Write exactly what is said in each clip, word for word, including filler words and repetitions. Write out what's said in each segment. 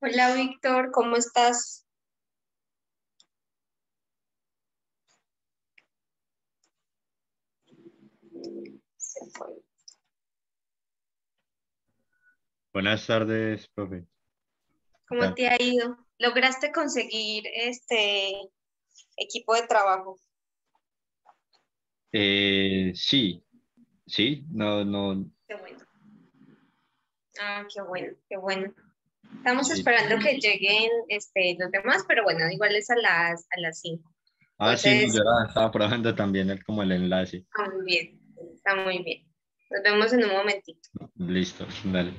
Hola, Víctor, ¿cómo estás? Se fue. Buenas tardes, profe. ¿Cómo te ha ido? ¿Lograste conseguir este equipo de trabajo? Eh, sí, sí, no, no. Qué bueno. Ah, qué bueno, qué bueno. Estamos sí. esperando que lleguen este, los demás, pero bueno, igual es a las a las cinco. Ah, entonces, sí, yo estaba probando también el, como el enlace. Muy bien, está muy bien. Nos vemos en un momentito. Listo, dale.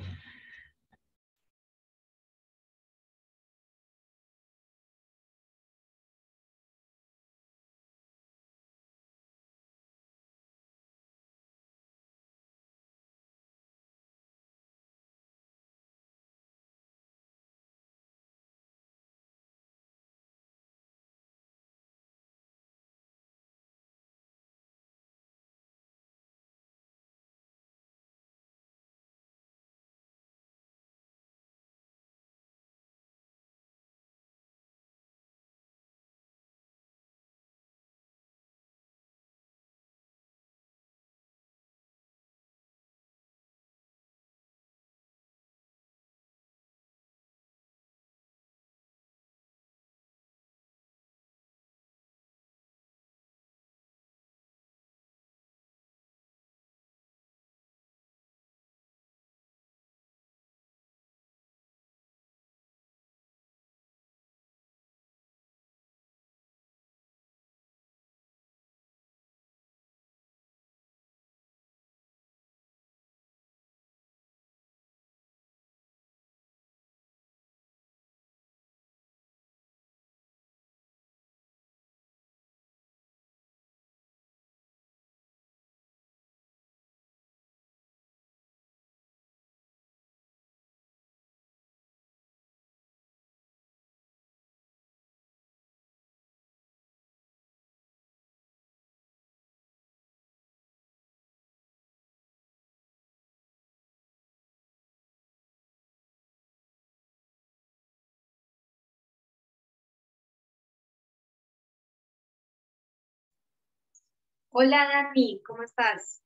Hola, Dani, ¿cómo estás?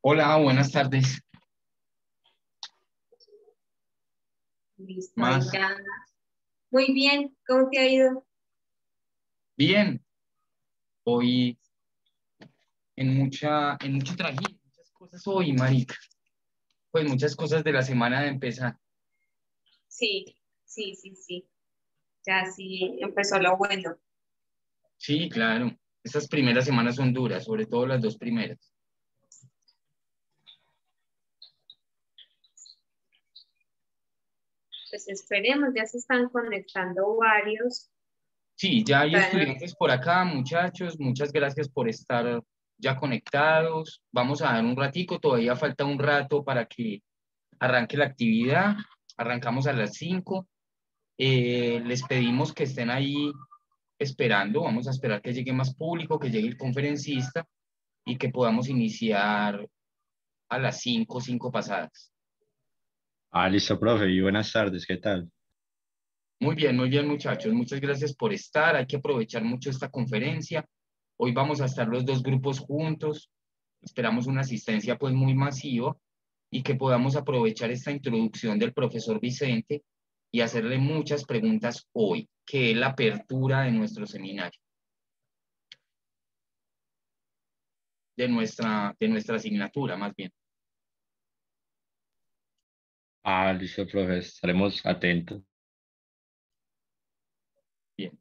Hola, buenas tardes. Listo, ya. Muy bien, ¿cómo te ha ido? Bien. Hoy en mucha, en mucho trajín, muchas cosas hoy, marica. Pues muchas cosas de la semana de empezar. Sí, sí, sí, sí. Ya sí empezó lo bueno. Sí, claro. Estas primeras semanas son duras, sobre todo las dos primeras. Pues esperemos, ya se están conectando varios. Sí, ya hay estudiantes por acá, muchachos. Muchas gracias por estar ya conectados. Vamos a dar un ratico, todavía falta un rato para que arranque la actividad. Arrancamos a las cinco. Eh, les pedimos que estén ahí esperando, vamos a esperar que llegue más público, que llegue el conferencista y que podamos iniciar a las cinco, cinco pasadas. Ah, listo, profe, y buenas tardes, ¿qué tal? Muy bien, muy bien, muchachos, muchas gracias por estar, hay que aprovechar mucho esta conferencia, hoy vamos a estar los dos grupos juntos, esperamos una asistencia pues muy masiva y que podamos aprovechar esta introducción del profesor Vicente y hacerle muchas preguntas hoy, que es la apertura de nuestro seminario, de nuestra, de nuestra asignatura, más bien. Ah, listo, profe, estaremos atentos. Bien.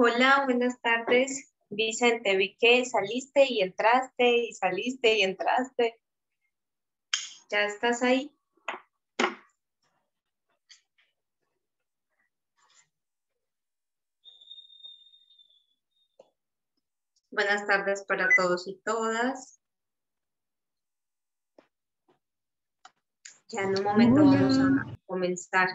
Hola, buenas tardes. Vicente, vi que saliste y entraste y saliste y entraste. ¿Ya estás ahí? Buenas tardes para todos y todas. Ya en un momento Hola. Vamos a comenzar.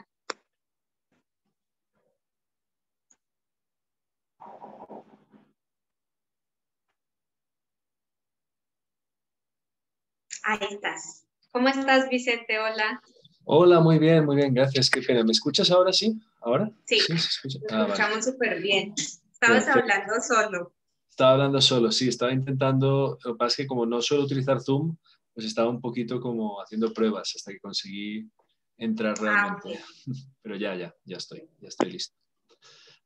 Ahí estás. ¿Cómo estás, Vicente? Hola. Hola, muy bien, muy bien, gracias. Qué pena. ¿Me escuchas ahora sí? ¿Ahora? Sí, sí se escucha. Nos ah, escuchamos vale. súper bien. Estabas Perfecto. hablando solo. Estaba hablando solo, sí, estaba intentando, lo que pasa es que como no suelo utilizar Zoom, pues estaba un poquito como haciendo pruebas hasta que conseguí entrar realmente. Ah, okay. Pero ya, ya, ya estoy, ya estoy listo.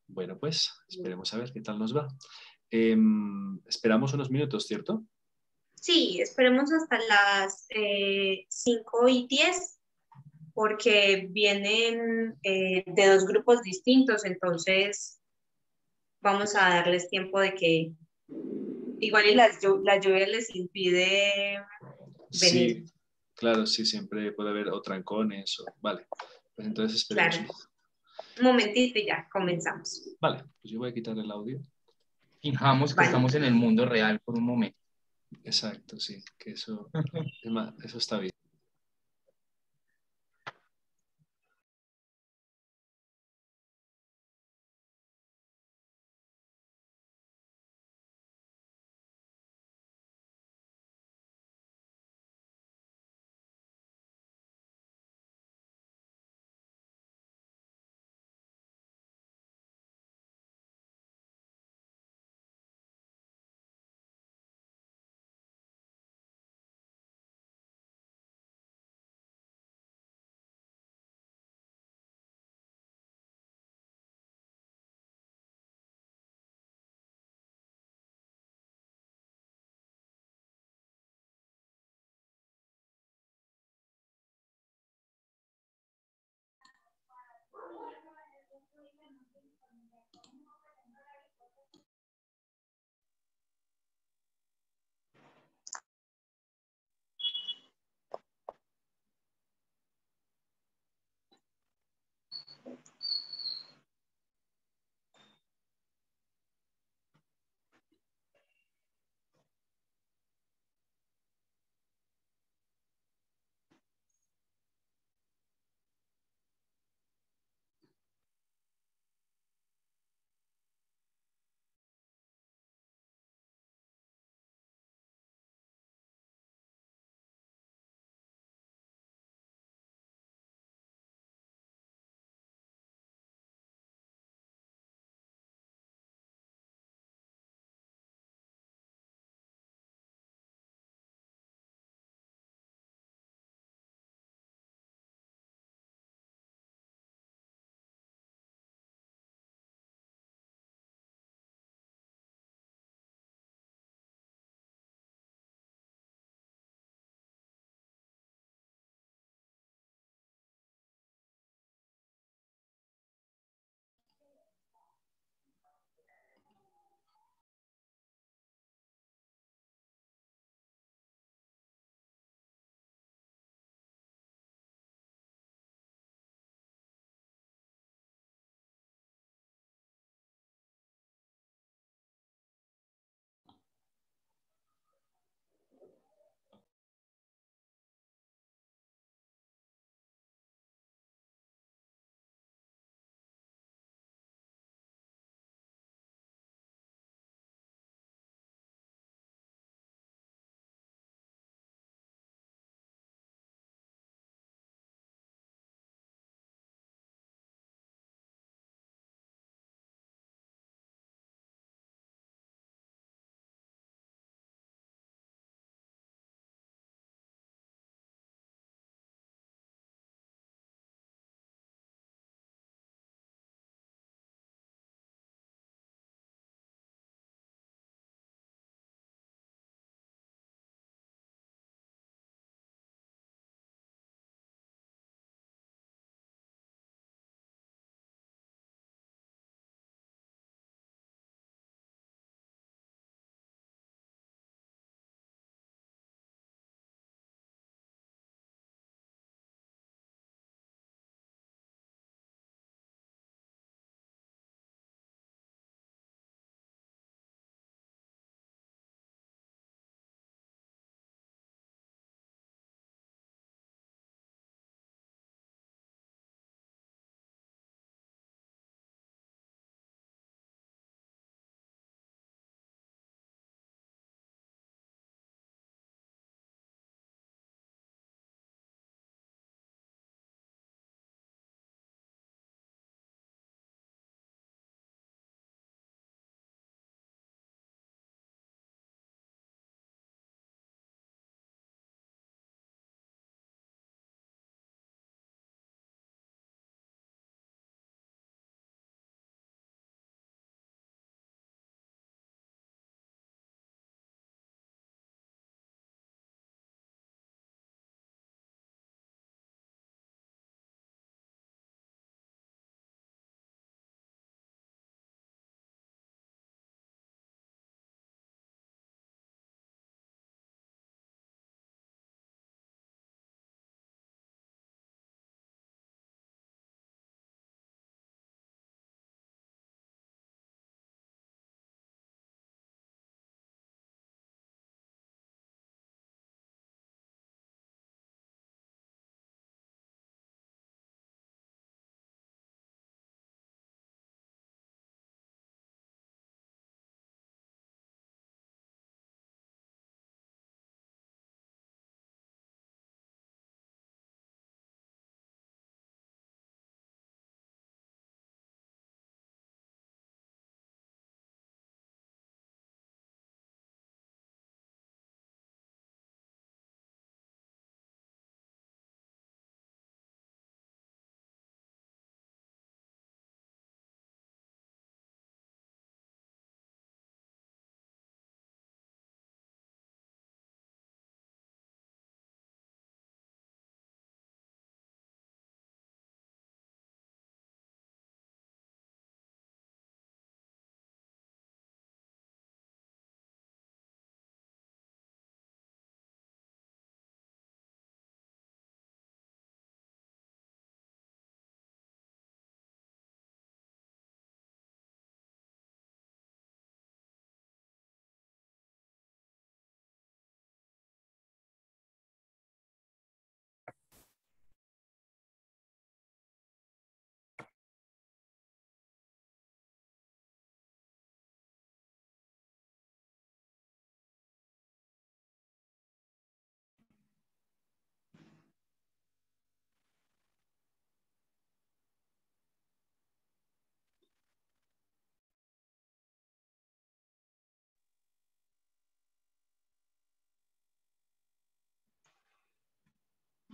Bueno, pues esperemos a ver qué tal nos va. Eh, esperamos unos minutos, ¿cierto? Sí, esperemos hasta las eh, cinco y diez, porque vienen eh, de dos grupos distintos, entonces... Vamos a darles tiempo de que igual y la, la lluvia les impide venir. Sí, claro, sí, siempre puede haber o trancones o... Vale, pues entonces esperemos. Claro. Un momentito y ya comenzamos. Vale, pues yo voy a quitar el audio. Fijamos que vale. estamos en el mundo real por un momento. Exacto, sí, que eso, eso está bien.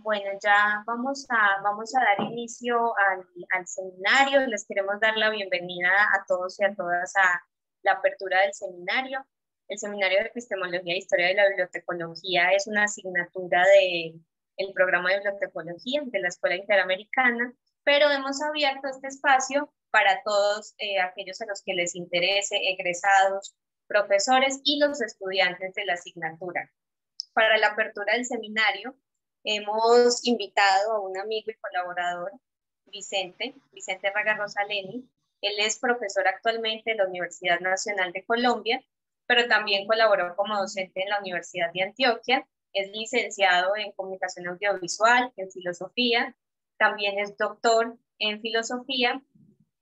Bueno, ya vamos a, vamos a dar inicio al, al seminario. Les queremos dar la bienvenida a todos y a todas a la apertura del seminario. El Seminario de Epistemología e Historia de la Bibliotecología es una asignatura del programa de Bibliotecología de la Escuela Interamericana, pero hemos abierto este espacio para todos eh, aquellos a los que les interese, egresados, profesores y los estudiantes de la asignatura. Para la apertura del seminario hemos invitado a un amigo y colaborador, Vicente, Vicente Raga Rosaleny. Él es profesor actualmente de la Universidad Nacional de Colombia, pero también colaboró como docente en la Universidad de Antioquia. Es licenciado en Comunicación Audiovisual, en Filosofía, también es doctor en Filosofía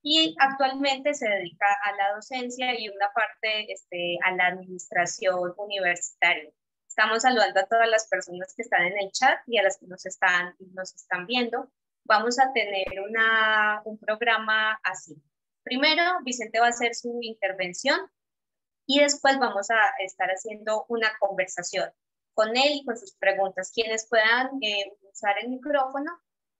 y actualmente se dedica a la docencia y una parte este, a la administración universitaria. Estamos saludando a todas las personas que están en el chat y a las que nos están, nos están viendo. Vamos a tener una, un programa así. Primero, Vicente va a hacer su intervención, y después vamos a estar haciendo una conversación con él y con sus preguntas. Quienes puedan eh, usar el micrófono,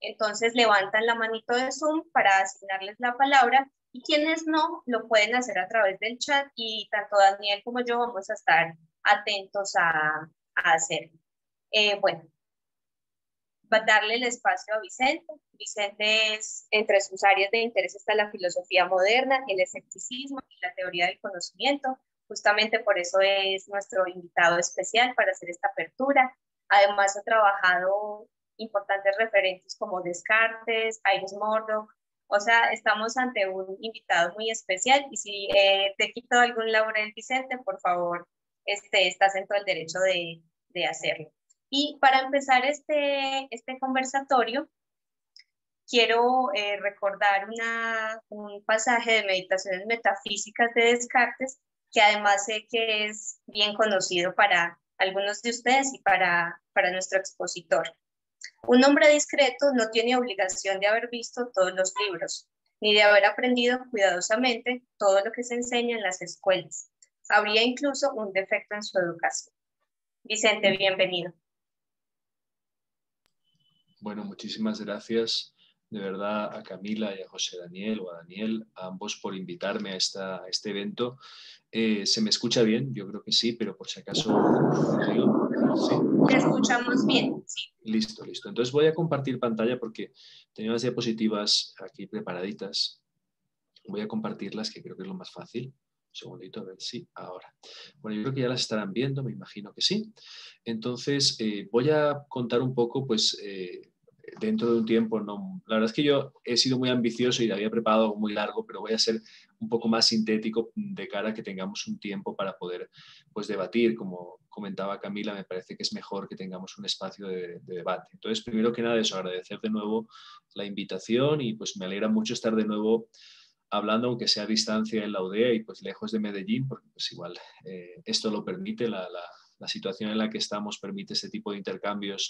entonces levantan la manito de Zoom para asignarles la palabra, y quienes no, lo pueden hacer a través del chat, y tanto Daniel como yo vamos a estar atentos a, a hacerlo. Eh, bueno, para darle el espacio a Vicente. Vicente es, entre sus áreas de interés está la filosofía moderna, el escepticismo y la teoría del conocimiento. Justamente por eso es nuestro invitado especial para hacer esta apertura. Además ha trabajado importantes referentes como Descartes, Iris Murdoch. O sea, estamos ante un invitado muy especial, y si eh, te quito algún laurel, Vicente, por favor, este, estás en todo el derecho de, de hacerlo. Y para empezar este, este conversatorio, quiero eh, recordar una, un pasaje de Meditaciones Metafísicas de Descartes, que además sé que es bien conocido para algunos de ustedes y para, para nuestro expositor. Un hombre discreto no tiene obligación de haber visto todos los libros, ni de haber aprendido cuidadosamente todo lo que se enseña en las escuelas. Habría incluso un defecto en su educación. Vicente, bienvenido. Bueno, muchísimas gracias. De verdad, a Camila y a José Daniel, o a Daniel, a ambos por invitarme a, esta, a este evento. Eh, ¿Se me escucha bien? Yo creo que sí, pero por si acaso... Sí. Te escuchamos bien, sí. Listo, listo. Entonces voy a compartir pantalla porque tenía unas diapositivas aquí preparaditas. Voy a compartirlas, que creo que es lo más fácil. Un segundito, a ver si ahora. Bueno, yo creo que ya las estarán viendo, me imagino que sí. Entonces eh, voy a contar un poco, pues... Eh, dentro de un tiempo, no, la verdad es que yo he sido muy ambicioso y había preparado algo muy largo, pero voy a ser un poco más sintético de cara a que tengamos un tiempo para poder, pues, debatir. Como comentaba Camila, me parece que es mejor que tengamos un espacio de, de debate. Entonces, primero que nada, eso, agradecer de nuevo la invitación, y pues me alegra mucho estar de nuevo hablando, aunque sea a distancia, en la U D E A y pues lejos de Medellín, porque pues igual eh, esto lo permite la... la La situación en la que estamos permite este tipo de intercambios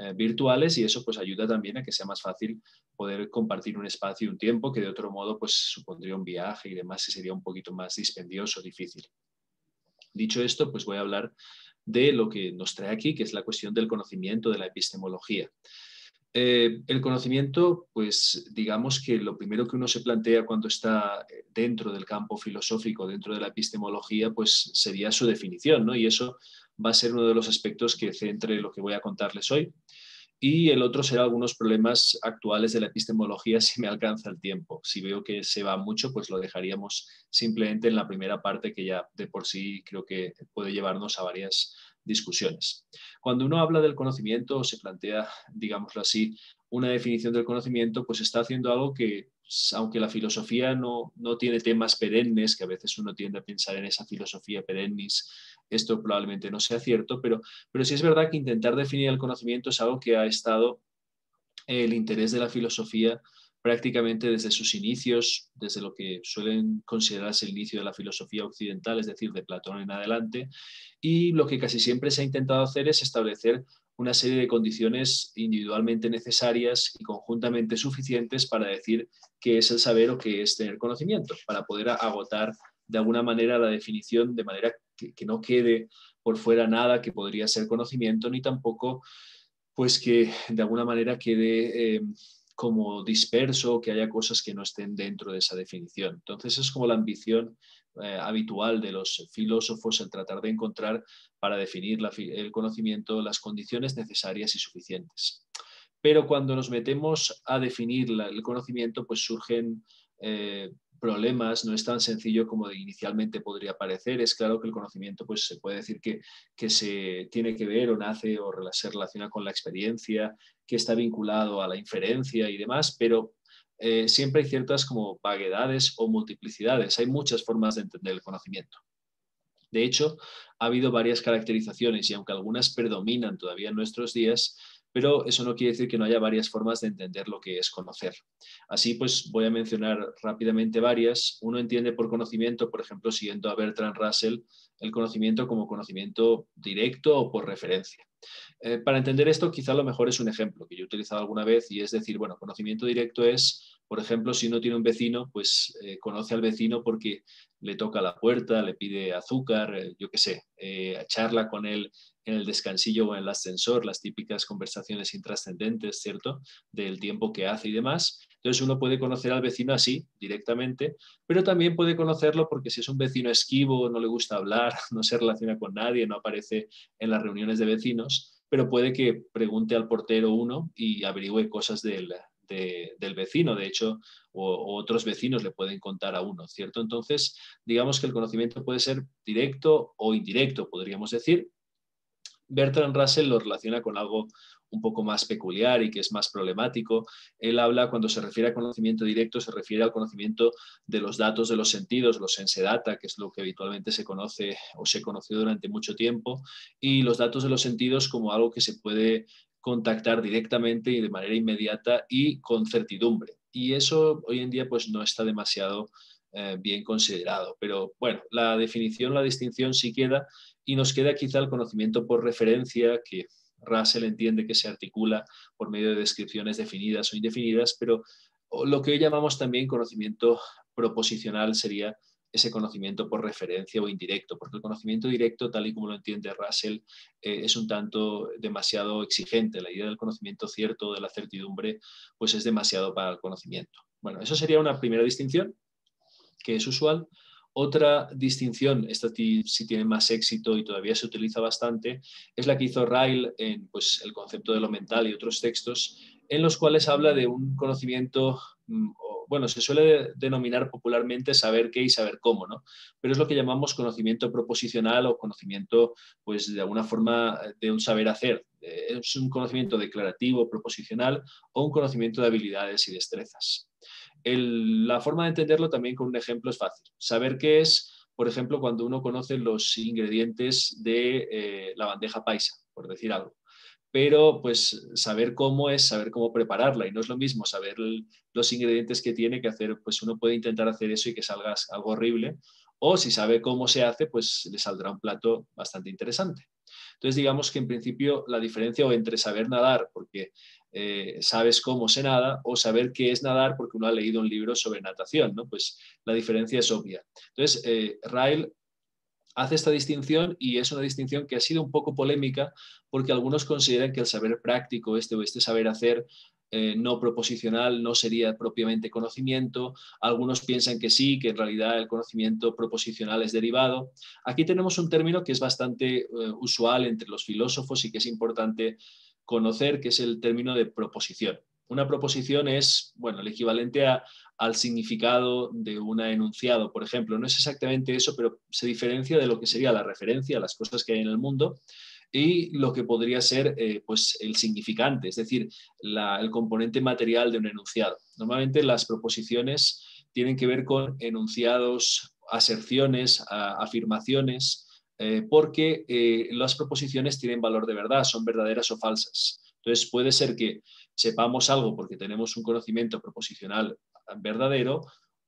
eh, virtuales, y eso pues ayuda también a que sea más fácil poder compartir un espacio y un tiempo que de otro modo pues supondría un viaje y demás, que sería un poquito más dispendioso, difícil. Dicho esto, pues voy a hablar de lo que nos trae aquí, que es la cuestión del conocimiento, de la epistemología. Eh, el conocimiento, pues digamos que lo primero que uno se plantea cuando está dentro del campo filosófico, dentro de la epistemología, pues sería su definición, ¿no? Y eso va a ser uno de los aspectos que centre lo que voy a contarles hoy. Y el otro será algunos problemas actuales de la epistemología, si me alcanza el tiempo. Si veo que se va mucho, pues lo dejaríamos simplemente en la primera parte, que ya de por sí creo que puede llevarnos a varias discusiones. Cuando uno habla del conocimiento o se plantea, digámoslo así, una definición del conocimiento, pues está haciendo algo que, aunque la filosofía no, no tiene temas perennes, que a veces uno tiende a pensar en esa filosofía perennis, esto probablemente no sea cierto, pero, pero sí es verdad que intentar definir el conocimiento es algo que ha estado el interés de la filosofía prácticamente desde sus inicios, desde lo que suelen considerarse el inicio de la filosofía occidental, es decir, de Platón en adelante, y lo que casi siempre se ha intentado hacer es establecer una serie de condiciones individualmente necesarias y conjuntamente suficientes para decir qué es el saber o qué es tener conocimiento, para poder agotar de alguna manera la definición, de manera que, que no quede por fuera nada que podría ser conocimiento, ni tampoco pues que de alguna manera quede eh, como disperso, que haya cosas que no estén dentro de esa definición. Entonces es como la ambición eh, habitual de los filósofos, el tratar de encontrar para definir la, el conocimiento las condiciones necesarias y suficientes. Pero cuando nos metemos a definir la, el conocimiento, pues surgen eh, problemas. No es tan sencillo como inicialmente podría parecer. Es claro que el conocimiento, pues, se puede decir que, que se tiene que ver o nace o se relaciona con la experiencia, que está vinculado a la inferencia y demás, pero eh, siempre hay ciertas como vaguedades o multiplicidades. Hay muchas formas de entender el conocimiento. De hecho, ha habido varias caracterizaciones y aunque algunas predominan todavía en nuestros días, pero eso no quiere decir que no haya varias formas de entender lo que es conocer. Así pues voy a mencionar rápidamente varias. Uno entiende por conocimiento, por ejemplo, siguiendo a Bertrand Russell, el conocimiento como conocimiento directo o por referencia. Eh, para entender esto quizá lo mejor es un ejemplo que yo he utilizado alguna vez y es decir, bueno, conocimiento directo es, por ejemplo, si uno tiene un vecino, pues eh, conoce al vecino porque le toca la puerta, le pide azúcar, eh, yo qué sé, eh, charla con él en el descansillo o en el ascensor, las típicas conversaciones intrascendentes, ¿cierto?, del tiempo que hace y demás. Entonces uno puede conocer al vecino así, directamente, pero también puede conocerlo porque si es un vecino esquivo, no le gusta hablar, no se relaciona con nadie, no aparece en las reuniones de vecinos, pero puede que pregunte al portero uno y averigüe cosas del, de, del vecino, de hecho, o, o otros vecinos le pueden contar a uno, ¿cierto? Entonces, digamos que el conocimiento puede ser directo o indirecto, podríamos decir. Bertrand Russell lo relaciona con algo un poco más peculiar y que es más problemático. Él habla, cuando se refiere a conocimiento directo, se refiere al conocimiento de los datos de los sentidos, los sensedata, que es lo que habitualmente se conoce o se conoció durante mucho tiempo, y los datos de los sentidos como algo que se puede contactar directamente y de manera inmediata y con certidumbre. Y eso hoy en día pues, no está demasiado eh, bien considerado. Pero bueno, la definición, la distinción sí queda y nos queda quizá el conocimiento por referencia que Russell entiende que se articula por medio de descripciones definidas o indefinidas, pero lo que hoy llamamos también conocimiento proposicional sería ese conocimiento por referencia o indirecto, porque el conocimiento directo, tal y como lo entiende Russell, eh, es un tanto demasiado exigente. La idea del conocimiento cierto, de la certidumbre, pues es demasiado para el conocimiento. Bueno, eso sería una primera distinción que es usual. Otra distinción, esta sí tiene más éxito y todavía se utiliza bastante, es la que hizo Ryle en pues, el concepto de lo mental y otros textos, en los cuales habla de un conocimiento, bueno, se suele denominar popularmente saber qué y saber cómo, ¿no? Pero es lo que llamamos conocimiento proposicional o conocimiento, pues de alguna forma, de un saber hacer. Es un conocimiento declarativo, proposicional o un conocimiento de habilidades y destrezas. El, la forma de entenderlo también con un ejemplo es fácil. Saber qué es, por ejemplo, cuando uno conoce los ingredientes de eh, la bandeja paisa, por decir algo. Pero pues saber cómo es, saber cómo prepararla y no es lo mismo saber el, los ingredientes que tiene que hacer, pues uno puede intentar hacer eso y que salga algo horrible o si sabe cómo se hace, pues le saldrá un plato bastante interesante. Entonces digamos que en principio la diferencia entre saber nadar porque eh, sabes cómo se nada o saber qué es nadar porque uno ha leído un libro sobre natación, ¿no? Pues la diferencia es obvia. Entonces eh, Ryle hace esta distinción y es una distinción que ha sido un poco polémica porque algunos consideran que el saber práctico, este o este saber hacer eh, no proposicional no sería propiamente conocimiento. Algunos piensan que sí, que en realidad el conocimiento proposicional es derivado. Aquí tenemos un término que es bastante eh, usual entre los filósofos y que es importante conocer, que es el término de proposición. Una proposición es, bueno, el equivalente a, al significado de un enunciado, por ejemplo. No es exactamente eso, pero se diferencia de lo que sería la referencia a las cosas que hay en el mundo y lo que podría ser eh, pues el significante, es decir, la, el componente material de un enunciado. Normalmente las proposiciones tienen que ver con enunciados, aserciones, a, afirmaciones, eh, porque eh, las proposiciones tienen valor de verdad, son verdaderas o falsas. Entonces puede ser que sepamos algo porque tenemos un conocimiento proposicional verdadero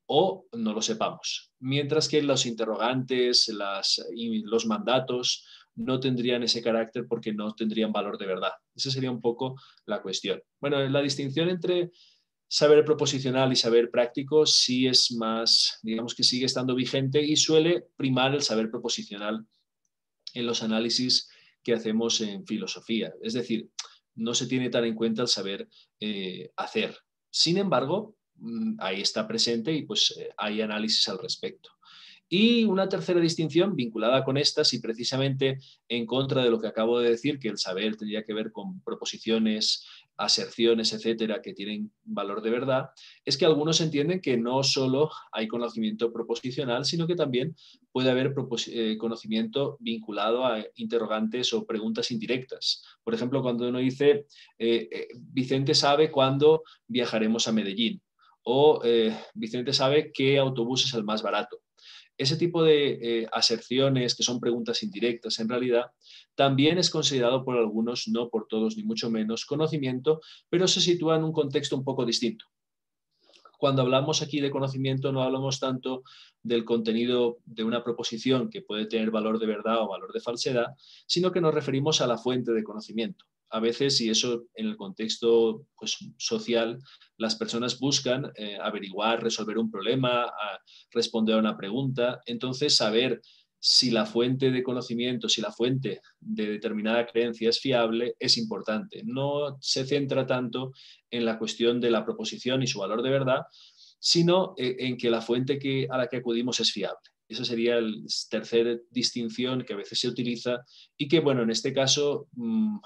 o no lo sepamos. Mientras que los interrogantes, las, y los mandatos no tendrían ese carácter porque no tendrían valor de verdad. Esa sería un poco la cuestión. Bueno, la distinción entre saber proposicional y saber práctico sí es más, digamos que sigue estando vigente y suele primar el saber proposicional en los análisis que hacemos en filosofía. Es decir, no se tiene tan en cuenta el saber eh, hacer. Sin embargo, ahí está presente y pues eh, hay análisis al respecto. Y una tercera distinción vinculada con estas y precisamente en contra de lo que acabo de decir, que el saber tendría que ver con proposiciones, aserciones, etcétera, que tienen valor de verdad, es que algunos entienden que no solo hay conocimiento proposicional, sino que también puede haber eh, conocimiento vinculado a interrogantes o preguntas indirectas. Por ejemplo, cuando uno dice, eh, eh, Vicente sabe cuándo viajaremos a Medellín, o eh, Vicente sabe qué autobús es el más barato. Ese tipo de eh, aserciones, que son preguntas indirectas en realidad, también es considerado por algunos, no por todos ni mucho menos, conocimiento, pero se sitúa en un contexto un poco distinto. Cuando hablamos aquí de conocimiento no hablamos tanto del contenido de una proposición que puede tener valor de verdad o valor de falsedad, sino que nos referimos a la fuente de conocimiento. A veces, y eso en el contexto pues, social, las personas buscan eh, averiguar, resolver un problema, a responder a una pregunta. Entonces, saber si la fuente de conocimiento, si la fuente de determinada creencia es fiable, es importante. No se centra tanto en la cuestión de la proposición y su valor de verdad, sino en que la fuente que, a la que acudimos es fiable. Esa sería la tercera distinción que a veces se utiliza y que, bueno, en este caso mmm,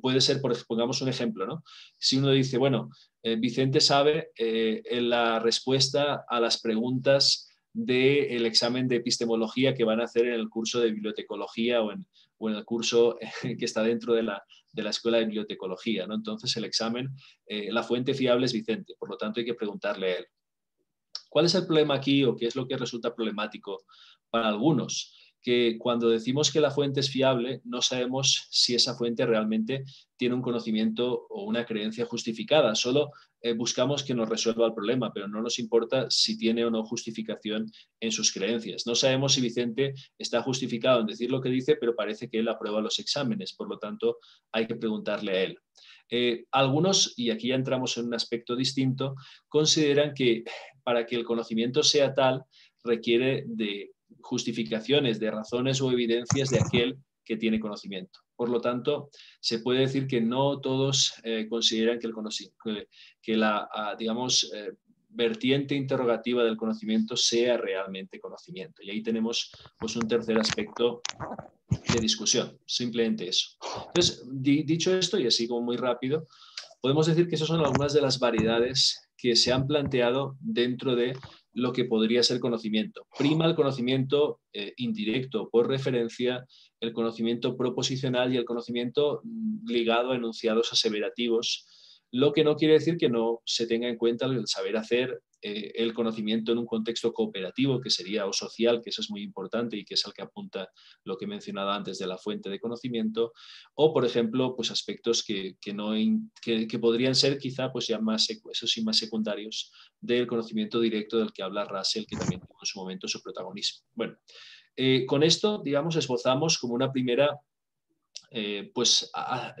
puede ser, por, pongamos un ejemplo, ¿no? Si uno dice, bueno, eh, Vicente sabe eh, la respuesta a las preguntas del examen de epistemología que van a hacer en el curso de bibliotecología o en, o en el curso que está dentro de la, de la escuela de bibliotecología, ¿no? Entonces el examen, eh, la fuente fiable es Vicente, por lo tanto hay que preguntarle a él. ¿Cuál es el problema aquí o qué es lo que resulta problemático para algunos? Que cuando decimos que la fuente es fiable, no sabemos si esa fuente realmente tiene un conocimiento o una creencia justificada. Solo eh, buscamos que nos resuelva el problema, pero no nos importa si tiene o no justificación en sus creencias. No sabemos si Vicente está justificado en decir lo que dice, pero parece que él aprueba los exámenes, por lo tanto hay que preguntarle a él. Eh, algunos, y aquí ya entramos en un aspecto distinto, consideran que para que el conocimiento sea tal, requiere de justificaciones, de razones o evidencias de aquel que tiene conocimiento. Por lo tanto, se puede decir que no todos eh, consideran que, el que, que la, a, digamos, eh, vertiente interrogativa del conocimiento sea realmente conocimiento. Y ahí tenemos pues, un tercer aspecto de discusión, simplemente eso. Entonces, di, dicho esto, y así como muy rápido, podemos decir que esas son algunas de las variedades que se han planteado dentro de lo que podría ser conocimiento. Prima el conocimiento eh, indirecto por referencia, el conocimiento proposicional y el conocimiento ligado a enunciados aseverativos, lo que no quiere decir que no se tenga en cuenta el saber hacer, eh, el conocimiento en un contexto cooperativo que sería o social, que eso es muy importante y que es al que apunta lo que he mencionado antes de la fuente de conocimiento, o por ejemplo pues aspectos que, que, no in, que, que podrían ser quizá pues ya más, eso sí, más secundarios del conocimiento directo del que habla Russell, que también tuvo en su momento su protagonismo. Bueno, eh, con esto digamos esbozamos como una primera Eh, pues a,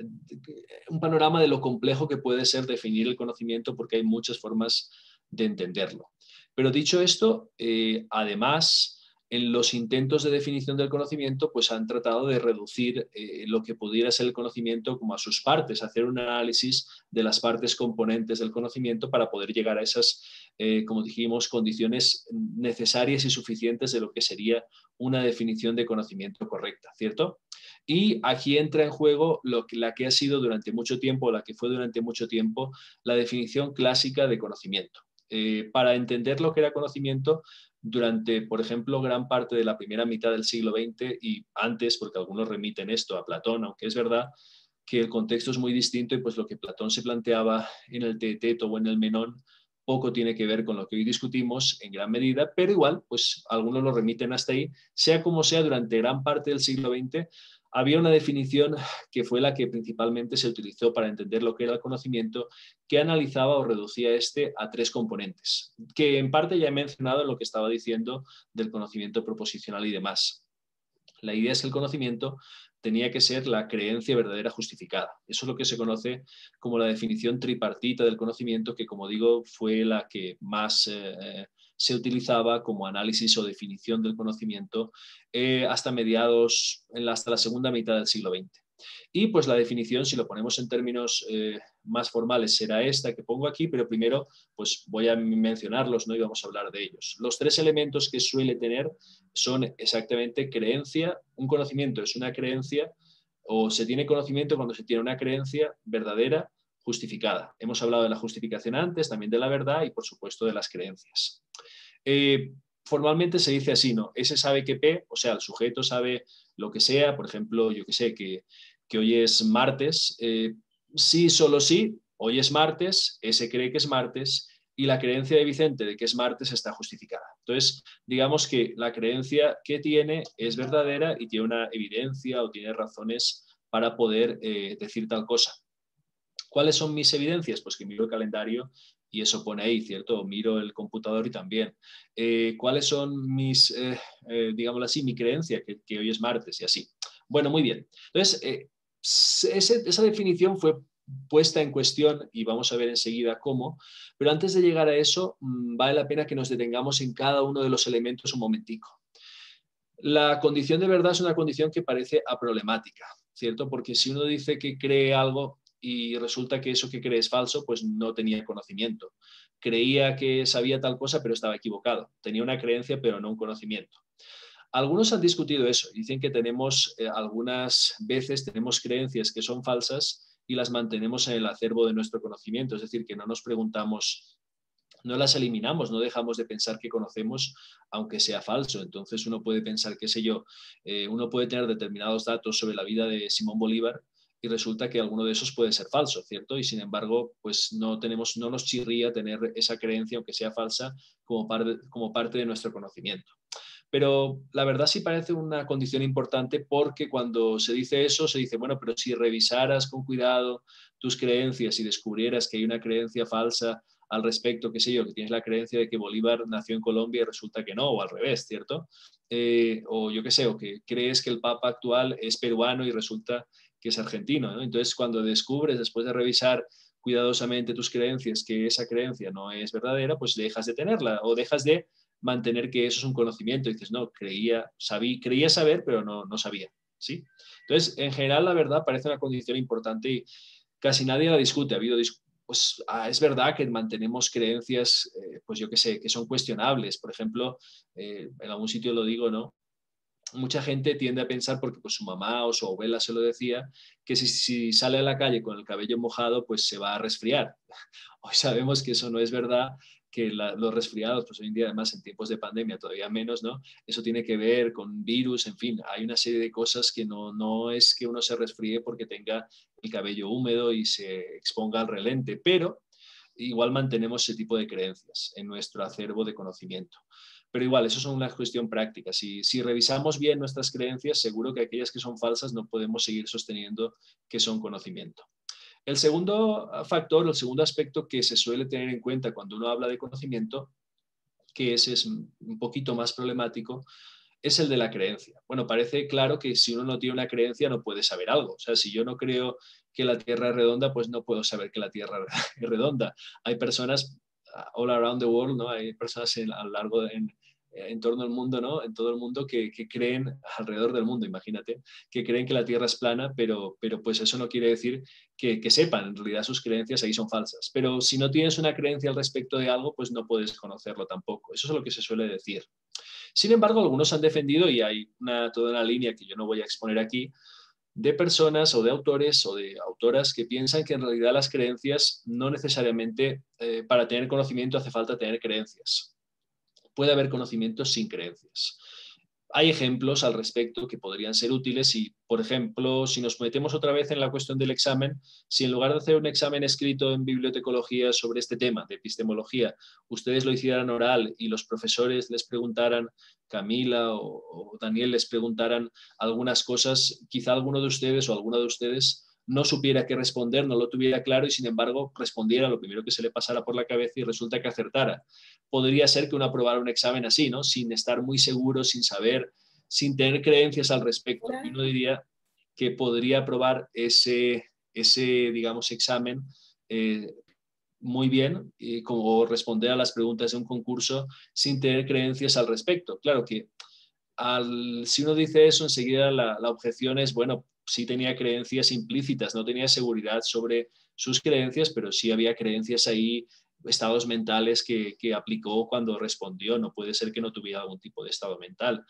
un panorama de lo complejo que puede ser definir el conocimiento porque hay muchas formas de entenderlo. Pero dicho esto, eh, además, en los intentos de definición del conocimiento pues han tratado de reducir eh, lo que pudiera ser el conocimiento como a sus partes, hacer un análisis de las partes componentes del conocimiento para poder llegar a esas, eh, como dijimos, condiciones necesarias y suficientes de lo que sería una definición de conocimiento correcta, ¿cierto? Y aquí entra en juego lo que, la que ha sido durante mucho tiempo, la que fue durante mucho tiempo, la definición clásica de conocimiento. Eh, para entender lo que era conocimiento, durante, por ejemplo, gran parte de la primera mitad del siglo veinte y antes, porque algunos remiten esto a Platón, aunque es verdad que el contexto es muy distinto y pues lo que Platón se planteaba en el Teeteto o en el Menón poco tiene que ver con lo que hoy discutimos en gran medida, pero igual, pues algunos lo remiten hasta ahí. Sea como sea, durante gran parte del siglo veinte había una definición que fue la que principalmente se utilizó para entender lo que era el conocimiento, que analizaba o reducía este a tres componentes, que en parte ya he mencionado en lo que estaba diciendo del conocimiento proposicional y demás. La idea es que el conocimiento tenía que ser la creencia verdadera justificada. Eso es lo que se conoce como la definición tripartita del conocimiento, que como digo fue la que más eh, se utilizaba como análisis o definición del conocimiento eh, hasta mediados, hasta la segunda mitad del siglo veinte. Y pues la definición, si lo ponemos en términos eh, más formales, será esta que pongo aquí, pero primero pues voy a mencionarlos, ¿no? Y vamos a hablar de ellos. Los tres elementos que suele tener son exactamente creencia, un conocimiento es una creencia, o se tiene conocimiento cuando se tiene una creencia verdadera, justificada. Hemos hablado de la justificación antes, también de la verdad y por supuesto de las creencias. Eh, formalmente se dice así, ¿no? Ese sabe que P, o sea, el sujeto sabe lo que sea, por ejemplo, yo que sé, que, que hoy es martes, eh, sí, solo sí, hoy es martes, ese cree que es martes y la creencia de Vicente de que es martes está justificada. Entonces, digamos que la creencia que tiene es verdadera y tiene una evidencia o tiene razones para poder eh, decir tal cosa. ¿Cuáles son mis evidencias? Pues que miro el calendario y eso pone ahí, ¿cierto? Miro el computador y también. Eh, ¿Cuáles son mis, eh, eh, digámoslo así, mi creencia? Que, que hoy es martes y así. Bueno, muy bien. Entonces, eh, ese, esa definición fue puesta en cuestión y vamos a ver enseguida cómo. Pero antes de llegar a eso, vale la pena que nos detengamos en cada uno de los elementos un momentico. La condición de verdad es una condición que parece aproblemática, ¿cierto? Porque si uno dice que cree algo y resulta que eso que cree es falso, pues no tenía conocimiento. Creía que sabía tal cosa, pero estaba equivocado. Tenía una creencia, pero no un conocimiento. Algunos han discutido eso. Dicen que tenemos, eh, algunas veces tenemos creencias que son falsas y las mantenemos en el acervo de nuestro conocimiento. Es decir, que no nos preguntamos, no las eliminamos, no dejamos de pensar que conocemos, aunque sea falso. Entonces uno puede pensar, qué sé yo, eh, uno puede tener determinados datos sobre la vida de Simón Bolívar, y resulta que alguno de esos puede ser falso, ¿cierto? Y sin embargo, pues no, tenemos, no nos chirría tener esa creencia, aunque sea falsa, como, par, como parte de nuestro conocimiento. Pero la verdad sí parece una condición importante porque cuando se dice eso, se dice, bueno, pero si revisaras con cuidado tus creencias y descubrieras que hay una creencia falsa al respecto, qué sé yo, que tienes la creencia de que Bolívar nació en Colombia y resulta que no, o al revés, ¿cierto? Eh, o yo qué sé, o que crees que el Papa actual es peruano y resulta que es argentino, ¿no? Entonces, cuando descubres, después de revisar cuidadosamente tus creencias, que esa creencia no es verdadera, pues dejas de tenerla o dejas de mantener que eso es un conocimiento. Y dices, no, creía, sabí, creía saber, pero no, no sabía, ¿sí? Entonces, en general, la verdad parece una condición importante y casi nadie la discute. Ha habido discusiones. Pues ah, es verdad que mantenemos creencias, eh, pues yo qué sé, que son cuestionables. Por ejemplo, eh, en algún sitio lo digo, ¿no? Mucha gente tiende a pensar, porque pues, su mamá o su abuela se lo decía, que si, si sale a la calle con el cabello mojado, pues se va a resfriar. Hoy sabemos que eso no es verdad, que la, los resfriados, pues hoy en día además en tiempos de pandemia todavía menos, ¿no? Eso tiene que ver con virus, en fin, hay una serie de cosas que no, no es que uno se resfríe porque tenga el cabello húmedo y se exponga al relente, pero igual mantenemos ese tipo de creencias en nuestro acervo de conocimiento. Pero igual, eso es una cuestión práctica. Si, si revisamos bien nuestras creencias, seguro que aquellas que son falsas no podemos seguir sosteniendo que son conocimiento. El segundo factor, el segundo aspecto que se suele tener en cuenta cuando uno habla de conocimiento, que ese es un poquito más problemático, es el de la creencia. Bueno, parece claro que si uno no tiene una creencia no puede saber algo. O sea, si yo no creo que la Tierra es redonda, pues no puedo saber que la Tierra es redonda. Hay personas all around the world, ¿no? Hay personas en, a lo largo de... En, en torno al mundo, ¿no? En todo el mundo que, que creen, alrededor del mundo, imagínate, que creen que la Tierra es plana, pero, pero pues eso no quiere decir que, que sepan, en realidad sus creencias ahí son falsas. Pero si no tienes una creencia al respecto de algo, pues no puedes conocerlo tampoco. Eso es lo que se suele decir. Sin embargo, algunos han defendido, y hay una, toda una línea que yo no voy a exponer aquí, de personas o de autores o de autoras que piensan que en realidad las creencias no necesariamente, eh, para tener conocimiento hace falta tener creencias. Puede haber conocimientos sin creencias. Hay ejemplos al respecto que podrían ser útiles y, por ejemplo, si nos metemos otra vez en la cuestión del examen, si en lugar de hacer un examen escrito en bibliotecología sobre este tema de epistemología, ustedes lo hicieran oral y los profesores les preguntaran, Camila o, o Daniel les preguntaran algunas cosas, quizá alguno de ustedes o alguna de ustedes no supiera qué responder, no lo tuviera claro y sin embargo respondiera lo primero que se le pasara por la cabeza y resulta que acertara. Podría ser que uno aprobara un examen así, ¿no? Sin estar muy seguro, sin saber, sin tener creencias al respecto. Y uno diría que podría aprobar ese, ese digamos, examen eh, muy bien, eh, como responder a las preguntas de un concurso sin tener creencias al respecto. Claro que al, si uno dice eso, enseguida la, la objeción es, bueno, sí tenía creencias implícitas, no tenía seguridad sobre sus creencias, pero sí había creencias ahí, estados mentales que, que aplicó cuando respondió. No puede ser que no tuviera algún tipo de estado mental.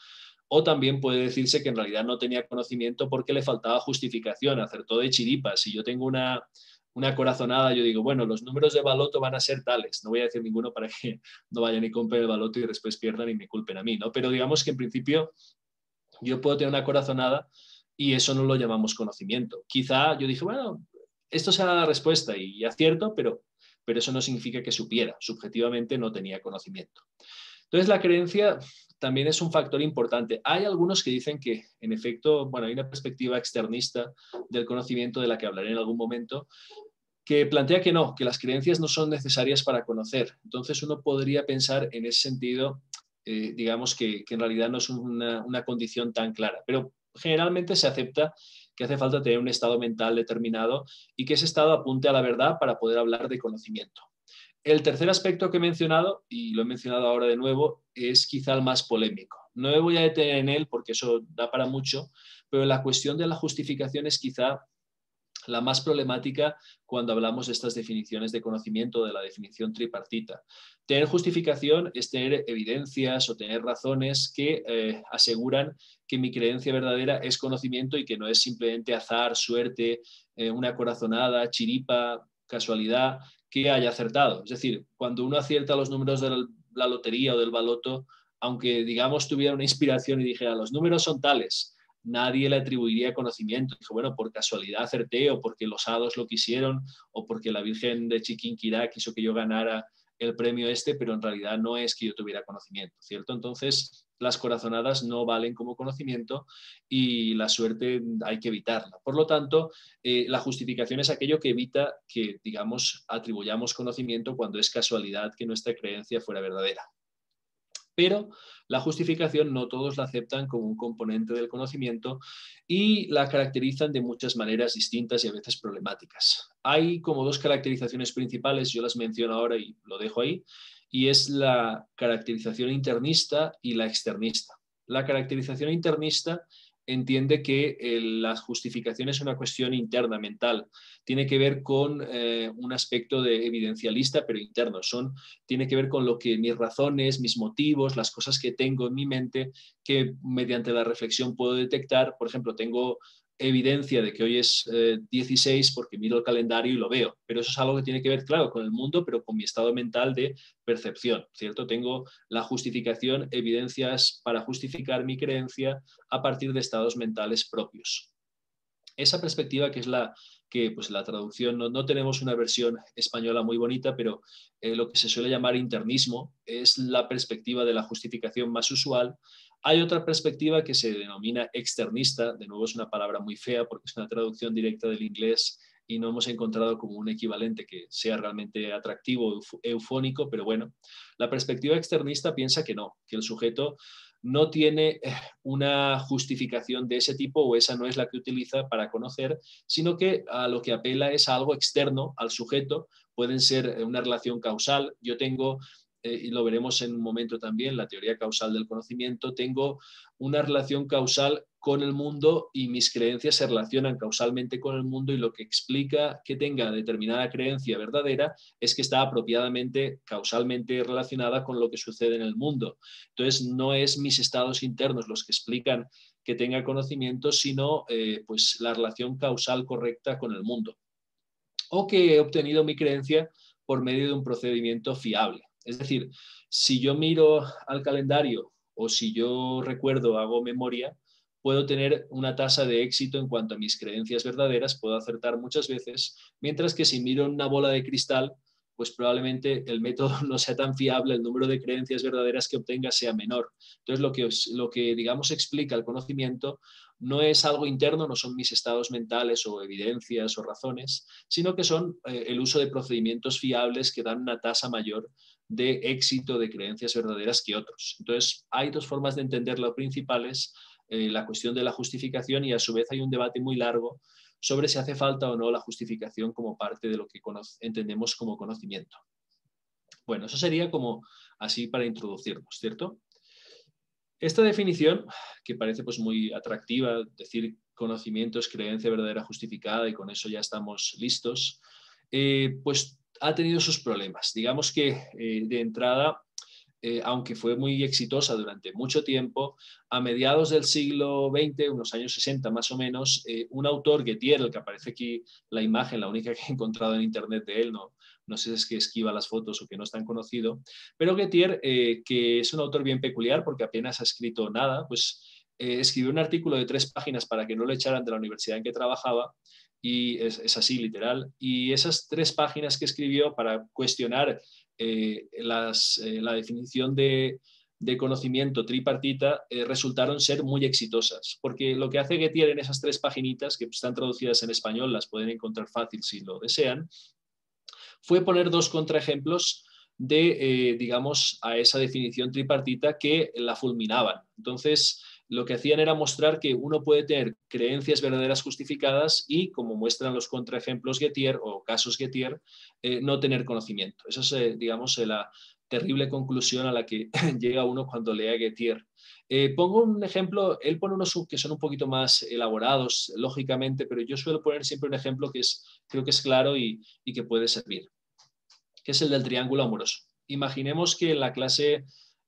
O también puede decirse que en realidad no tenía conocimiento porque le faltaba justificación, acertó de chiripas. Si yo tengo una, una corazonada, yo digo, bueno, los números de baloto van a ser tales. No voy a decir ninguno para que no vayan y compren el baloto y después pierdan y me culpen a mí, ¿no? Pero digamos que en principio yo puedo tener una corazonada y eso no lo llamamos conocimiento. Quizá yo dije, bueno, esto será la respuesta y acierto, pero, pero eso no significa que supiera. Subjetivamente no tenía conocimiento. Entonces la creencia también es un factor importante. Hay algunos que dicen que, en efecto, bueno, hay una perspectiva externista del conocimiento de la que hablaré en algún momento, que plantea que no, que las creencias no son necesarias para conocer. Entonces uno podría pensar en ese sentido, eh, digamos que, que en realidad no es una, una condición tan clara. Pero generalmente se acepta que hace falta tener un estado mental determinado y que ese estado apunte a la verdad para poder hablar de conocimiento. El tercer aspecto que he mencionado, y lo he mencionado ahora de nuevo, es quizá el más polémico. No me voy a detener en él porque eso da para mucho, pero la cuestión de la justificación es quizá la más problemática cuando hablamos de estas definiciones de conocimiento, de la definición tripartita. Tener justificación es tener evidencias o tener razones que eh, aseguran que mi creencia verdadera es conocimiento y que no es simplemente azar, suerte, eh, una corazonada, chiripa, casualidad, que haya acertado. Es decir, cuando uno acierta los números de la lotería o del baloto, aunque digamos tuviera una inspiración y dijera los números son tales, nadie le atribuiría conocimiento. Dijo, bueno, por casualidad acerté o porque los hados lo quisieron o porque la Virgen de Chiquinquirá quiso que yo ganara el premio este, pero en realidad no es que yo tuviera conocimiento, ¿cierto? Entonces las corazonadas no valen como conocimiento y la suerte hay que evitarla. Por lo tanto, eh, la justificación es aquello que evita que, digamos, atribuyamos conocimiento cuando es casualidad que nuestra creencia fuera verdadera. Pero la justificación no todos la aceptan como un componente del conocimiento y la caracterizan de muchas maneras distintas y a veces problemáticas. Hay como dos caracterizaciones principales, yo las menciono ahora y lo dejo ahí, y es la caracterización internista y la externista. La caracterización internista entiende que eh, la justificación es una cuestión interna, mental. Tiene que ver con eh, un aspecto de evidencialista, pero interno. Son, tiene que ver con lo que mis razones, mis motivos, las cosas que tengo en mi mente, que mediante la reflexión puedo detectar. Por ejemplo, tengo evidencia de que hoy es eh, dieciséis porque miro el calendario y lo veo, pero eso es algo que tiene que ver, claro, con el mundo, pero con mi estado mental de percepción, ¿cierto? Tengo la justificación, evidencias para justificar mi creencia a partir de estados mentales propios. Esa perspectiva que es la que, pues la traducción, no, no tenemos una versión española muy bonita, pero eh, lo que se suele llamar internismo es la perspectiva de la justificación más usual. Hay otra perspectiva que se denomina externista, de nuevo es una palabra muy fea porque es una traducción directa del inglés y no hemos encontrado como un equivalente que sea realmente atractivo, eufónico, pero bueno, la perspectiva externista piensa que no, que el sujeto no tiene una justificación de ese tipo o esa no es la que utiliza para conocer, sino que a lo que apela es a algo externo al sujeto, pueden ser una relación causal. Yo tengo... Eh, y lo veremos en un momento también, la teoría causal del conocimiento, tengo una relación causal con el mundo y mis creencias se relacionan causalmente con el mundo y lo que explica que tenga determinada creencia verdadera es que está apropiadamente, causalmente relacionada con lo que sucede en el mundo. Entonces no es mis estados internos los que explican que tenga conocimiento, sino eh, pues la relación causal correcta con el mundo. O que he obtenido mi creencia por medio de un procedimiento fiable. Es decir, si yo miro al calendario o si yo recuerdo, hago memoria, puedo tener una tasa de éxito en cuanto a mis creencias verdaderas, puedo acertar muchas veces, mientras que si miro una bola de cristal, pues probablemente el método no sea tan fiable, el número de creencias verdaderas que obtenga sea menor. Entonces, lo que, lo que digamos explica el conocimiento no es algo interno, no son mis estados mentales o evidencias o razones, sino que son eh, el uso de procedimientos fiables que dan una tasa mayor de éxito de creencias verdaderas que otros. Entonces, hay dos formas de entenderlo principales, eh, la cuestión de la justificación y a su vez hay un debate muy largo sobre si hace falta o no la justificación como parte de lo que entendemos como conocimiento. Bueno, eso sería como así para introducirnos, ¿cierto? Esta definición, que parece pues muy atractiva, decir conocimientos, creencia verdadera justificada, y con eso ya estamos listos, eh, pues ha tenido sus problemas. Digamos que eh, de entrada, eh, aunque fue muy exitosa durante mucho tiempo, a mediados del siglo veinte, unos años sesenta más o menos, eh, un autor, Gettier, el que aparece aquí la imagen, la única que he encontrado en internet de él, no, no sé si es que esquiva las fotos o que no es tan conocido, pero Gettier, eh, que es un autor bien peculiar porque apenas ha escrito nada, pues Eh, escribió un artículo de tres páginas para que no lo echaran de la universidad en que trabajaba, y es, es así, literal. Y esas tres páginas que escribió para cuestionar eh, las, eh, la definición de, de conocimiento tripartita eh, resultaron ser muy exitosas, porque lo que hace Gettier en esas tres paginitas, que están traducidas en español, las pueden encontrar fácil si lo desean, fue poner dos contraejemplos de, eh, digamos, a esa definición tripartita que la fulminaban. Entonces, lo que hacían era mostrar que uno puede tener creencias verdaderas justificadas y, como muestran los contraejemplos Gettier o casos Gettier, eh, no tener conocimiento. Esa es, eh, digamos, la terrible conclusión a la que llega uno cuando lee a Gettier. Eh, pongo un ejemplo, él pone unos que son un poquito más elaborados, lógicamente, pero yo suelo poner siempre un ejemplo que es, creo que es claro y, y que puede servir, que es el del triángulo amoroso. Imaginemos que en la clase...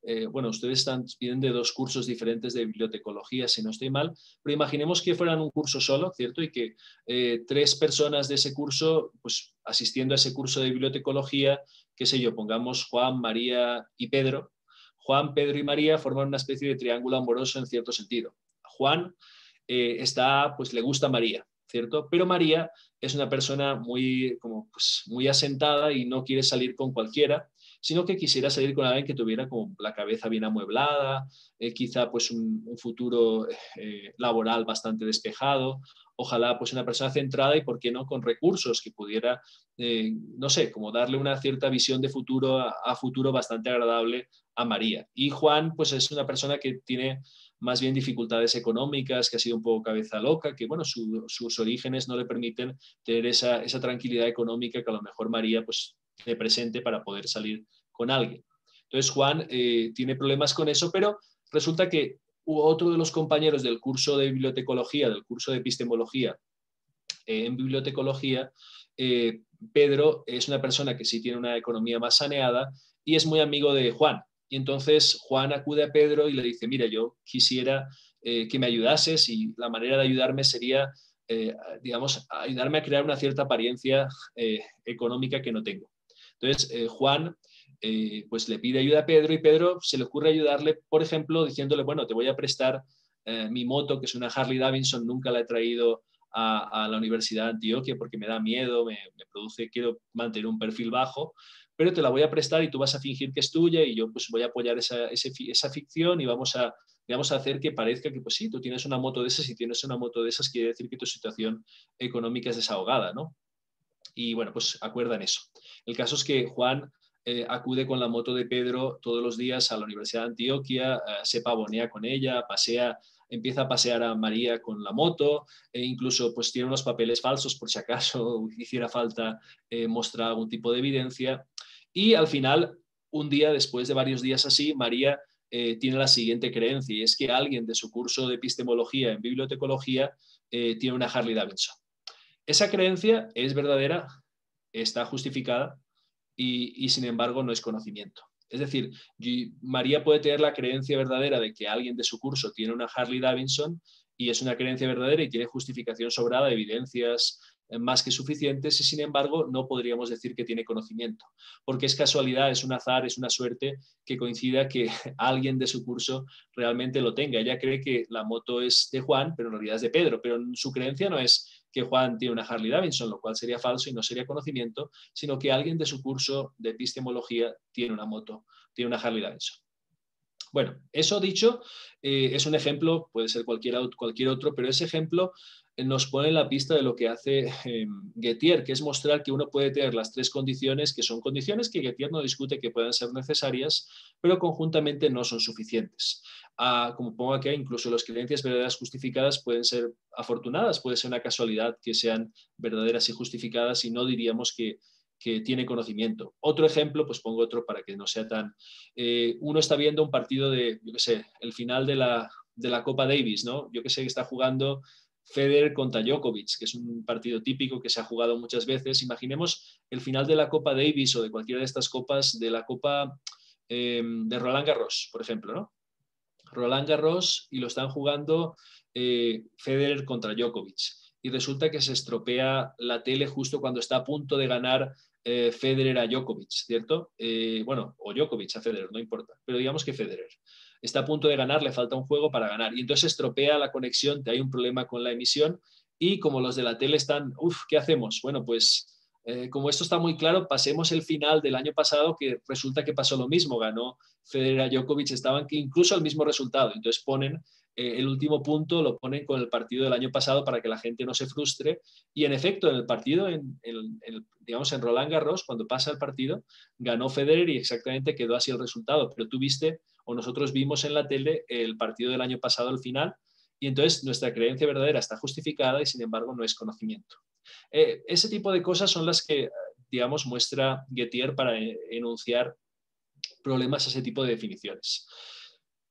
Eh, bueno, ustedes están, vienen de dos cursos diferentes de bibliotecología, si no estoy mal, pero imaginemos que fueran un curso solo, ¿cierto? Y que eh, tres personas de ese curso, pues asistiendo a ese curso de bibliotecología, qué sé yo, pongamos Juan, María y Pedro. Juan, Pedro y María forman una especie de triángulo amoroso en cierto sentido. Juan eh, está, pues le gusta a María, ¿cierto? Pero María es una persona muy, como, pues, muy asentada y no quiere salir con cualquiera, sino que quisiera salir con alguien que tuviera como la cabeza bien amueblada, eh, quizá pues un, un futuro eh, laboral bastante despejado, ojalá pues una persona centrada y por qué no con recursos que pudiera, eh, no sé, como darle una cierta visión de futuro a, a futuro bastante agradable a María. Y Juan pues es una persona que tiene más bien dificultades económicas, que ha sido un poco cabeza loca, que bueno, su, sus orígenes no le permiten tener esa, esa tranquilidad económica que a lo mejor María pues de presente para poder salir con alguien. Entonces Juan eh, tiene problemas con eso, pero resulta que otro de los compañeros del curso de bibliotecología, del curso de epistemología eh, en bibliotecología, eh, Pedro, es una persona que sí tiene una economía más saneada y es muy amigo de Juan. Y entonces Juan acude a Pedro y le dice, mira, yo quisiera eh, que me ayudases, y la manera de ayudarme sería, eh, digamos, ayudarme a crear una cierta apariencia eh, económica que no tengo. Entonces, eh, Juan eh, pues le pide ayuda a Pedro, y Pedro se le ocurre ayudarle, por ejemplo, diciéndole, bueno, te voy a prestar eh, mi moto, que es una Harley Davidson, nunca la he traído a, a la Universidad de Antioquia porque me da miedo, me, me produce, quiero mantener un perfil bajo, pero te la voy a prestar y tú vas a fingir que es tuya, y yo pues voy a apoyar esa, esa, esa ficción, y vamos a, vamos a hacer que parezca que pues sí, tú tienes una moto de esas, y tienes una moto de esas quiere decir que tu situación económica es desahogada, ¿no? Y bueno, pues acuerdan eso. El caso es que Juan eh, acude con la moto de Pedro todos los días a la Universidad de Antioquia, eh, se pavonea con ella, pasea, empieza a pasear a María con la moto, e incluso pues tiene unos papeles falsos por si acaso hiciera falta eh, mostrar algún tipo de evidencia. Y al final, un día, después de varios días así, María eh, tiene la siguiente creencia, y es que alguien de su curso de epistemología en bibliotecología eh, tiene una Harley Davidson. Esa creencia es verdadera, está justificada y, y sin embargo no es conocimiento. Es decir, María puede tener la creencia verdadera de que alguien de su curso tiene una Harley Davidson, y es una creencia verdadera y tiene justificación sobrada, evidencias más que suficientes, y sin embargo no podríamos decir que tiene conocimiento, porque es casualidad, es un azar, es una suerte que coincida que alguien de su curso realmente lo tenga. Ella cree que la moto es de Juan, pero en realidad es de Pedro, pero su creencia no es que Juan tiene una Harley Davidson, lo cual sería falso y no sería conocimiento, sino que alguien de su curso de epistemología tiene una moto, tiene una Harley Davidson. Bueno, eso dicho, eh, es un ejemplo, puede ser cualquier, cualquier otro, pero ese ejemplo nos pone en la pista de lo que hace eh, Gettier, que es mostrar que uno puede tener las tres condiciones, que son condiciones que Gettier no discute que puedan ser necesarias, pero conjuntamente no son suficientes. Ah, como pongo aquí, incluso las creencias verdaderas justificadas pueden ser afortunadas, puede ser una casualidad que sean verdaderas y justificadas, y no diríamos que que tiene conocimiento. Otro ejemplo, pues pongo otro para que no sea tan... Eh, uno está viendo un partido de, yo qué sé, el final de la, de la Copa Davis, ¿no? Yo qué sé, que está jugando Federer contra Djokovic, que es un partido típico que se ha jugado muchas veces. Imaginemos el final de la Copa Davis o de cualquiera de estas copas, de la Copa eh, de Roland Garros, por ejemplo, ¿no? Roland Garros, y lo están jugando eh, Federer contra Djokovic. Y resulta que se estropea la tele justo cuando está a punto de ganar eh, Federer a Djokovic, ¿cierto? Eh, bueno, o Djokovic a Federer, no importa, pero digamos que Federer está a punto de ganar, le falta un juego para ganar. Y entonces estropea la conexión, hay un problema con la emisión, y como los de la tele están, uff, ¿qué hacemos? Bueno, pues eh, como esto está muy claro, pasemos el final del año pasado, que resulta que pasó lo mismo, ganó Federer a Djokovic, estaban incluso al mismo resultado. Entonces ponen eh, el último punto, lo ponen con el partido del año pasado para que la gente no se frustre. Y en efecto, en el partido, en, en, en, digamos en Roland Garros, cuando pasa el partido, ganó Federer y exactamente quedó así el resultado. Pero tú viste... o nosotros vimos en la tele el partido del año pasado al final, y entonces nuestra creencia verdadera está justificada y sin embargo no es conocimiento. Eh, ese tipo de cosas son las que, digamos, muestra Gettier para enunciar problemas a ese tipo de definiciones.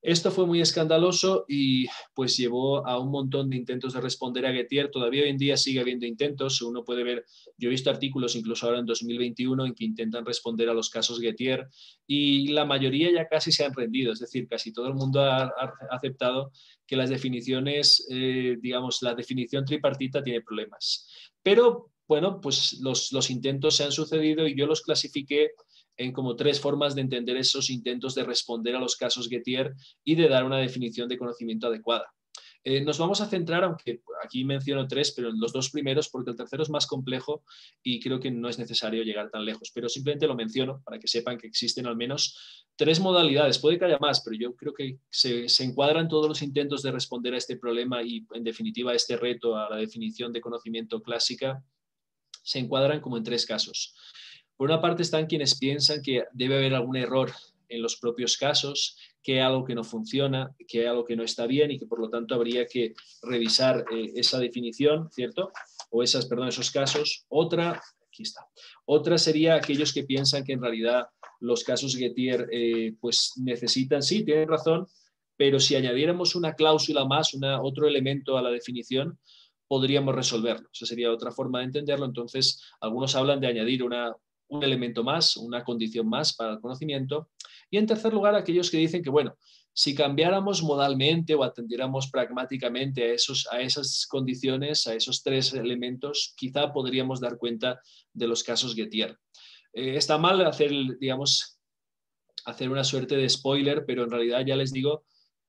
Esto fue muy escandaloso y pues llevó a un montón de intentos de responder a Gettier. Todavía hoy en día sigue habiendo intentos. Uno puede ver, yo he visto artículos incluso ahora en dos mil veintiuno en que intentan responder a los casos Gettier y la mayoría ya casi se han rendido. Es decir, casi todo el mundo ha, ha aceptado que las definiciones, eh, digamos, la definición tripartita tiene problemas. Pero bueno, pues los, los intentos se han sucedido y yo los clasifiqué en como tres formas de entender esos intentos de responder a los casos Gettier y de dar una definición de conocimiento adecuada. Eh, nos vamos a centrar, aunque aquí menciono tres, pero en los dos primeros, porque el tercero es más complejo y creo que no es necesario llegar tan lejos, pero simplemente lo menciono para que sepan que existen al menos tres modalidades. Puede que haya más, pero yo creo que se, se encuadran todos los intentos de responder a este problema y, en definitiva, a este reto, a la definición de conocimiento clásica, se encuadran como en tres casos. Por una parte están quienes piensan que debe haber algún error en los propios casos, que hay algo que no funciona, que hay algo que no está bien y que por lo tanto habría que revisar eh, esa definición, ¿cierto? O esas, perdón, esos casos. Otra, aquí está. Otra sería aquellos que piensan que en realidad los casos Gettier eh, pues necesitan, sí, tienen razón, pero si añadiéramos una cláusula más, una, otro elemento a la definición, podríamos resolverlo. Esa sería otra forma de entenderlo. Entonces, algunos hablan de añadir una... un elemento más, una condición más para el conocimiento. Y en tercer lugar, aquellos que dicen que, bueno, si cambiáramos modalmente o atendiéramos pragmáticamente a, esos, a esas condiciones, a esos tres elementos, quizá podríamos dar cuenta de los casos Gettier. Eh, está mal hacer, digamos, hacer una suerte de spoiler, pero en realidad ya les digo,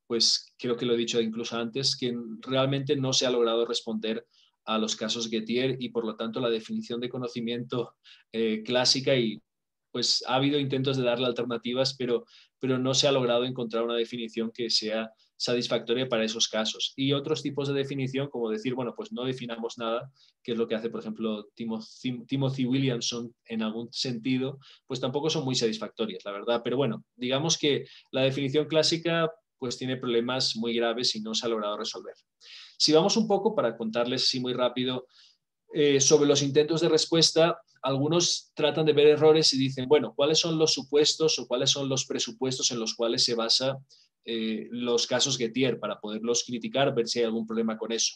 pues creo que lo he dicho incluso antes, que realmente no se ha logrado responder a los casos Gettier y por lo tanto la definición de conocimiento eh, clásica, y pues ha habido intentos de darle alternativas, pero, pero no se ha logrado encontrar una definición que sea satisfactoria para esos casos. Y otros tipos de definición, como decir, bueno, pues no definamos nada, que es lo que hace, por ejemplo, Timothy, Timothy Williamson en algún sentido, pues tampoco son muy satisfactorias, la verdad. Pero bueno, digamos que la definición clásica pues tiene problemas muy graves y no se ha logrado resolver. Si vamos un poco, para contarles sí, muy rápido, eh, sobre los intentos de respuesta, algunos tratan de ver errores y dicen, bueno, ¿cuáles son los supuestos o cuáles son los presupuestos en los cuales se basa eh, los casos Gettier para poderlos criticar, ver si hay algún problema con eso?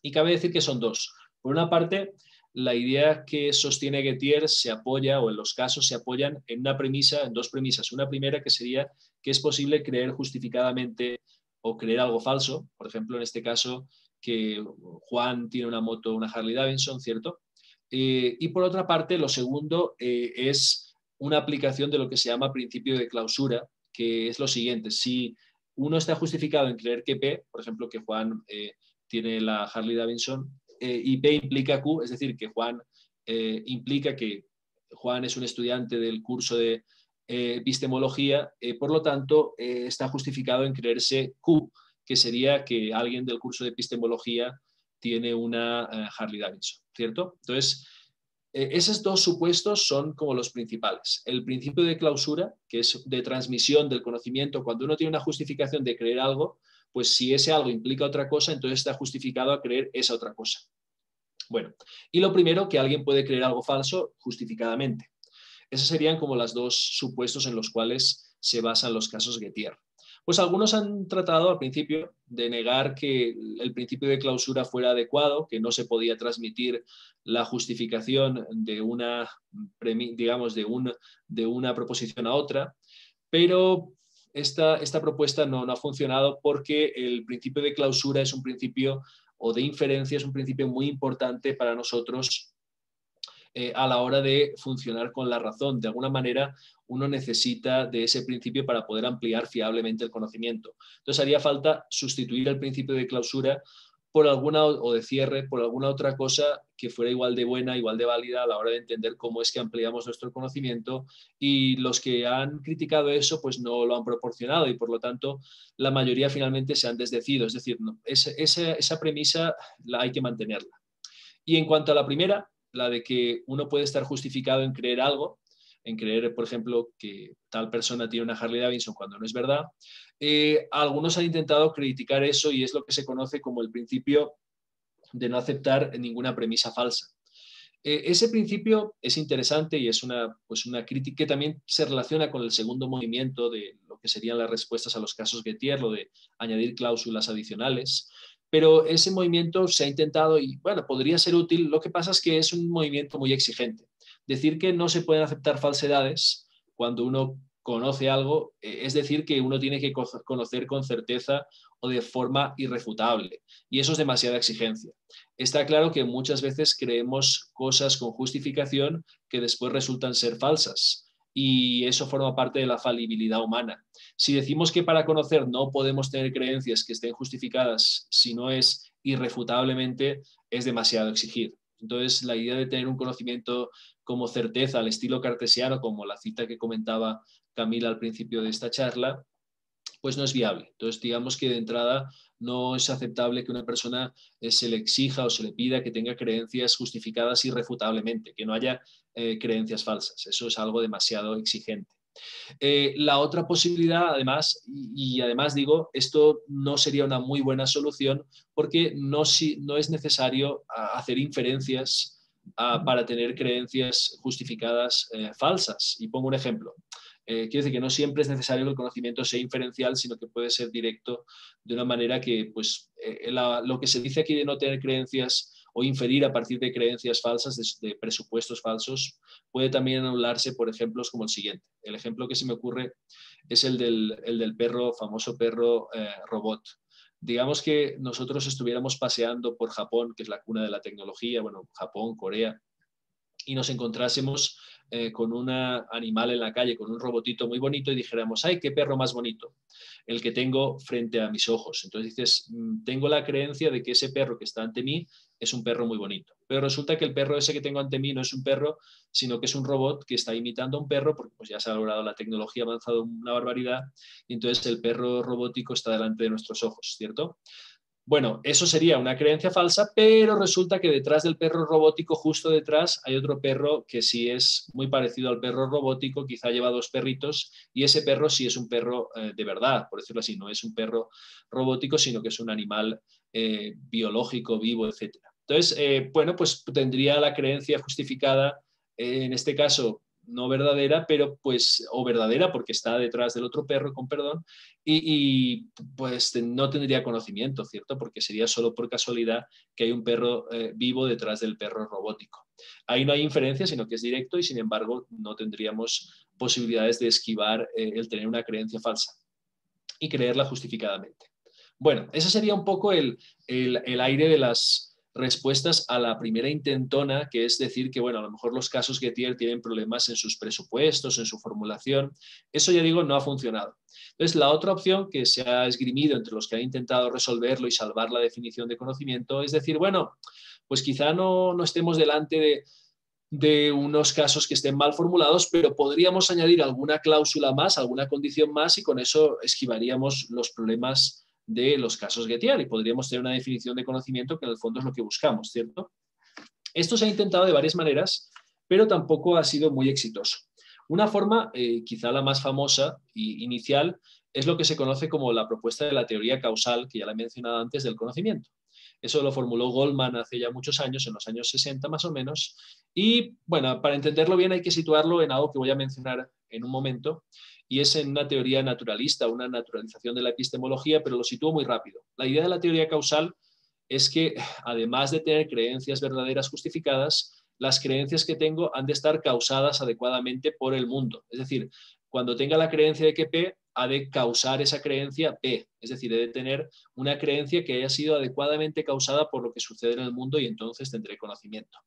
Y cabe decir que son dos. Por una parte, la idea que sostiene Gettier se apoya, o en los casos se apoyan, en una premisa, en dos premisas. Una primera que sería que es posible creer justificadamente o creer algo falso, por ejemplo, en este caso, que Juan tiene una moto, una Harley Davidson, ¿cierto? Eh, y por otra parte, lo segundo eh, es una aplicación de lo que se llama principio de clausura, que es lo siguiente: si uno está justificado en creer que P, por ejemplo, que Juan eh, tiene la Harley Davidson, eh, y P implica Q, es decir, que Juan eh, implica que Juan es un estudiante del curso de Eh, epistemología, eh, por lo tanto eh, está justificado en creerse Q, que sería que alguien del curso de epistemología tiene una eh, Harley Davidson, ¿cierto? Entonces, eh, esos dos supuestos son como los principales. El principio de clausura, que es de transmisión del conocimiento, cuando uno tiene una justificación de creer algo, pues si ese algo implica otra cosa, entonces está justificado a creer esa otra cosa. Bueno, y lo primero, que alguien puede creer algo falso justificadamente. Esos serían como los dos supuestos en los cuales se basan los casos Gettier. Pues algunos han tratado al principio de negar que el principio de clausura fuera adecuado, que no se podía transmitir la justificación de una, digamos, de un, de una proposición a otra, pero esta, esta propuesta no, no ha funcionado porque el principio de clausura es un principio, o de inferencia, es un principio muy importante para nosotros eh, a la hora de funcionar con la razón. De alguna manera, uno necesita de ese principio para poder ampliar fiablemente el conocimiento. Entonces haría falta sustituir el principio de clausura por alguna, o de cierre, por alguna otra cosa que fuera igual de buena, igual de válida a la hora de entender cómo es que ampliamos nuestro conocimiento, y los que han criticado eso pues no lo han proporcionado y por lo tanto la mayoría finalmente se han desdecido. Es decir, no, esa, esa, esa premisa la hay que mantenerla. Y en cuanto a la primera, la de que uno puede estar justificado en creer algo, en creer, por ejemplo, que tal persona tiene una Harley Davidson cuando no es verdad. Eh, algunos han intentado criticar eso y es lo que se conoce como el principio de no aceptar ninguna premisa falsa. Eh, ese principio es interesante y es una, pues una crítica que también se relaciona con el segundo movimiento de lo que serían las respuestas a los casos Gettier, lo de añadir cláusulas adicionales. Pero ese movimiento se ha intentado y, bueno, podría ser útil. Lo que pasa es que es un movimiento muy exigente. Decir que no se pueden aceptar falsedades cuando uno conoce algo es decir que uno tiene que conocer con certeza o de forma irrefutable, y eso es demasiada exigencia. Está claro que muchas veces creemos cosas con justificación que después resultan ser falsas, y eso forma parte de la falibilidad humana. Si decimos que para conocer no podemos tener creencias que estén justificadas si no es irrefutablemente, es demasiado exigir. Entonces, la idea de tener un conocimiento como certeza al estilo cartesiano, como la cita que comentaba Camila al principio de esta charla, pues no es viable. Entonces, digamos que de entrada no es aceptable que una persona se le exija o se le pida que tenga creencias justificadas irrefutablemente, que no haya eh, creencias falsas. Eso es algo demasiado exigente. Eh, la otra posibilidad, además, y, y además digo, esto no sería una muy buena solución porque no, si, no es necesario hacer inferencias a, para tener creencias justificadas eh, falsas. Y pongo un ejemplo. Eh, quiero decir que no siempre es necesario que el conocimiento sea inferencial, sino que puede ser directo de una manera que pues, eh, la, lo que se dice aquí de no tener creencias o inferir a partir de creencias falsas, de, de presupuestos falsos, puede también anularse por ejemplos como el siguiente. El ejemplo que se me ocurre es el del, el del perro, famoso perro eh, robot. Digamos que nosotros estuviéramos paseando por Japón, que es la cuna de la tecnología, bueno, Japón, Corea, y nos encontrásemos eh, con un animal en la calle, con un robotito muy bonito, y dijéramos, ¡ay, qué perro más bonito! El que tengo frente a mis ojos. Entonces dices, tengo la creencia de que ese perro que está ante mí es un perro muy bonito. Pero resulta que el perro ese que tengo ante mí no es un perro, sino que es un robot que está imitando a un perro, porque pues ya se ha logrado, la tecnología ha avanzado una barbaridad, y entonces el perro robótico está delante de nuestros ojos, ¿cierto? Bueno, eso sería una creencia falsa, pero resulta que detrás del perro robótico, justo detrás, hay otro perro que sí es muy parecido al perro robótico, quizá lleva dos perritos, y ese perro sí es un perro eh, de verdad, por decirlo así, no es un perro robótico, sino que es un animal eh, biológico, vivo, etcétera. Entonces, eh, bueno, pues tendría la creencia justificada, eh, en este caso, no verdadera, pero pues, o verdadera porque está detrás del otro perro, con perdón, y, y pues no tendría conocimiento, ¿cierto? Porque sería solo por casualidad que hay un perro eh, vivo detrás del perro robótico. Ahí no hay inferencia, sino que es directo y sin embargo no tendríamos posibilidades de esquivar eh, el tener una creencia falsa y creerla justificadamente. Bueno, ese sería un poco el, el, el aire de las respuestas a la primera intentona, que es decir que, bueno, a lo mejor los casos Gettier tienen problemas en sus presupuestos, en su formulación. Eso, ya digo, no ha funcionado. Entonces, la otra opción que se ha esgrimido entre los que han intentado resolverlo y salvar la definición de conocimiento es decir, bueno, pues quizá no, no estemos delante de, de unos casos que estén mal formulados, pero podríamos añadir alguna cláusula más, alguna condición más, y con eso esquivaríamos los problemas de los casos Gettier y podríamos tener una definición de conocimiento que en el fondo es lo que buscamos, ¿cierto? Esto se ha intentado de varias maneras, pero tampoco ha sido muy exitoso. Una forma, eh, quizá la más famosa e inicial, es lo que se conoce como la propuesta de la teoría causal, que ya la he mencionado antes, del conocimiento. Eso lo formuló Goldman hace ya muchos años, en los años sesenta más o menos, y bueno, para entenderlo bien hay que situarlo en algo que voy a mencionar en un momento, y es en una teoría naturalista, una naturalización de la epistemología, pero lo sitúo muy rápido. La idea de la teoría causal es que, además de tener creencias verdaderas justificadas, las creencias que tengo han de estar causadas adecuadamente por el mundo. Es decir, cuando tenga la creencia de que P, ha de causar esa creencia P. Es decir, he de tener una creencia que haya sido adecuadamente causada por lo que sucede en el mundo y entonces tendré conocimiento.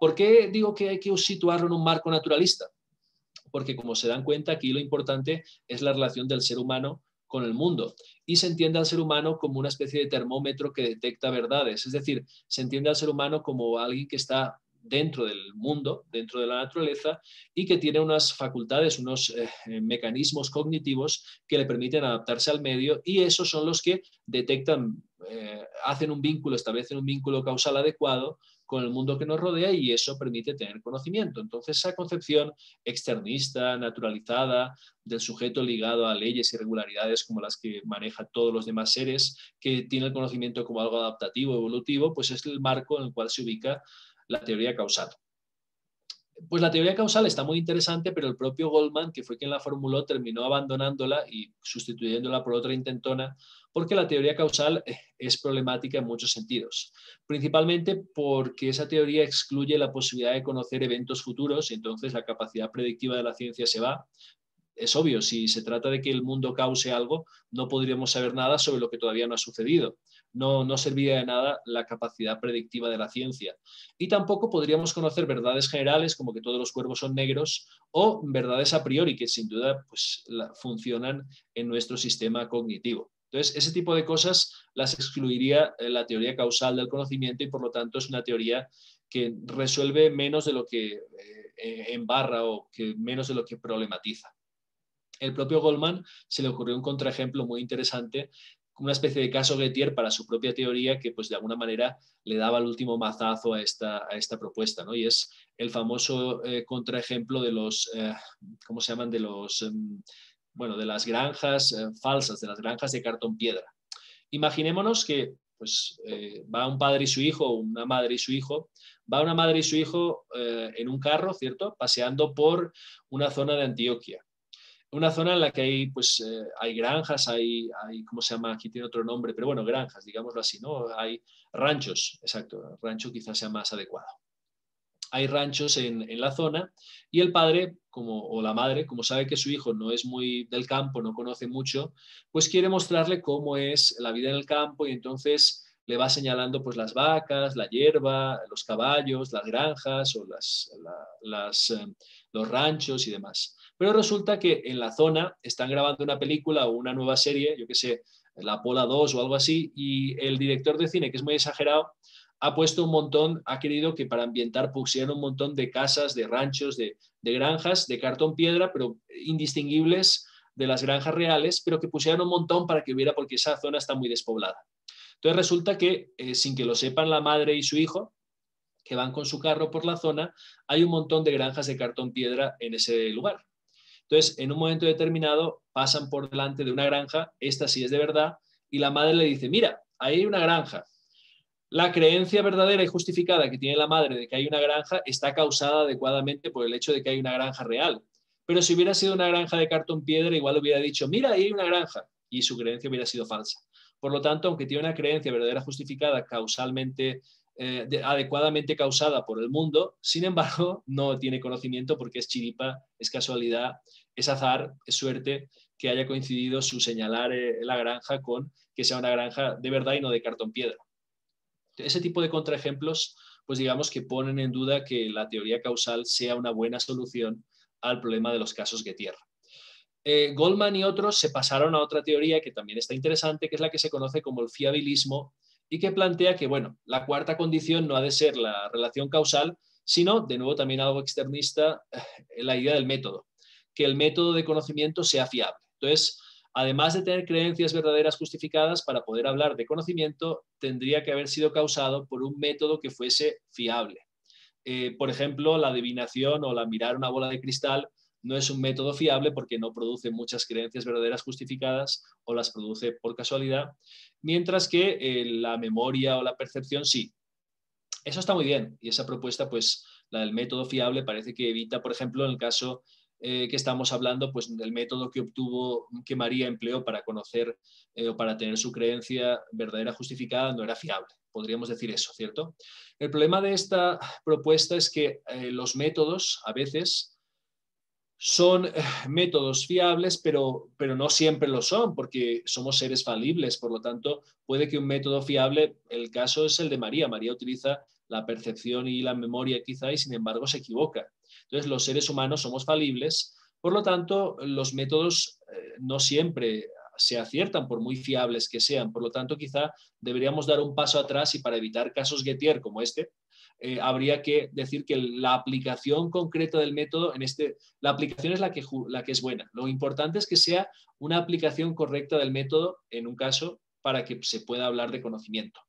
¿Por qué digo que hay que situarlo en un marco naturalista? Porque, como se dan cuenta, aquí lo importante es la relación del ser humano con el mundo, y se entiende al ser humano como una especie de termómetro que detecta verdades. Es decir, se entiende al ser humano como alguien que está dentro del mundo, dentro de la naturaleza, y que tiene unas facultades, unos eh, mecanismos cognitivos que le permiten adaptarse al medio, y esos son los que detectan, eh, hacen un vínculo, establecen un vínculo causal adecuado con el mundo que nos rodea, y eso permite tener conocimiento. Entonces, esa concepción externista, naturalizada, del sujeto ligado a leyes y regularidades como las que maneja todos los demás seres, que tiene el conocimiento como algo adaptativo, evolutivo, pues es el marco en el cual se ubica la teoría causal. Pues la teoría causal está muy interesante, pero el propio Goldman, que fue quien la formuló, terminó abandonándola y sustituyéndola por otra intentona, porque la teoría causal es problemática en muchos sentidos. Principalmente porque esa teoría excluye la posibilidad de conocer eventos futuros, y entonces la capacidad predictiva de la ciencia se va. Es obvio, si se trata de que el mundo cause algo, no podríamos saber nada sobre lo que todavía no ha sucedido. No, no serviría de nada la capacidad predictiva de la ciencia. Y tampoco podríamos conocer verdades generales, como que todos los cuervos son negros, o verdades a priori, que sin duda pues, la, funcionan en nuestro sistema cognitivo. Entonces, ese tipo de cosas las excluiría la teoría causal del conocimiento, y por lo tanto es una teoría que resuelve menos de lo que eh, embarra o que menos de lo que problematiza. El propio Goldman se le ocurrió un contraejemplo muy interesante, una especie de caso Gettier para su propia teoría, que pues de alguna manera le daba el último mazazo a esta, a esta propuesta, ¿no? Y es el famoso eh, contraejemplo de los, eh, ¿cómo se llaman? De los, eh, bueno, de las granjas eh, falsas, de las granjas de cartón piedra. Imaginémonos que pues, eh, va un padre y su hijo, una madre y su hijo, va una madre y su hijo eh, en un carro, ¿cierto? Paseando por una zona de Antioquia. Una zona en la que hay, pues, eh, hay granjas, hay, hay, ¿cómo se llama? Aquí tiene otro nombre, pero bueno, granjas, digámoslo así, ¿no? Hay ranchos, exacto, rancho quizás sea más adecuado. Hay ranchos en, en la zona, y el padre como, o la madre, como sabe que su hijo no es muy del campo, no conoce mucho, pues quiere mostrarle cómo es la vida en el campo, y entonces le va señalando pues, las vacas, la hierba, los caballos, las granjas o las, la, las, eh, los ranchos y demás. Pero resulta que en la zona están grabando una película o una nueva serie, yo qué sé, La Pola dos o algo así, y el director de cine, que es muy exagerado, ha puesto un montón, ha querido que para ambientar pusieran un montón de casas, de ranchos, de, de granjas, de cartón piedra, pero indistinguibles de las granjas reales, pero que pusieran un montón para que hubiera, porque esa zona está muy despoblada. Entonces resulta que, eh, sin que lo sepan la madre y su hijo, que van con su carro por la zona, hay un montón de granjas de cartón piedra en ese lugar. Entonces, en un momento determinado, pasan por delante de una granja, esta sí es de verdad, y la madre le dice, mira, ahí hay una granja. La creencia verdadera y justificada que tiene la madre de que hay una granja está causada adecuadamente por el hecho de que hay una granja real. Pero si hubiera sido una granja de cartón piedra, igual hubiera dicho, mira, ahí hay una granja, y su creencia hubiera sido falsa. Por lo tanto, aunque tiene una creencia verdadera justificada causalmente, eh, de, adecuadamente causada por el mundo, sin embargo, no tiene conocimiento porque es chiripa, es casualidad, es azar, es suerte que haya coincidido su señalar eh, la granja con que sea una granja de verdad y no de cartón piedra. Ese tipo de contraejemplos, pues digamos que ponen en duda que la teoría causal sea una buena solución al problema de los casos Gettier. Eh, Goldman y otros se pasaron a otra teoría que también está interesante, que es la que se conoce como el fiabilismo, y que plantea que, bueno, la cuarta condición no ha de ser la relación causal, sino, de nuevo también algo externista, la idea del método, que el método de conocimiento sea fiable. Entonces, además de tener creencias verdaderas justificadas, para poder hablar de conocimiento, tendría que haber sido causado por un método que fuese fiable. Eh, por ejemplo, la adivinación o la mirar una bola de cristal no es un método fiable porque no produce muchas creencias verdaderas justificadas o las produce por casualidad, mientras que eh, la memoria o la percepción sí. Eso está muy bien, y esa propuesta, pues la del método fiable, parece que evita, por ejemplo, en el caso eh, que estamos hablando, pues del método que obtuvo, que María empleó para conocer eh, o para tener su creencia verdadera justificada, no era fiable. Podríamos decir eso, ¿cierto? El problema de esta propuesta es que eh, los métodos a veces son métodos fiables, pero, pero no siempre lo son, porque somos seres falibles. Por lo tanto, puede que un método fiable, el caso es el de María. María utiliza la percepción y la memoria quizá y sin embargo se equivoca. Entonces los seres humanos somos falibles, por lo tanto los métodos eh, no siempre se aciertan por muy fiables que sean. Por lo tanto quizá deberíamos dar un paso atrás y para evitar casos Gettier como este, Eh, habría que decir que la aplicación concreta del método, en este, la aplicación es la que, la que es buena. Lo importante es que sea una aplicación correcta del método, en un caso, para que se pueda hablar de conocimiento.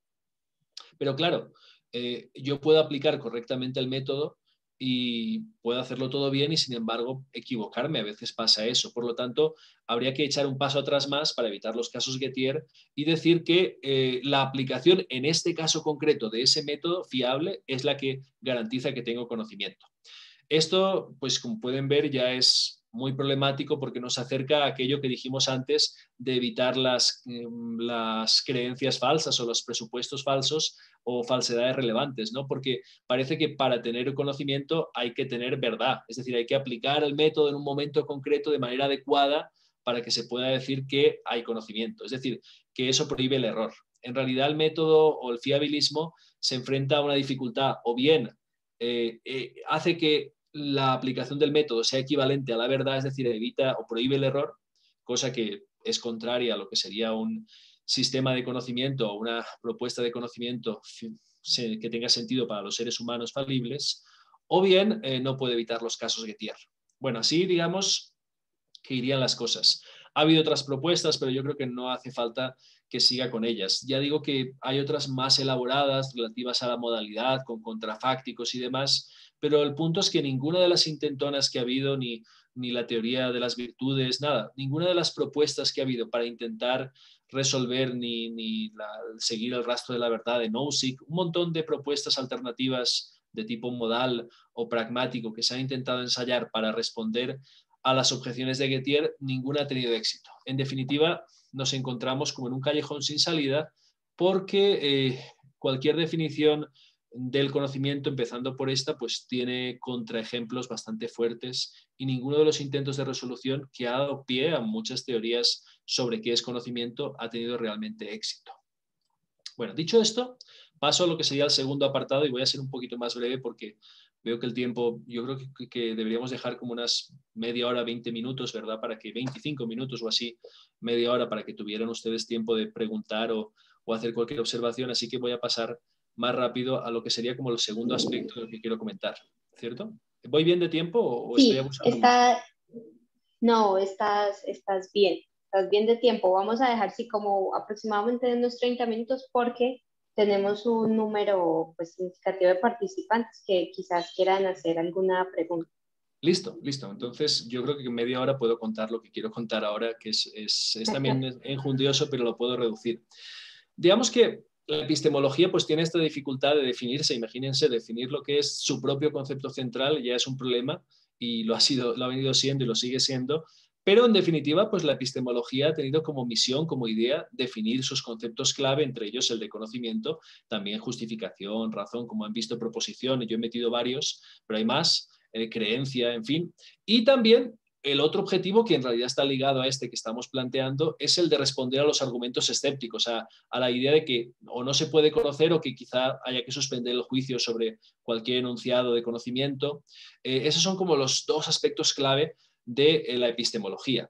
Pero claro, eh, yo puedo aplicar correctamente el método y puedo hacerlo todo bien y, sin embargo, equivocarme. A veces pasa eso. Por lo tanto, habría que echar un paso atrás más para evitar los casos Gettier y decir que eh, la aplicación, en este caso concreto, de ese método fiable es la que garantiza que tengo conocimiento. Esto, pues como pueden ver, ya es muy problemático porque nos acerca a aquello que dijimos antes de evitar las, las creencias falsas o los presupuestos falsos o falsedades relevantes, ¿no? Porque parece que para tener conocimiento hay que tener verdad, es decir, hay que aplicar el método en un momento concreto de manera adecuada para que se pueda decir que hay conocimiento, es decir, que eso prohíbe el error. En realidad el método o el fiabilismo se enfrenta a una dificultad o bien eh, eh, hace que la aplicación del método sea equivalente a la verdad, es decir, evita o prohíbe el error, cosa que es contraria a lo que sería un sistema de conocimiento o una propuesta de conocimiento que tenga sentido para los seres humanos falibles, o bien eh, no puede evitar los casos Gettier. Bueno, así digamos que irían las cosas. Ha habido otras propuestas, pero yo creo que no hace falta que siga con ellas. Ya digo que hay otras más elaboradas relativas a la modalidad, con contrafácticos y demás, pero el punto es que ninguna de las intentonas que ha habido, ni, ni la teoría de las virtudes, nada, ninguna de las propuestas que ha habido para intentar resolver ni, ni la, seguir el rastro de la verdad de Nozick, un montón de propuestas alternativas de tipo modal o pragmático que se han intentado ensayar para responder a las objeciones de Gettier, ninguna ha tenido éxito. En definitiva, nos encontramos como en un callejón sin salida porque eh, cualquier definición del conocimiento, empezando por esta, pues tiene contraejemplos bastante fuertes y ninguno de los intentos de resolución que ha dado pie a muchas teorías sobre qué es conocimiento ha tenido realmente éxito. Bueno, dicho esto, paso a lo que sería el segundo apartado y voy a ser un poquito más breve porque veo que el tiempo, yo creo que, que deberíamos dejar como unas media hora, veinte minutos, ¿verdad? Para que veinticinco minutos o así, media hora, para que tuvieran ustedes tiempo de preguntar o, o hacer cualquier observación, así que voy a pasar más rápido a lo que sería como el segundo aspecto de lo que quiero comentar, ¿cierto? ¿Voy bien de tiempo o sí, estoy abusando? Está... No, estás, estás bien, estás bien de tiempo. Vamos a dejar sí, como aproximadamente unos treinta minutos porque tenemos un número pues, significativo de participantes que quizás quieran hacer alguna pregunta. Listo, listo. Entonces yo creo que en media hora puedo contar lo que quiero contar ahora, que es, es, es también enjundioso, pero lo puedo reducir. Digamos que la epistemología pues tiene esta dificultad de definirse, imagínense, definir lo que es su propio concepto central ya es un problema y lo ha, sido, lo ha venido siendo y lo sigue siendo, pero en definitiva pues la epistemología ha tenido como misión, como idea, definir sus conceptos clave, entre ellos el de conocimiento, también justificación, razón, como han visto proposición, yo he metido varios, pero hay más, eh, creencia, en fin, y también el otro objetivo, que en realidad está ligado a este que estamos planteando, es el de responder a los argumentos escépticos, a, a la idea de que o no se puede conocer o que quizá haya que suspender el juicio sobre cualquier enunciado de conocimiento. Eh, esos son como los dos aspectos clave de eh, la epistemología.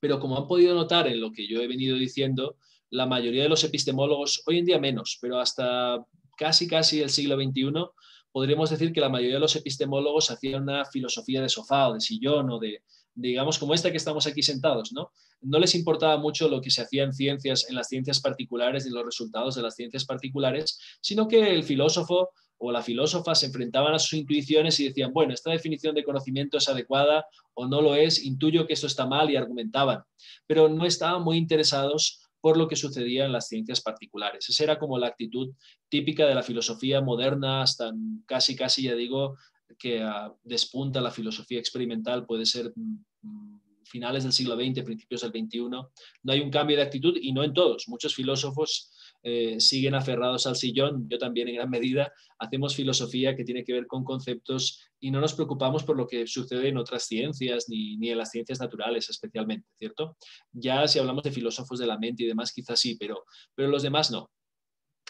Pero como han podido notar en lo que yo he venido diciendo, la mayoría de los epistemólogos, hoy en día menos, pero hasta casi casi el siglo veintiuno, podríamos decir que la mayoría de los epistemólogos hacían una filosofía de sofá o de sillón o de, digamos, como esta que estamos aquí sentados, ¿no? No les importaba mucho lo que se hacía en ciencias, en las ciencias particulares y los resultados de las ciencias particulares, sino que el filósofo o la filósofa se enfrentaban a sus intuiciones y decían, bueno, esta definición de conocimiento es adecuada o no lo es, intuyo que esto está mal y argumentaban, pero no estaban muy interesados por lo que sucedía en las ciencias particulares. Esa era como la actitud típica de la filosofía moderna hasta casi, casi, ya digo, que uh, despunta la filosofía experimental, puede ser mm, finales del siglo veinte, principios del veintiuno, no hay un cambio de actitud y no en todos. Muchos filósofos eh, siguen aferrados al sillón, yo también en gran medida, hacemos filosofía que tiene que ver con conceptos y no nos preocupamos por lo que sucede en otras ciencias, ni, ni en las ciencias naturales especialmente, ¿cierto? Ya si hablamos de filósofos de la mente y demás, quizás sí, pero, pero los demás no.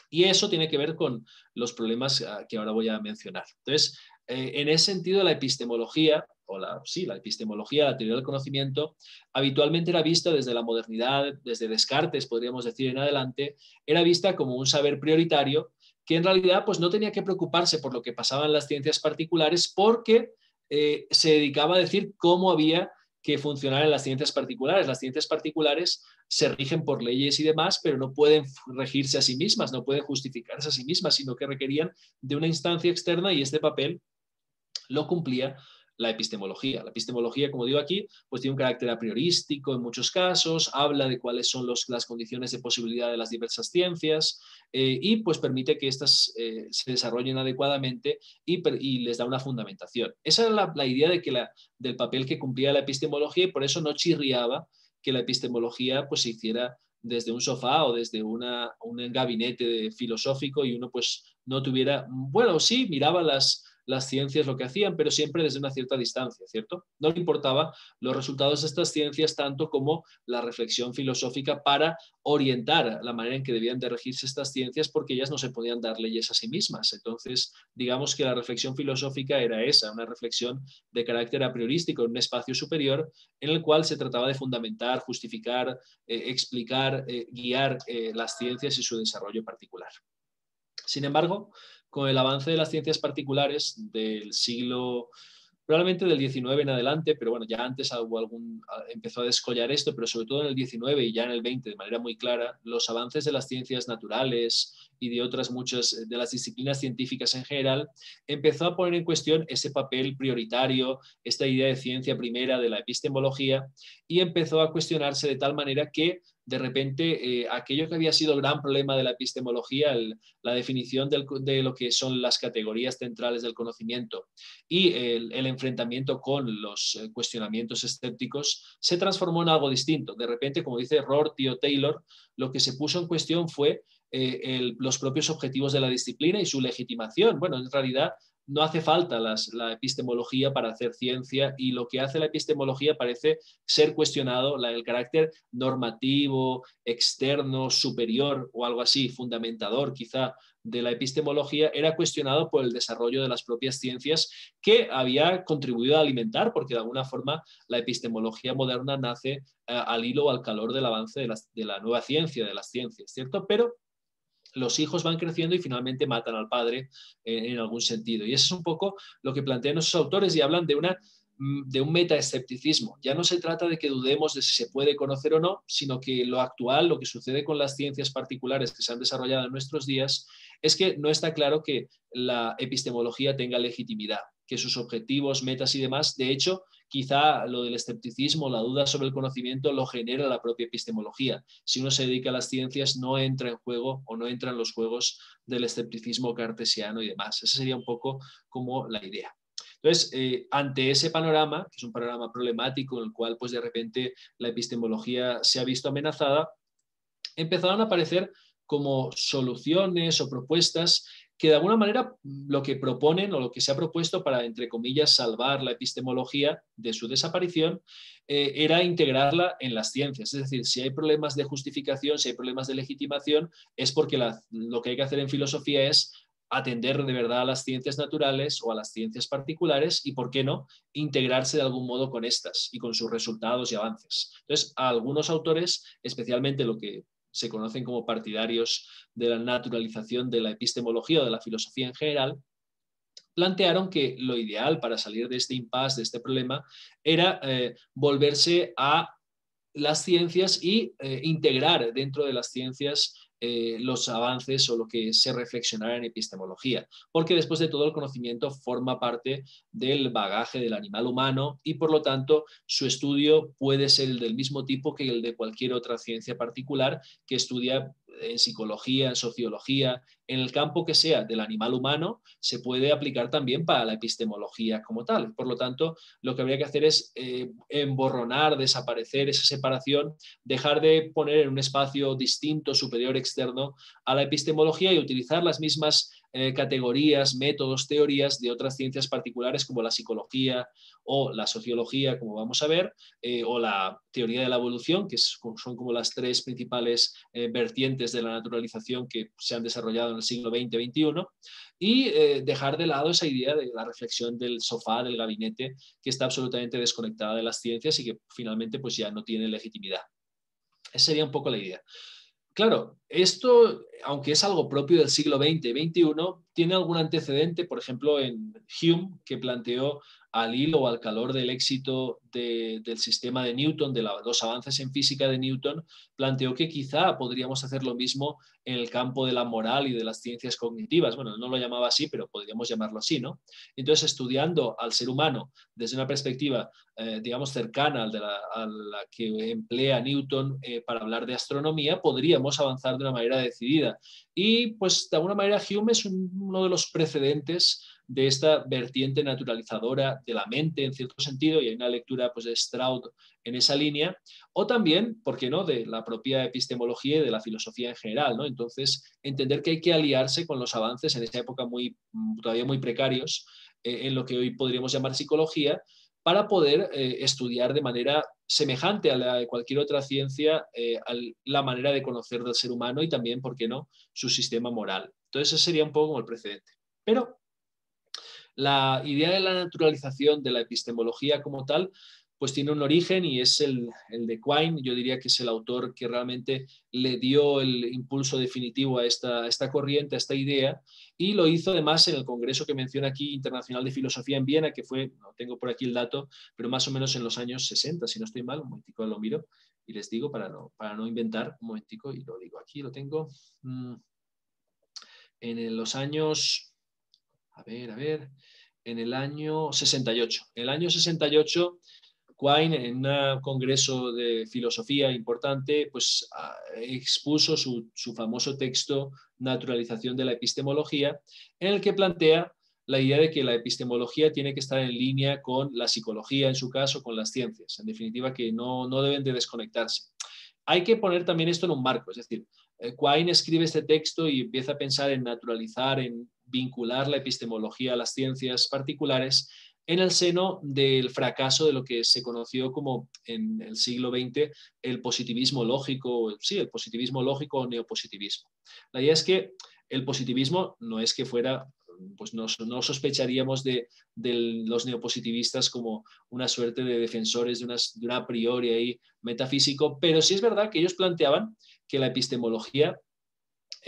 Y eso tiene que ver con los problemas uh, que ahora voy a mencionar. Entonces, eh, en ese sentido, la epistemología, o la, sí, la epistemología, la teoría del conocimiento, habitualmente era vista desde la modernidad, desde Descartes, podríamos decir, en adelante, era vista como un saber prioritario que en realidad pues, no tenía que preocuparse por lo que pasaba en las ciencias particulares porque eh, se dedicaba a decir cómo había que funcionar en las ciencias particulares. Las ciencias particulares se rigen por leyes y demás, pero no pueden regirse a sí mismas, no pueden justificarse a sí mismas, sino que requerían de una instancia externa y este papel lo cumplía la epistemología. La epistemología, como digo aquí, pues tiene un carácter apriorístico en muchos casos, habla de cuáles son los, las condiciones de posibilidad de las diversas ciencias eh, y pues permite que éstas eh, se desarrollen adecuadamente y, y les da una fundamentación. Esa era la, la idea de que la, del papel que cumplía la epistemología y por eso no chirriaba que la epistemología pues, se hiciera desde un sofá o desde una, un gabinete filosófico y uno pues no tuviera, bueno, sí, miraba las... las ciencias lo que hacían, pero siempre desde una cierta distancia, ¿cierto? No le importaba los resultados de estas ciencias tanto como la reflexión filosófica para orientar la manera en que debían de regirse estas ciencias porque ellas no se podían dar leyes a sí mismas. Entonces, digamos que la reflexión filosófica era esa, una reflexión de carácter apriorístico en un espacio superior en el cual se trataba de fundamentar, justificar, eh, explicar, eh, guiar eh, las ciencias y su desarrollo particular. Sin embargo, con el avance de las ciencias particulares del siglo, probablemente del diecinueve en adelante, pero bueno, ya antes hubo algún, empezó a descollar esto, pero sobre todo en el diecinueve y ya en el veinte de manera muy clara, los avances de las ciencias naturales y de otras muchas, de las disciplinas científicas en general, empezó a poner en cuestión ese papel prioritario, esta idea de ciencia primera de la epistemología y empezó a cuestionarse de tal manera que de repente, eh, aquello que había sido el gran problema de la epistemología, el, la definición del, de lo que son las categorías centrales del conocimiento y el, el enfrentamiento con los eh, cuestionamientos escépticos, se transformó en algo distinto. De repente, como dice Rorty o Taylor, lo que se puso en cuestión fue eh, el, los propios objetivos de la disciplina y su legitimación. Bueno, en realidad, no hace falta las, la epistemología para hacer ciencia y lo que hace la epistemología parece ser cuestionado, la, el carácter normativo, externo, superior o algo así, fundamentador quizá de la epistemología, era cuestionado por el desarrollo de las propias ciencias que había contribuido a alimentar, porque de alguna forma la epistemología moderna nace uh, al hilo o al calor del avance de, las, de la nueva ciencia, de las ciencias, ¿cierto? Pero los hijos van creciendo y finalmente matan al padre en, en algún sentido. Y eso es un poco lo que plantean esos autores y hablan de, una, de un metaescepticismo. Ya no se trata de que dudemos de si se puede conocer o no, sino que lo actual, lo que sucede con las ciencias particulares que se han desarrollado en nuestros días, es que no está claro que la epistemología tenga legitimidad, que sus objetivos, metas y demás, de hecho, quizá lo del escepticismo, la duda sobre el conocimiento lo genera la propia epistemología. Si uno se dedica a las ciencias no entra en juego o no entran los juegos del escepticismo cartesiano y demás. Esa sería un poco como la idea. Entonces, eh, ante ese panorama, que es un panorama problemático en el cual pues de repente la epistemología se ha visto amenazada, empezaron a aparecer como soluciones o propuestas que de alguna manera lo que proponen o lo que se ha propuesto para, entre comillas, salvar la epistemología de su desaparición, eh, era integrarla en las ciencias. Es decir, si hay problemas de justificación, si hay problemas de legitimación, es porque la, lo que hay que hacer en filosofía es atender de verdad a las ciencias naturales o a las ciencias particulares y, ¿por qué no?, integrarse de algún modo con estas y con sus resultados y avances. Entonces, a algunos autores, especialmente lo que se conocen como partidarios de la naturalización de la epistemología o de la filosofía en general, plantearon que lo ideal para salir de este impasse, de este problema, era eh, volverse a las ciencias y eh, integrar dentro de las ciencias Eh, los avances o lo que se reflexionara en epistemología, porque después de todo el conocimiento forma parte del bagaje del animal humano y por lo tanto su estudio puede ser el del mismo tipo que el de cualquier otra ciencia particular que estudia en psicología, en sociología, en el campo que sea del animal humano, se puede aplicar también para la epistemología como tal. Por lo tanto, lo que habría que hacer es eh, emborronar, desaparecer esa separación, dejar de poner en un espacio distinto, superior, externo a la epistemología y utilizar las mismas eh, categorías, métodos, teorías de otras ciencias particulares como la psicología o la sociología, como vamos a ver, eh, o la teoría de la evolución, que son como las tres principales eh, vertientes de la naturalización que se han desarrollado en el siglo veinte, veintiuno, y eh, dejar de lado esa idea de la reflexión del sofá, del gabinete, que está absolutamente desconectada de las ciencias y que finalmente pues, ya no tiene legitimidad. Esa sería un poco la idea. Claro, esto, aunque es algo propio del siglo veinte y veintiuno, tiene algún antecedente, por ejemplo, en Hume, que planteó al hilo o al calor del éxito de, del sistema de Newton, de la, los avances en física de Newton, planteó que quizá podríamos hacer lo mismo en el campo de la moral y de las ciencias cognitivas. Bueno, no lo llamaba así, pero podríamos llamarlo así, ¿no? Entonces, estudiando al ser humano desde una perspectiva, eh, digamos, cercana a la, a la que emplea Newton eh, para hablar de astronomía, podríamos avanzar de una manera decidida. Y, pues, de alguna manera, Hume es un, uno de los precedentes de esta vertiente naturalizadora de la mente, en cierto sentido, y hay una lectura pues, de Stroud en esa línea, o también, ¿por qué no?, de la propia epistemología y de la filosofía en general, ¿no? Entonces, entender que hay que aliarse con los avances en esa época muy, todavía muy precarios, eh, en lo que hoy podríamos llamar psicología, para poder eh, estudiar de manera semejante a la de cualquier otra ciencia eh, a la manera de conocer del ser humano y también, ¿por qué no?, su sistema moral. Entonces, ese sería un poco como el precedente. Pero la idea de la naturalización de la epistemología como tal, pues tiene un origen y es el, el de Quine. Yo diría que es el autor que realmente le dio el impulso definitivo a esta, a esta corriente, a esta idea, y lo hizo además en el congreso que menciona aquí, Internacional de Filosofía en Viena, que fue, no tengo por aquí el dato, pero más o menos en los años sesenta, si no estoy mal, un momentico lo miro y les digo para no, para no inventar, un momentico y lo digo aquí, lo tengo. En los años... A ver, a ver, en el año sesenta y ocho. En el año sesenta y ocho, Quine, en un congreso de filosofía importante, pues expuso su, su famoso texto Naturalización de la epistemología, en el que plantea la idea de que la epistemología tiene que estar en línea con la psicología, en su caso, con las ciencias. En definitiva, que no, no deben de desconectarse. Hay que poner también esto en un marco, es decir, Quine escribe este texto y empieza a pensar en naturalizar, en vincular la epistemología a las ciencias particulares en el seno del fracaso de lo que se conoció como en el siglo veinte el positivismo lógico, sí, el positivismo lógico o neopositivismo. La idea es que el positivismo no es que fuera, pues no, no sospecharíamos de, de los neopositivistas como una suerte de defensores de, unas, de una a priori ahí metafísico, pero sí es verdad que ellos planteaban que la epistemología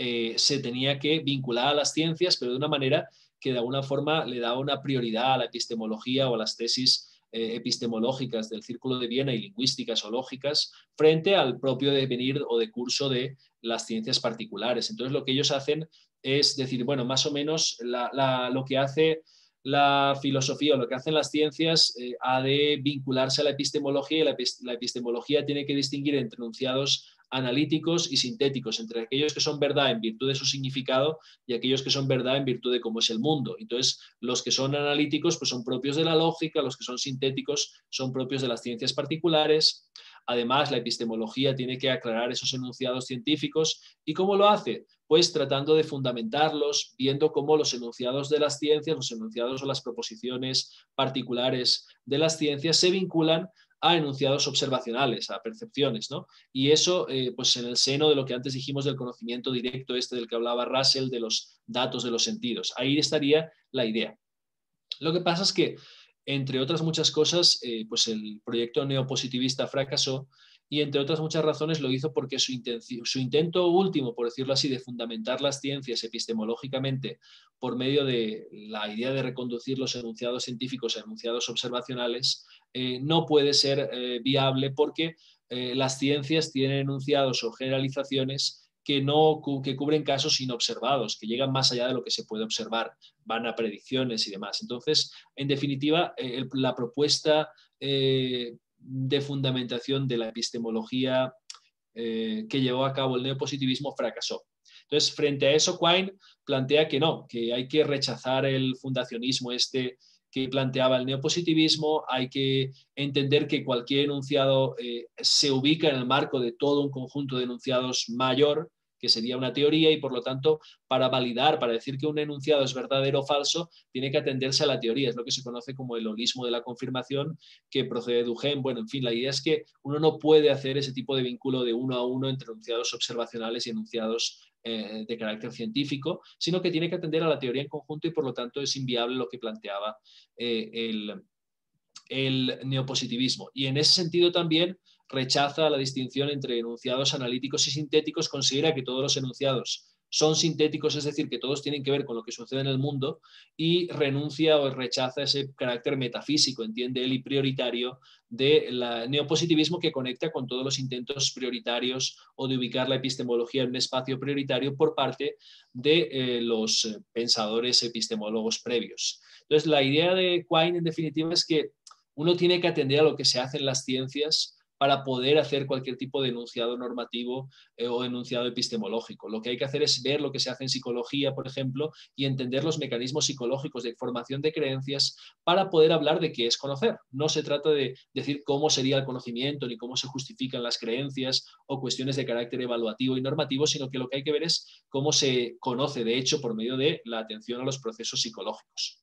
Eh, se tenía que vincular a las ciencias, pero de una manera que de alguna forma le daba una prioridad a la epistemología o a las tesis eh, epistemológicas del Círculo de Viena y lingüísticas o lógicas frente al propio devenir o decurso de las ciencias particulares. Entonces lo que ellos hacen es decir, bueno, más o menos la, la, lo que hace la filosofía o lo que hacen las ciencias eh, ha de vincularse a la epistemología y la, la epistemología tiene que distinguir entre enunciados analíticos y sintéticos, entre aquellos que son verdad en virtud de su significado y aquellos que son verdad en virtud de cómo es el mundo. Entonces, los que son analíticos pues son propios de la lógica, los que son sintéticos son propios de las ciencias particulares. Además, la epistemología tiene que aclarar esos enunciados científicos. ¿Y cómo lo hace? Pues tratando de fundamentarlos, viendo cómo los enunciados de las ciencias, los enunciados o las proposiciones particulares de las ciencias se vinculan a enunciados observacionales, a percepciones, ¿no? Y eso, eh, pues en el seno de lo que antes dijimos del conocimiento directo este del que hablaba Russell, de los datos de los sentidos. Ahí estaría la idea. Lo que pasa es que, entre otras muchas cosas, eh, pues el proyecto neopositivista fracasó y entre otras muchas razones lo hizo porque su, su intento último, por decirlo así, de fundamentar las ciencias epistemológicamente por medio de la idea de reconducir los enunciados científicos a enunciados observacionales, eh, no puede ser eh, viable porque eh, las ciencias tienen enunciados o generalizaciones que, no, que cubren casos inobservados, que llegan más allá de lo que se puede observar, van a predicciones y demás. Entonces, en definitiva, eh, el, la propuesta eh, de fundamentación de la epistemología eh, que llevó a cabo el neopositivismo fracasó. Entonces, frente a eso, Quine plantea que no, que hay que rechazar el fundacionismo este que planteaba el neopositivismo, hay que entender que cualquier enunciado eh, se ubica en el marco de todo un conjunto de enunciados mayor, que sería una teoría, y por lo tanto, para validar, para decir que un enunciado es verdadero o falso, tiene que atenderse a la teoría, es lo que se conoce como el holismo de la confirmación, que procede de Duhem. Bueno, en fin, la idea es que uno no puede hacer ese tipo de vínculo de uno a uno entre enunciados observacionales y enunciados eh, de carácter científico, sino que tiene que atender a la teoría en conjunto, y por lo tanto es inviable lo que planteaba eh, el, el neopositivismo. Y en ese sentido también rechaza la distinción entre enunciados analíticos y sintéticos, considera que todos los enunciados son sintéticos, es decir, que todos tienen que ver con lo que sucede en el mundo, y renuncia o rechaza ese carácter metafísico, entiende él, y prioritario del neopositivismo, que conecta con todos los intentos prioritarios o de ubicar la epistemología en un espacio prioritario por parte de eh, los pensadores epistemólogos previos. Entonces, la idea de Quine, en definitiva, es que uno tiene que atender a lo que se hace en las ciencias para poder hacer cualquier tipo de enunciado normativo eh, o enunciado epistemológico. Lo que hay que hacer es ver lo que se hace en psicología, por ejemplo, y entender los mecanismos psicológicos de formación de creencias para poder hablar de qué es conocer. No se trata de decir cómo sería el conocimiento ni cómo se justifican las creencias o cuestiones de carácter evaluativo y normativo, sino que lo que hay que ver es cómo se conoce, de hecho, por medio de la atención a los procesos psicológicos.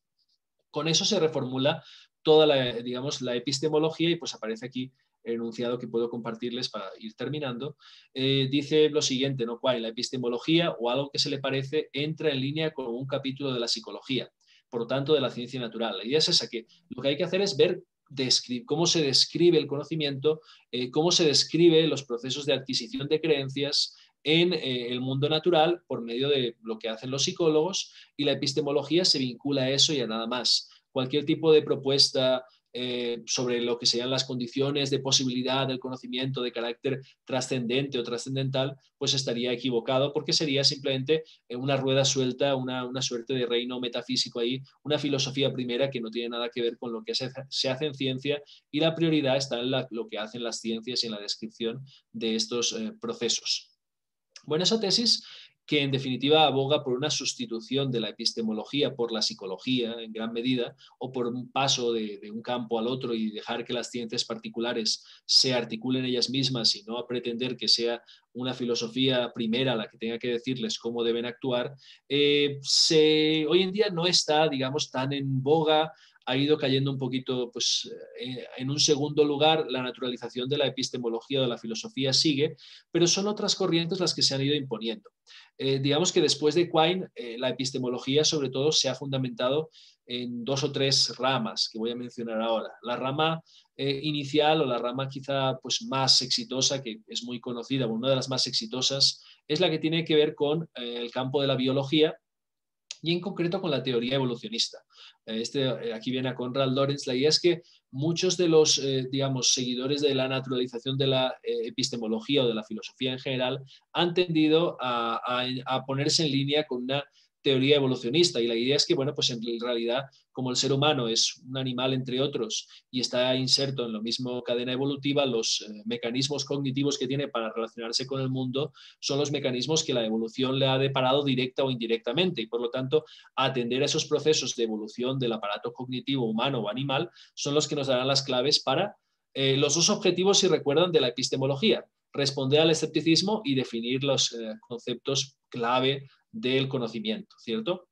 Con eso se reformula toda la, digamos, la epistemología, y pues aparece aquí enunciado que puedo compartirles para ir terminando. Eh, dice lo siguiente, ¿no? Quine, la epistemología o algo que se le parece entra en línea con un capítulo de la psicología, por lo tanto de la ciencia natural. La idea es esa, que lo que hay que hacer es ver cómo se describe el conocimiento, eh, cómo se describe los procesos de adquisición de creencias en eh, el mundo natural por medio de lo que hacen los psicólogos, y la epistemología se vincula a eso y a nada más. Cualquier tipo de propuesta Eh, sobre lo que serían las condiciones de posibilidad del conocimiento de carácter trascendente o trascendental, pues estaría equivocado, porque sería simplemente una rueda suelta, una, una suerte de reino metafísico ahí, una filosofía primera que no tiene nada que ver con lo que se, se hace en ciencia, y la prioridad está en la, lo que hacen las ciencias y en la descripción de estos eh, procesos. Bueno, esa tesis, que en definitiva aboga por una sustitución de la epistemología por la psicología en gran medida, o por un paso de, de un campo al otro y dejar que las ciencias particulares se articulen ellas mismas y no a pretender que sea una filosofía primera la que tenga que decirles cómo deben actuar, eh, se, hoy en día no está, digamos, tan en boga. Ha ido cayendo un poquito, pues, en un segundo lugar. La naturalización de la epistemología o de la filosofía sigue, pero son otras corrientes las que se han ido imponiendo. Eh, digamos que después de Quine, eh, la epistemología sobre todo se ha fundamentado en dos o tres ramas que voy a mencionar ahora. La rama eh, inicial, o la rama quizá pues, más exitosa, que es muy conocida, una de las más exitosas, es la que tiene que ver con eh, el campo de la biología, y en concreto con la teoría evolucionista. Este, aquí viene a Konrad Lorenz. La idea es que muchos de los eh, digamos, seguidores de la naturalización de la eh, epistemología o de la filosofía en general han tendido a, a, a ponerse en línea con una teoría evolucionista, y la idea es que, bueno, pues en realidad, como el ser humano es un animal entre otros y está inserto en la misma cadena evolutiva, los eh, mecanismos cognitivos que tiene para relacionarse con el mundo son los mecanismos que la evolución le ha deparado directa o indirectamente, y por lo tanto atender a esos procesos de evolución del aparato cognitivo humano o animal son los que nos darán las claves para eh, los dos objetivos, si recuerdan, de la epistemología: responder al escepticismo y definir los eh, conceptos clave del conocimiento, ¿cierto?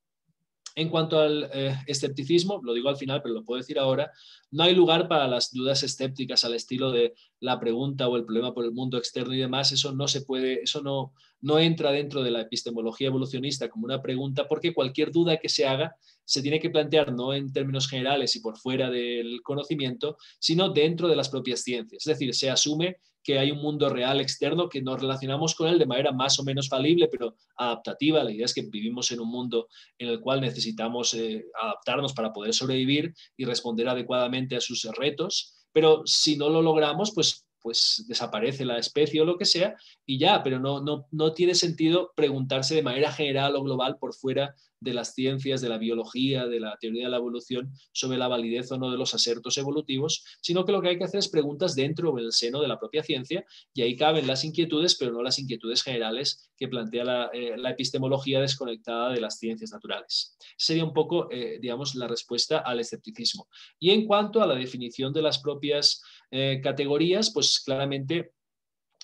En cuanto al eh, escepticismo, lo digo al final, pero lo puedo decir ahora, no hay lugar para las dudas escépticas al estilo de la pregunta o el problema por el mundo externo y demás. Eso no se puede, eso no, no entra dentro de la epistemología evolucionista como una pregunta, porque cualquier duda que se haga se tiene que plantear no en términos generales y por fuera del conocimiento, sino dentro de las propias ciencias. Es decir, se asume que hay un mundo real externo, que nos relacionamos con él de manera más o menos falible, pero adaptativa. La idea es que vivimos en un mundo en el cual necesitamos eh, adaptarnos para poder sobrevivir y responder adecuadamente a sus retos, pero si no lo logramos, pues, pues desaparece la especie o lo que sea, y ya, pero no, no, no tiene sentido preguntarse de manera general o global por fuera de las ciencias, de la biología, de la teoría de la evolución, sobre la validez o no de los asertos evolutivos, sino que lo que hay que hacer es preguntas dentro o en el seno de la propia ciencia, y ahí caben las inquietudes, pero no las inquietudes generales que plantea la, eh, la epistemología desconectada de las ciencias naturales. Sería un poco, eh, digamos, la respuesta al escepticismo. Y en cuanto a la definición de las propias eh, categorías, pues claramente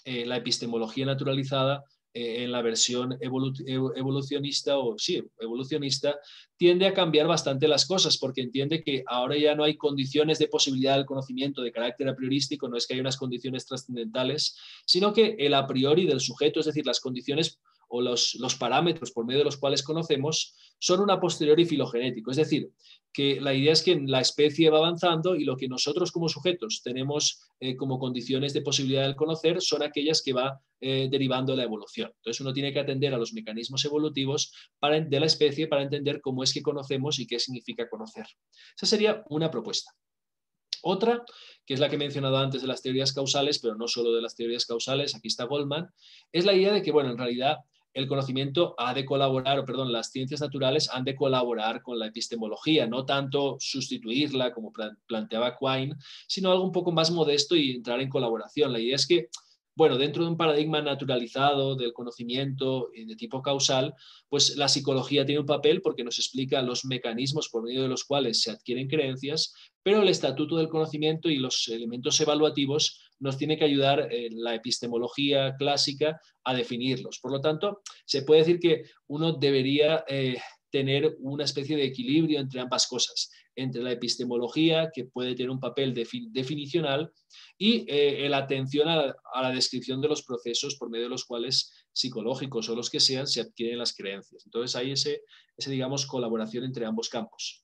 eh, la epistemología naturalizada, Eh, en la versión evolu evolucionista o sí, evolucionista, tiende a cambiar bastante las cosas, porque entiende que ahora ya no hay condiciones de posibilidad del conocimiento de carácter a priorístico, no es que haya unas condiciones trascendentales, sino que el a priori del sujeto, es decir, las condiciones o los, los parámetros por medio de los cuales conocemos, son un a posteriori filogenético. Es decir, que la idea es que la especie va avanzando y lo que nosotros como sujetos tenemos eh, como condiciones de posibilidad del conocer son aquellas que va eh, derivando de la evolución. Entonces uno tiene que atender a los mecanismos evolutivos para, de la especie para entender cómo es que conocemos y qué significa conocer. Esa sería una propuesta. Otra, que es la que he mencionado antes de las teorías causales, pero no solo de las teorías causales, aquí está Goldman, es la idea de que, bueno, en realidad el conocimiento ha de colaborar, o perdón, las ciencias naturales han de colaborar con la epistemología, no tanto sustituirla como planteaba Quine, sino algo un poco más modesto y entrar en colaboración. La idea es que, bueno, dentro de un paradigma naturalizado del conocimiento de tipo causal, pues la psicología tiene un papel porque nos explica los mecanismos por medio de los cuales se adquieren creencias, pero el estatuto del conocimiento y los elementos evaluativos nos tiene que ayudar eh, la epistemología clásica a definirlos. Por lo tanto, se puede decir que uno debería eh, tener una especie de equilibrio entre ambas cosas, entre la epistemología, que puede tener un papel defin definicional, y eh, la atención a la, a la descripción de los procesos por medio de los cuales, psicológicos o los que sean, se adquieren las creencias. Entonces hay ese, ese digamos, colaboración entre ambos campos.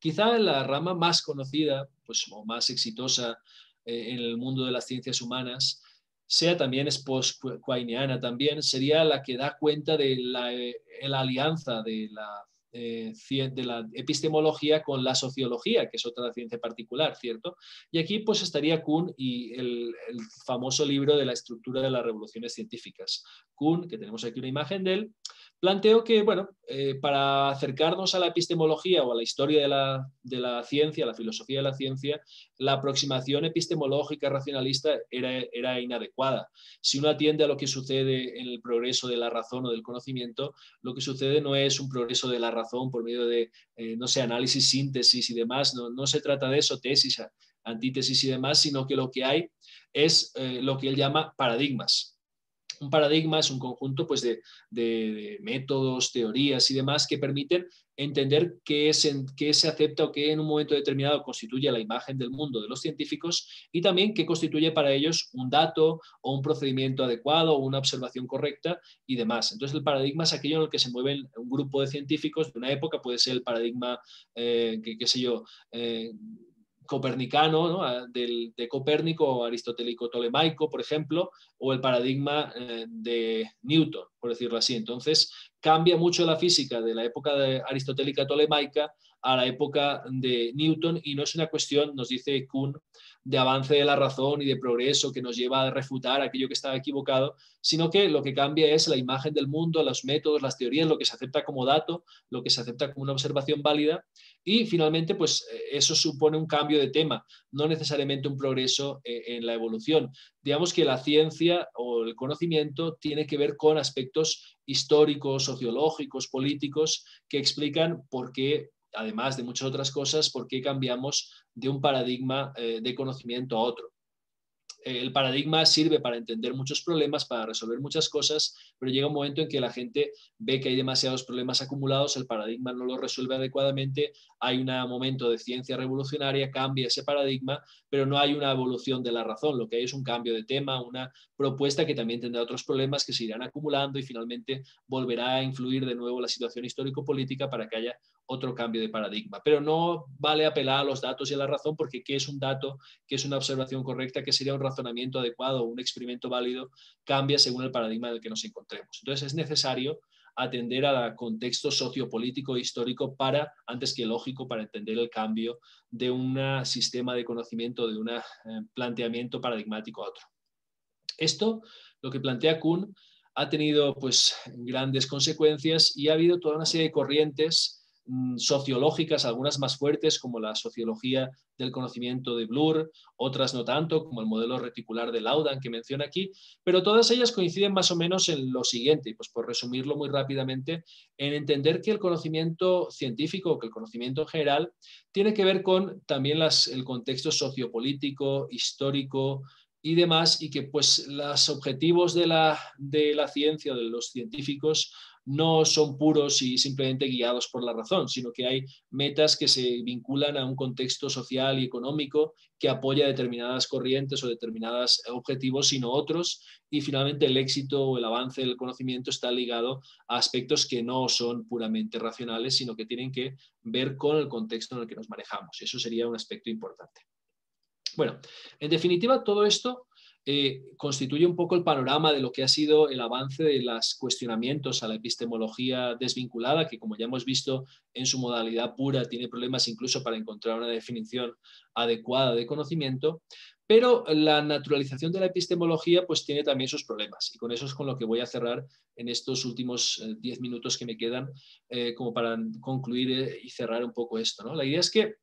Quizá la rama más conocida, pues, o más exitosa eh, en el mundo de las ciencias humanas, sea también es post-quiniana también, sería la que da cuenta de la, eh, la alianza de la, eh, de la epistemología con la sociología, que es otra ciencia particular, ¿cierto? Y aquí pues estaría Kuhn y el, el famoso libro de la estructura de las revoluciones científicas. Kuhn, que tenemos aquí una imagen de él, planteó que, bueno, eh, para acercarnos a la epistemología o a la historia de la, de la ciencia, a la filosofía de la ciencia, la aproximación epistemológica racionalista era, era inadecuada. Si uno atiende a lo que sucede en el progreso de la razón o del conocimiento, lo que sucede no es un progreso de la razón por medio de, eh, no sé, análisis, síntesis y demás, no, no se trata de eso, tesis, antítesis y demás, sino que lo que hay es eh, lo que él llama paradigmas. Un paradigma es un conjunto pues, de, de, de métodos, teorías y demás que permiten entender qué, es en, qué se acepta o qué en un momento determinado constituye la imagen del mundo de los científicos y también qué constituye para ellos un dato o un procedimiento adecuado o una observación correcta y demás. Entonces el paradigma es aquello en el que se mueve un grupo de científicos de una época, puede ser el paradigma, eh, que, qué sé yo, eh, copernicano, ¿no? Del, de Copérnico o aristotélico-tolemaico, por ejemplo, o el paradigma eh, de Newton, por decirlo así. Entonces, cambia mucho la física de la época aristotélica-tolemaica a la época de Newton y no es una cuestión, nos dice Kuhn, de avance de la razón y de progreso que nos lleva a refutar aquello que estaba equivocado, sino que lo que cambia es la imagen del mundo, los métodos, las teorías, lo que se acepta como dato, lo que se acepta como una observación válida y finalmente pues eso supone un cambio de tema, no necesariamente un progreso en la evolución. Digamos que la ciencia o el conocimiento tiene que ver con aspectos históricos, sociológicos, políticos que explican por qué, además de muchas otras cosas, por qué cambiamos de un paradigma eh, de conocimiento a otro. Eh, el paradigma sirve para entender muchos problemas, para resolver muchas cosas, pero llega un momento en que la gente ve que hay demasiados problemas acumulados, el paradigma no lo resuelve adecuadamente, hay un momento de ciencia revolucionaria, cambia ese paradigma, pero no hay una evolución de la razón, lo que hay es un cambio de tema, una propuesta que también tendrá otros problemas que se irán acumulando y finalmente volverá a influir de nuevo la situación histórico-política para que haya otro cambio de paradigma, pero no vale apelar a los datos y a la razón porque qué es un dato, qué es una observación correcta, qué sería un razonamiento adecuado, un experimento válido, cambia según el paradigma en el que nos encontremos. Entonces es necesario atender a contexto sociopolítico e histórico para, antes que lógico, para entender el cambio de un sistema de conocimiento, de un eh, planteamiento paradigmático a otro. Esto, lo que plantea Kuhn, ha tenido pues grandes consecuencias y ha habido toda una serie de corrientes sociológicas, algunas más fuertes como la sociología del conocimiento de Bloor, otras no tanto como el modelo reticular de Laudan que menciona aquí, pero todas ellas coinciden más o menos en lo siguiente, pues por resumirlo muy rápidamente, en entender que el conocimiento científico, que el conocimiento en general, tiene que ver con también las, el contexto sociopolítico, histórico y demás, y que pues los objetivos de la, de la ciencia, de los científicos, no son puros y simplemente guiados por la razón, sino que hay metas que se vinculan a un contexto social y económico que apoya determinadas corrientes o determinados objetivos, sino otros, y finalmente el éxito o el avance del conocimiento está ligado a aspectos que no son puramente racionales, sino que tienen que ver con el contexto en el que nos manejamos. Eso sería un aspecto importante. Bueno, en definitiva, todo esto Eh, constituye un poco el panorama de lo que ha sido el avance de los cuestionamientos a la epistemología desvinculada, que como ya hemos visto en su modalidad pura tiene problemas incluso para encontrar una definición adecuada de conocimiento, pero la naturalización de la epistemología pues tiene también sus problemas, y con eso es con lo que voy a cerrar en estos últimos diez minutos que me quedan, eh, como para concluir y cerrar un poco esto, ¿no? La idea es que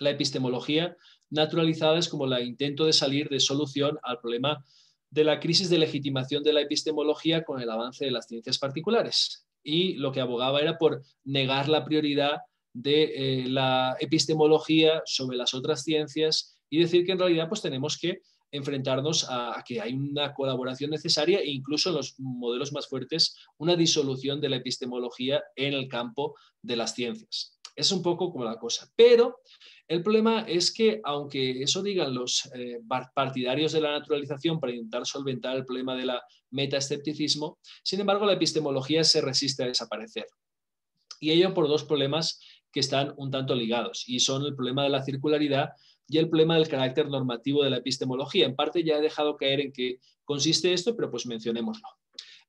la epistemología naturalizada es como el intento de salir de solución al problema de la crisis de legitimación de la epistemología con el avance de las ciencias particulares. Y lo que abogaba era por negar la prioridad de eh, la epistemología sobre las otras ciencias y decir que en realidad pues, tenemos que enfrentarnos a, a que hay una colaboración necesaria e incluso en los modelos más fuertes una disolución de la epistemología en el campo de las ciencias. Es un poco como la cosa, pero el problema es que aunque eso digan los eh, partidarios de la naturalización para intentar solventar el problema de la metaescepticismo, sin embargo la epistemología se resiste a desaparecer, y ello por dos problemas que están un tanto ligados, y son el problema de la circularidad y el problema del carácter normativo de la epistemología. En parte ya he dejado caer en qué consiste esto, pero pues mencionémoslo.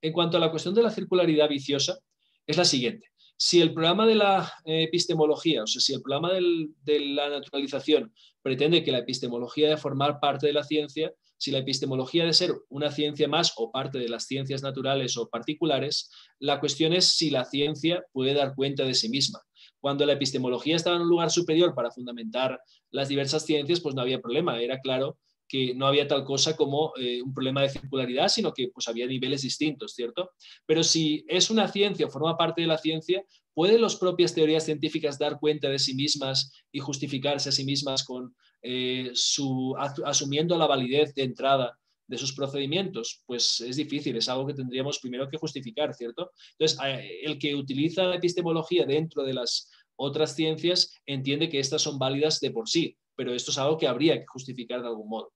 En cuanto a la cuestión de la circularidad viciosa, es la siguiente. Si el programa de la epistemología, o sea, si el programa del, de la naturalización pretende que la epistemología debe formar parte de la ciencia, si la epistemología debe ser una ciencia más o parte de las ciencias naturales o particulares, la cuestión es si la ciencia puede dar cuenta de sí misma. Cuando la epistemología estaba en un lugar superior para fundamentar las diversas ciencias, pues no había problema, era claro que no había tal cosa como eh, un problema de circularidad, sino que pues, había niveles distintos, ¿cierto? Pero si es una ciencia o forma parte de la ciencia, ¿pueden las propias teorías científicas dar cuenta de sí mismas y justificarse a sí mismas con, eh, su, asumiendo la validez de entrada de sus procedimientos? Pues es difícil, es algo que tendríamos primero que justificar, ¿cierto? Entonces, el que utiliza la epistemología dentro de las otras ciencias entiende que estas son válidas de por sí, pero esto es algo que habría que justificar de algún modo.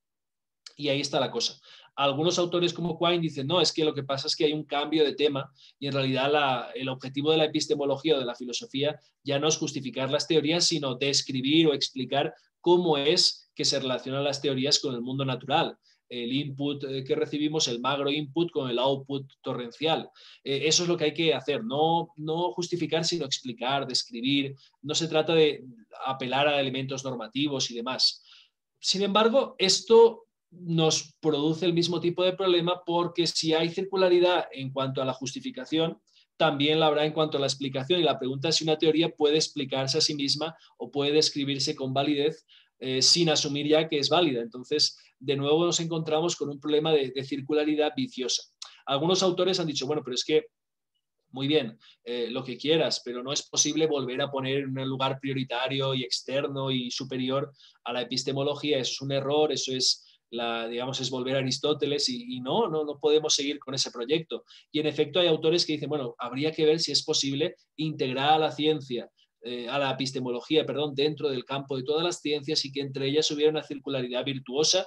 Y ahí está la cosa. Algunos autores como Quine dicen, no, es que lo que pasa es que hay un cambio de tema y en realidad la, el objetivo de la epistemología o de la filosofía ya no es justificar las teorías, sino describir o explicar cómo es que se relacionan las teorías con el mundo natural. El input que recibimos, el magro input con el output torrencial. Eso es lo que hay que hacer, no, no justificar, sino explicar, describir. No se trata de apelar a elementos normativos y demás. Sin embargo, esto nos produce el mismo tipo de problema porque si hay circularidad en cuanto a la justificación, también la habrá en cuanto a la explicación, y la pregunta es si una teoría puede explicarse a sí misma o puede describirse con validez eh, sin asumir ya que es válida. Entonces, de nuevo nos encontramos con un problema de, de circularidad viciosa. Algunos autores han dicho, bueno, pero es que muy bien, eh, lo que quieras, pero no es posible volver a poner en un lugar prioritario y externo y superior a la epistemología. Eso es un error, eso es La, digamos, es volver a Aristóteles y, y no, no, no podemos seguir con ese proyecto. Y en efecto hay autores que dicen, bueno, habría que ver si es posible integrar a la ciencia, eh, a la epistemología, perdón, dentro del campo de todas las ciencias y que entre ellas hubiera una circularidad virtuosa,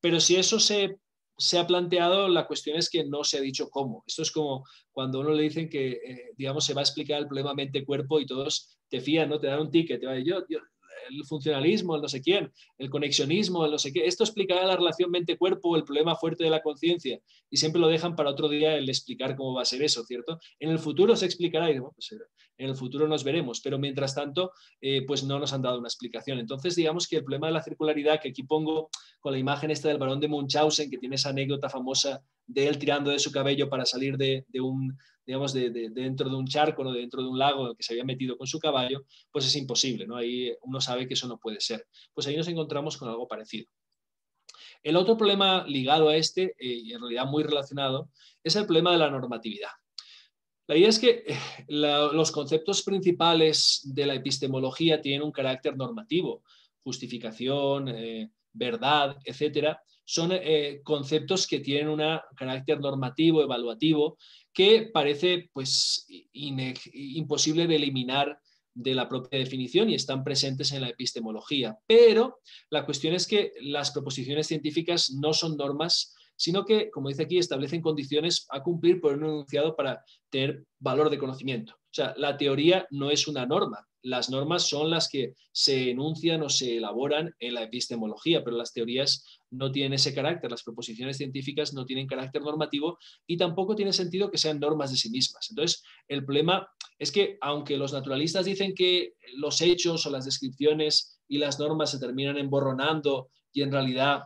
pero si eso se, se ha planteado, la cuestión es que no se ha dicho cómo. Esto es como cuando a uno le dicen que, eh, digamos, se va a explicar el problema mente-cuerpo y todos te fían, ¿no? Te dan un ticket, te va a decir, yo, yo el funcionalismo, el no sé quién, el conexionismo, el no sé qué, esto explicará la relación mente-cuerpo, el problema fuerte de la conciencia, y siempre lo dejan para otro día el explicar cómo va a ser eso, ¿cierto? En el futuro se explicará, y bueno, pues en el futuro nos veremos, pero mientras tanto, eh, pues no nos han dado una explicación. Entonces, digamos que el problema de la circularidad, que aquí pongo con la imagen esta del barón de Munchausen, que tiene esa anécdota famosa de él tirando de su cabello para salir de, de un, digamos, de, de, de dentro de un charco, ¿no?, de dentro de un lago que se había metido con su caballo, pues es imposible, ¿no? Ahí uno sabe que eso no puede ser. Pues ahí nos encontramos con algo parecido. El otro problema ligado a este, eh, y en realidad muy relacionado, es el problema de la normatividad. La idea es que la, los conceptos principales de la epistemología tienen un carácter normativo. Justificación, eh, verdad, etcétera, son eh, conceptos que tienen un carácter normativo, evaluativo, que parece pues, imposible de eliminar de la propia definición y están presentes en la epistemología. Pero la cuestión es que las proposiciones científicas no son normas, sino que, como dice aquí, establecen condiciones a cumplir por un enunciado para tener valor de conocimiento. O sea, la teoría no es una norma. Las normas son las que se enuncian o se elaboran en la epistemología, pero las teorías no tienen ese carácter. Las proposiciones científicas no tienen carácter normativo y tampoco tiene sentido que sean normas de sí mismas. Entonces, el problema es que, aunque los naturalistas dicen que los hechos o las descripciones y las normas se terminan emborronando y en realidad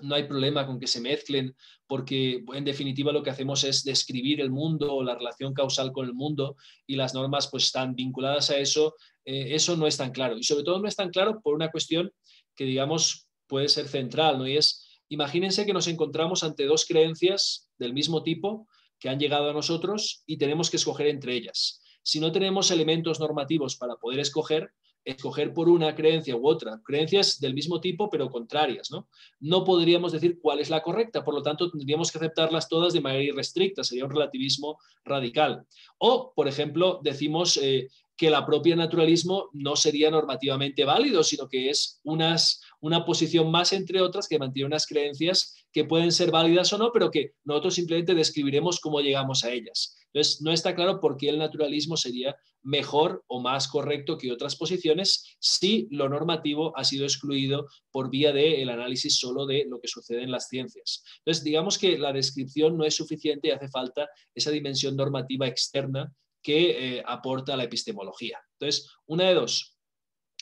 no hay problema con que se mezclen, porque en definitiva lo que hacemos es describir el mundo o la relación causal con el mundo y las normas pues están vinculadas a eso, eh, eso no es tan claro. Y sobre todo no es tan claro por una cuestión que, digamos, puede ser central, ¿no? Y es, imagínense que nos encontramos ante dos creencias del mismo tipo que han llegado a nosotros y tenemos que escoger entre ellas. Si no tenemos elementos normativos para poder escoger, escoger por una creencia u otra, creencias del mismo tipo pero contrarias, ¿no? No podríamos decir cuál es la correcta, por lo tanto tendríamos que aceptarlas todas de manera irrestricta, sería un relativismo radical. O, por ejemplo, decimos eh, que la propia naturalismo no sería normativamente válido, sino que es unas, una posición más entre otras que mantiene unas creencias que pueden ser válidas o no, pero que nosotros simplemente describiremos cómo llegamos a ellas. Entonces, no está claro por qué el naturalismo sería mejor o más correcto que otras posiciones si lo normativo ha sido excluido por vía del análisis solo de lo que sucede en las ciencias. Entonces, digamos que la descripción no es suficiente y hace falta esa dimensión normativa externa que eh, aporta la epistemología. Entonces, una de dos,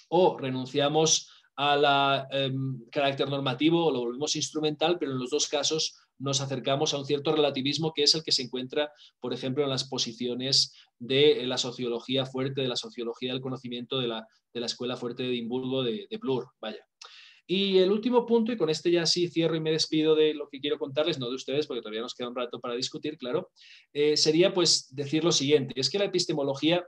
o renunciamos al eh, carácter normativo o lo volvemos instrumental, pero en los dos casos nos acercamos a un cierto relativismo que es el que se encuentra, por ejemplo, en las posiciones de la sociología fuerte, de la sociología del conocimiento de la, de la Escuela Fuerte de Edimburgo de, de Bloor. Vaya. Y el último punto, y con este ya sí cierro y me despido de lo que quiero contarles, no de ustedes, porque todavía nos queda un rato para discutir, claro, eh, sería pues decir lo siguiente, es que la epistemología,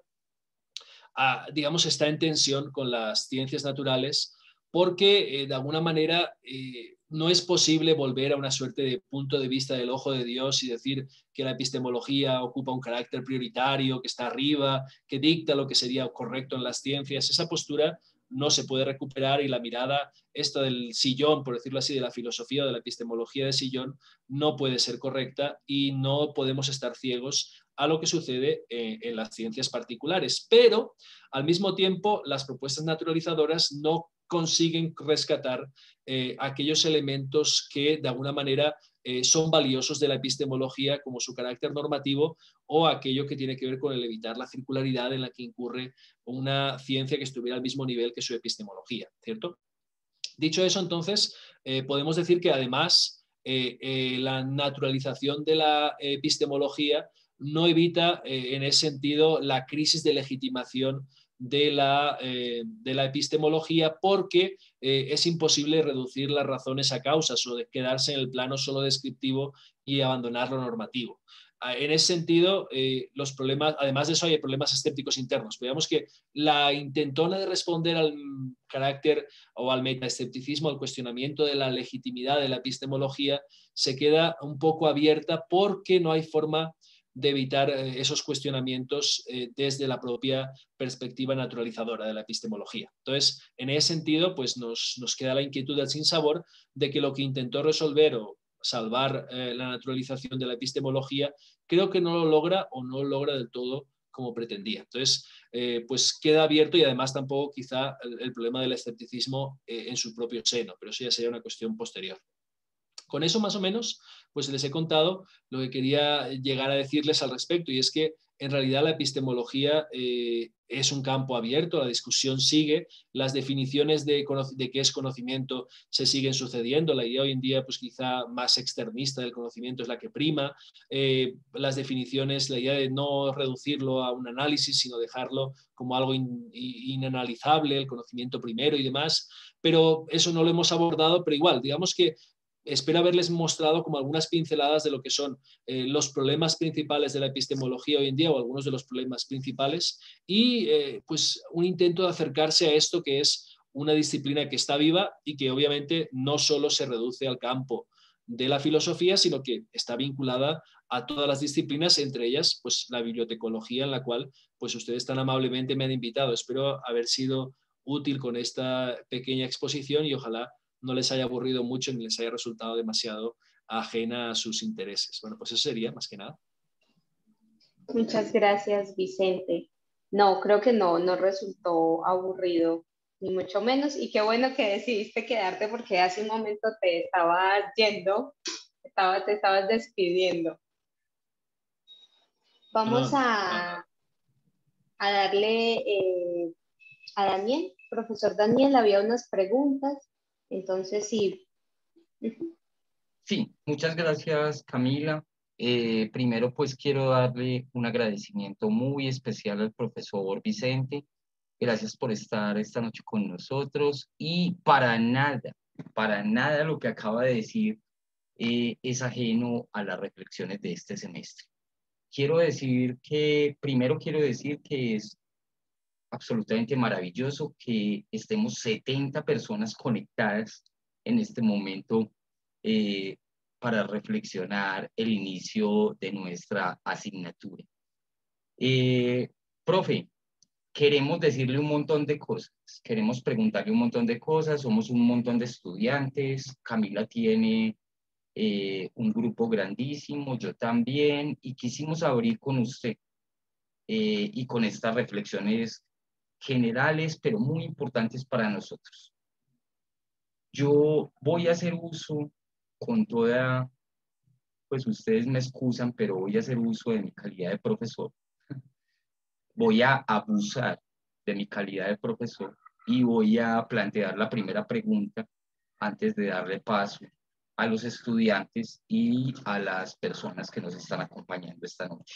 ah, digamos, está en tensión con las ciencias naturales porque eh, de alguna manera eh, no es posible volver a una suerte de punto de vista del ojo de Dios y decir que la epistemología ocupa un carácter prioritario, que está arriba, que dicta lo que sería correcto en las ciencias. Esa postura no se puede recuperar y la mirada esta del sillón, por decirlo así, de la filosofía o de la epistemología de sillón no puede ser correcta y no podemos estar ciegos a lo que sucede eh, en las ciencias particulares. Pero, al mismo tiempo, las propuestas naturalizadoras no consiguen rescatar eh, aquellos elementos que de alguna manera eh, son valiosos de la epistemología como su carácter normativo o aquello que tiene que ver con el evitar la circularidad en la que incurre una ciencia que estuviera al mismo nivel que su epistemología, ¿cierto? Dicho eso, entonces, eh, podemos decir que además eh, eh, la naturalización de la epistemología no evita eh, en ese sentido la crisis de legitimación De la, eh, de la epistemología porque eh, es imposible reducir las razones a causas o de quedarse en el plano solo descriptivo y abandonar lo normativo. En ese sentido, eh, los problemas, además de eso hay problemas escépticos internos. Veamos que la intentona de responder al carácter o al metaescepticismo, al cuestionamiento de la legitimidad de la epistemología, se queda un poco abierta porque no hay forma de evitar esos cuestionamientos eh, desde la propia perspectiva naturalizadora de la epistemología. Entonces, en ese sentido, pues nos, nos queda la inquietud del sinsabor de que lo que intentó resolver o salvar eh, la naturalización de la epistemología, creo que no lo logra o no lo logra del todo como pretendía. Entonces, eh, pues queda abierto y además tampoco quizá el, el problema del escepticismo eh, en su propio seno, pero eso ya sería una cuestión posterior. Con eso más o menos, pues les he contado lo que quería llegar a decirles al respecto y es que en realidad la epistemología eh, es un campo abierto, la discusión sigue, las definiciones de, de qué es conocimiento se siguen sucediendo, la idea hoy en día pues quizá más externista del conocimiento es la que prima, eh, las definiciones, la idea de no reducirlo a un análisis, sino dejarlo como algo in, inanalizable, el conocimiento primero y demás, pero eso no lo hemos abordado, pero igual, digamos que espero haberles mostrado como algunas pinceladas de lo que son eh, los problemas principales de la epistemología hoy en día o algunos de los problemas principales y eh, pues un intento de acercarse a esto que es una disciplina que está viva y que obviamente no solo se reduce al campo de la filosofía, sino que está vinculada a todas las disciplinas, entre ellas pues la bibliotecología en la cual pues ustedes tan amablemente me han invitado. Espero haber sido útil con esta pequeña exposición y ojalá no les haya aburrido mucho ni les haya resultado demasiado ajena a sus intereses. Bueno, pues eso sería más que nada. Muchas gracias, Vicente. No, creo que no, no resultó aburrido, ni mucho menos. Y qué bueno que decidiste quedarte porque hace un momento te estabas yendo, estaba, te estabas despidiendo. Vamos no, a, no. a darle eh, a Daniel, profesor Daniel, había unas preguntas. Entonces, sí. Sí, muchas gracias, Camila. Eh, primero, pues, quiero darle un agradecimiento muy especial al profesor Vicente. Gracias por estar esta noche con nosotros. Y para nada, para nada lo que acaba de decir eh, es ajeno a las reflexiones de este semestre. Quiero decir que, primero quiero decir que es absolutamente maravilloso que estemos setenta personas conectadas en este momento eh, para reflexionar el inicio de nuestra asignatura. Eh, profe, queremos decirle un montón de cosas, queremos preguntarle un montón de cosas, somos un montón de estudiantes, Camila tiene eh, un grupo grandísimo, yo también, y quisimos abrir con usted eh, y con estas reflexiones generales, pero muy importantes para nosotros. Yo voy a hacer uso con toda, pues ustedes me excusan, pero voy a hacer uso de mi calidad de profesor. Voy a abusar de mi calidad de profesor y voy a plantear la primera pregunta antes de darle paso a los estudiantes y a las personas que nos están acompañando esta noche.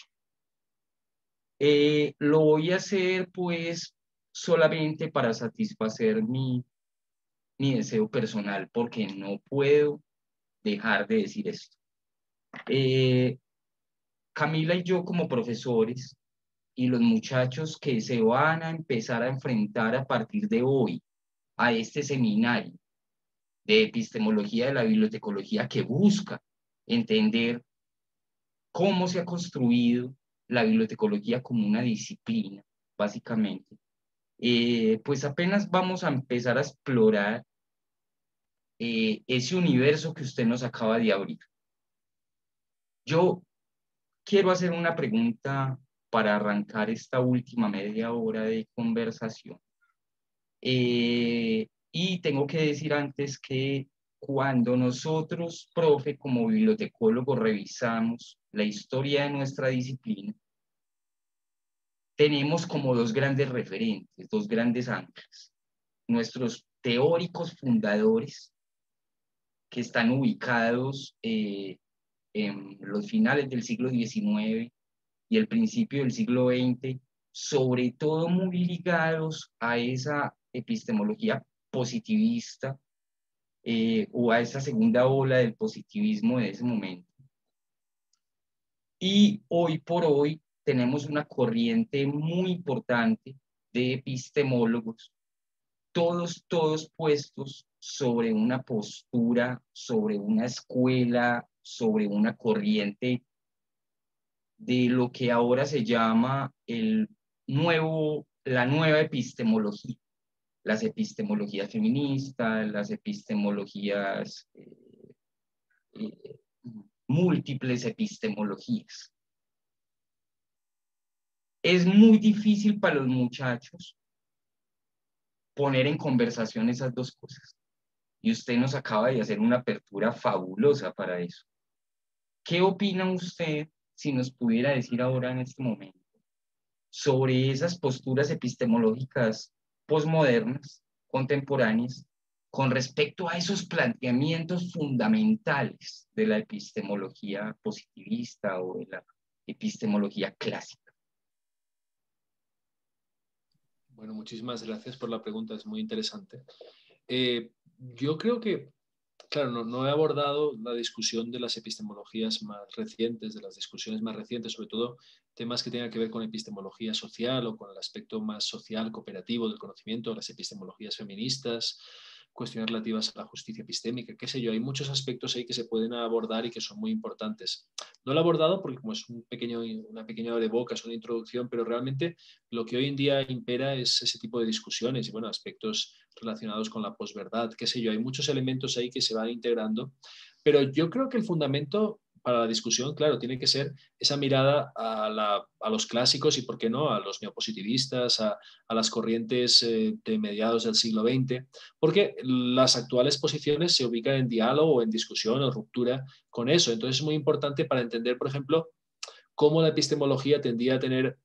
Eh, lo voy a hacer, pues, solamente para satisfacer mi, mi deseo personal, porque no puedo dejar de decir esto. Eh, Camila y yo como profesores y los muchachos que se van a empezar a enfrentar a partir de hoy a este seminario de epistemología de la bibliotecología que busca entender cómo se ha construido la bibliotecología como una disciplina, básicamente, Eh, pues apenas vamos a empezar a explorar eh, ese universo que usted nos acaba de abrir. Yo quiero hacer una pregunta para arrancar esta última media hora de conversación. Eh, y tengo que decir antes que cuando nosotros, profe, como bibliotecólogos, revisamos la historia de nuestra disciplina, tenemos como dos grandes referentes, dos grandes anclas. Nuestros teóricos fundadores que están ubicados eh, en los finales del siglo diecinueve y el principio del siglo veinte, sobre todo muy ligados a esa epistemología positivista eh, o a esa segunda ola del positivismo de ese momento. Y hoy por hoy tenemos una corriente muy importante de epistemólogos, todos, todos puestos sobre una postura, sobre una escuela, sobre una corriente de lo que ahora se llama el nuevo, la nueva epistemología, las epistemologías feministas, las epistemologías, eh, eh, múltiples epistemologías. Es muy difícil para los muchachos poner en conversación esas dos cosas. Y usted nos acaba de hacer una apertura fabulosa para eso. ¿Qué opina usted si nos pudiera decir ahora en este momento sobre esas posturas epistemológicas posmodernas, contemporáneas, con respecto a esos planteamientos fundamentales de la epistemología positivista o de la epistemología clásica. Bueno, muchísimas gracias por la pregunta, es muy interesante. Eh, yo creo que, claro, no, no he abordado la discusión de las epistemologías más recientes, de las discusiones más recientes, sobre todo temas que tengan que ver con epistemología social o con el aspecto más social, cooperativo del conocimiento, las epistemologías feministas, cuestiones relativas a la justicia epistémica, qué sé yo, hay muchos aspectos ahí que se pueden abordar y que son muy importantes. No lo he abordado porque como es un pequeño, una pequeña abreboca, es una introducción, pero realmente lo que hoy en día impera es ese tipo de discusiones y bueno, aspectos relacionados con la posverdad, qué sé yo, hay muchos elementos ahí que se van integrando, pero yo creo que el fundamento para la discusión, claro, tiene que ser esa mirada a, la, a los clásicos y, ¿por qué no?, a los neopositivistas, a, a las corrientes eh, de mediados del siglo veinte, porque las actuales posiciones se ubican en diálogo o en discusión o ruptura con eso. Entonces es muy importante para entender, por ejemplo, cómo la epistemología tendía a tener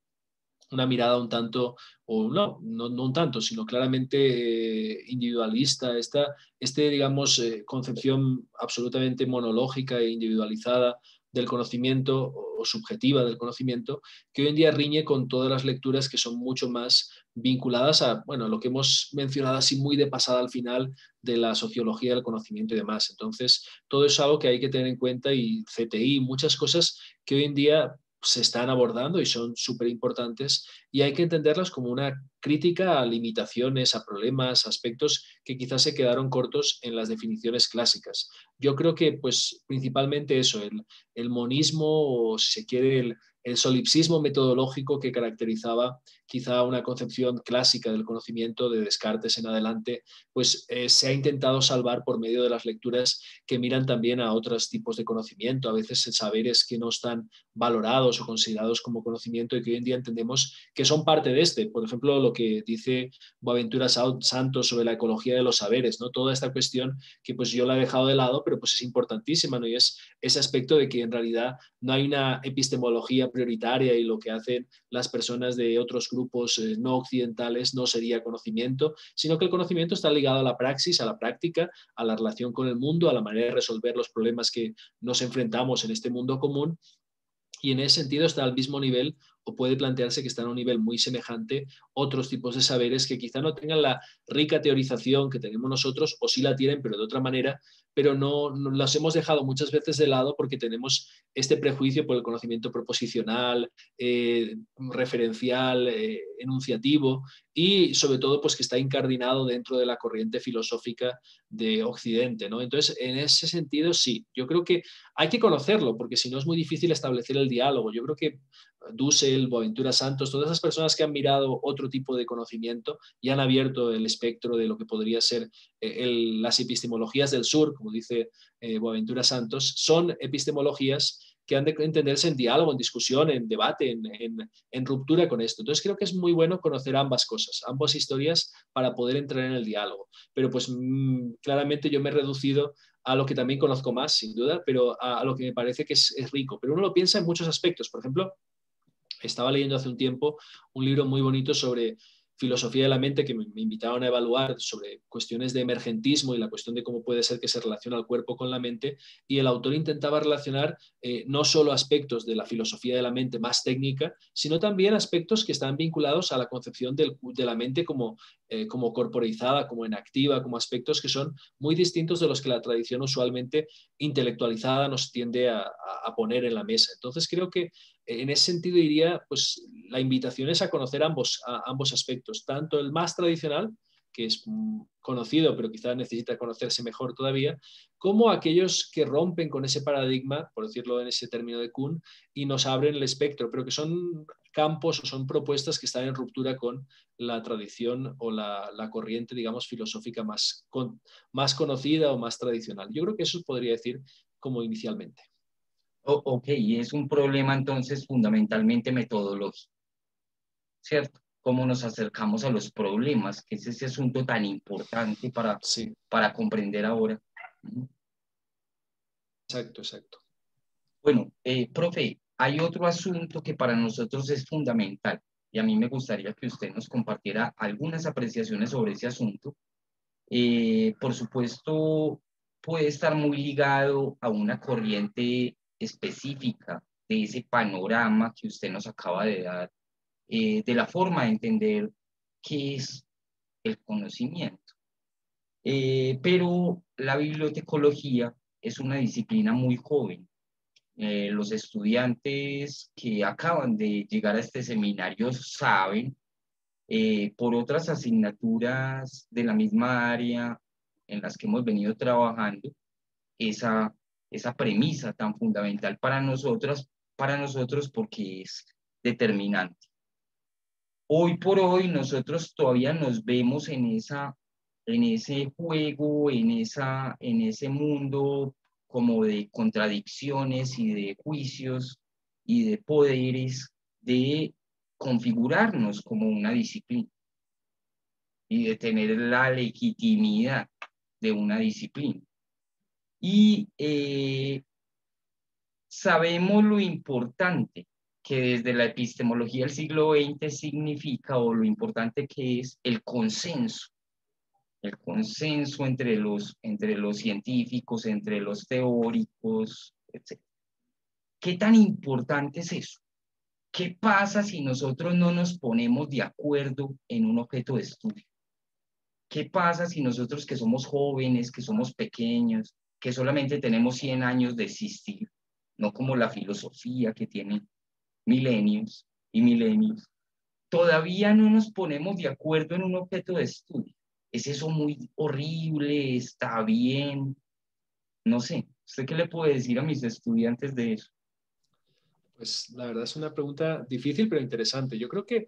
una mirada un tanto, o no, no, no un tanto, sino claramente eh, individualista, esta este, digamos, eh, concepción absolutamente monológica e individualizada del conocimiento o subjetiva del conocimiento, que hoy en día riñe con todas las lecturas que son mucho más vinculadas a, bueno, lo que hemos mencionado así muy de pasada al final de la sociología del conocimiento y demás. Entonces, todo es algo que hay que tener en cuenta y C T I, muchas cosas que hoy en día se están abordando y son súper importantes y hay que entenderlas como una crítica a limitaciones, a problemas, a aspectos que quizás se quedaron cortos en las definiciones clásicas. Yo creo que pues principalmente eso, el, el monismo o si se quiere el, el solipsismo metodológico que caracterizaba quizá una concepción clásica del conocimiento de Descartes en adelante, pues eh, se ha intentado salvar por medio de las lecturas que miran también a otros tipos de conocimiento, a veces saberes que no están valorados o considerados como conocimiento y que hoy en día entendemos que son parte de este. Por ejemplo, lo que dice Boaventura Santos sobre la ecología de los saberes, ¿no? Toda esta cuestión que pues yo la he dejado de lado, pero pues es importantísima, ¿no? Y es ese aspecto de que en realidad no hay una epistemología prioritaria y lo que hacen las personas de otros grupos eh, no occidentales no sería conocimiento, sino que el conocimiento está ligado a la praxis, a la práctica, a la relación con el mundo, a la manera de resolver los problemas que nos enfrentamos en este mundo común. Y en ese sentido está al mismo nivel o puede plantearse que están a un nivel muy semejante otros tipos de saberes que quizá no tengan la rica teorización que tenemos nosotros o sí la tienen pero de otra manera, pero no, no las hemos dejado muchas veces de lado porque tenemos este prejuicio por el conocimiento proposicional, eh, referencial, eh, enunciativo y sobre todo pues que está incardinado dentro de la corriente filosófica de Occidente, ¿no? Entonces en ese sentido sí, yo creo que hay que conocerlo porque si no es muy difícil establecer el diálogo. Yo creo que Dussel, Boaventura Santos, todas esas personas que han mirado otro tipo de conocimiento y han abierto el espectro de lo que podría ser el, las epistemologías del sur, como dice eh, Boaventura Santos, son epistemologías que han de entenderse en diálogo, en discusión, en debate, en, en, en ruptura con esto. Entonces creo que es muy bueno conocer ambas cosas, ambas historias para poder entrar en el diálogo. Pero pues mmm, claramente yo me he reducido a lo que también conozco más, sin duda, pero a, a lo que me parece que es, es rico. Pero uno lo piensa en muchos aspectos. Por ejemplo, estaba leyendo hace un tiempo un libro muy bonito sobre filosofía de la mente que me invitaron a evaluar sobre cuestiones de emergentismo y la cuestión de cómo puede ser que se relaciona el cuerpo con la mente, y el autor intentaba relacionar eh, no solo aspectos de la filosofía de la mente más técnica, sino también aspectos que están vinculados a la concepción del, de la mente como, eh, como corporizada, como inactiva, como aspectos que son muy distintos de los que la tradición usualmente intelectualizada nos tiende a, a poner en la mesa. Entonces creo que en ese sentido diría, pues la invitación es a conocer ambos, a, ambos aspectos, tanto el más tradicional, que es conocido pero quizás necesita conocerse mejor todavía, como aquellos que rompen con ese paradigma, por decirlo en ese término de Kuhn, y nos abren el espectro, pero que son campos o son propuestas que están en ruptura con la tradición o la, la corriente, digamos, filosófica más, con, más conocida o más tradicional. Yo creo que eso podría decir como inicialmente. Ok, y es un problema entonces fundamentalmente metodológico, ¿cierto? Cómo nos acercamos a los problemas, que es ese asunto tan importante para, sí. para comprender ahora. Exacto, exacto. Bueno, eh, profe, hay otro asunto que para nosotros es fundamental, y a mí me gustaría que usted nos compartiera algunas apreciaciones sobre ese asunto. Eh, por supuesto, puede estar muy ligado a una corriente específica de ese panorama que usted nos acaba de dar, eh, de la forma de entender qué es el conocimiento. Eh, pero la bibliotecología es una disciplina muy joven. Eh, los estudiantes que acaban de llegar a este seminario saben, eh, por otras asignaturas de la misma área en las que hemos venido trabajando, esa, esa premisa tan fundamental para nosotras, para nosotros, porque es determinante. Hoy por hoy nosotros todavía nos vemos en, esa, en ese juego, en, esa, en ese mundo como de contradicciones y de juicios y de poderes, de configurarnos como una disciplina y de tener la legitimidad de una disciplina. Y eh, sabemos lo importante que desde la epistemología del siglo veinte significa, o lo importante que es el consenso. El consenso entre los, entre los científicos, entre los teóricos, etcétera. ¿Qué tan importante es eso? ¿Qué pasa si nosotros no nos ponemos de acuerdo en un objeto de estudio? ¿Qué pasa si nosotros, que somos jóvenes, que somos pequeños, que solamente tenemos cien años de existir, no como la filosofía que tiene milenios y milenios, todavía no nos ponemos de acuerdo en un objeto de estudio? ¿Es eso muy horrible? ¿Está bien? No sé. ¿Usted qué le puede decir a mis estudiantes de eso? Pues la verdad es una pregunta difícil, pero interesante. Yo creo que,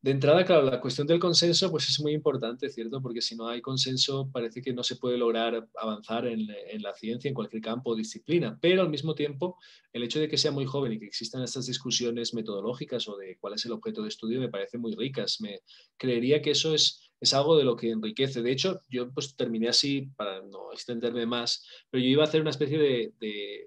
de entrada, claro, la cuestión del consenso pues es muy importante, ¿cierto? Porque si no hay consenso parece que no se puede lograr avanzar en, en la ciencia, en cualquier campo o disciplina. Pero al mismo tiempo, el hecho de que sea muy joven y que existan estas discusiones metodológicas o de cuál es el objeto de estudio me parece muy ricas. Me creería que eso es... es algo de lo que enriquece. De hecho, yo pues terminé así para no extenderme más, pero yo iba a hacer una especie de, de,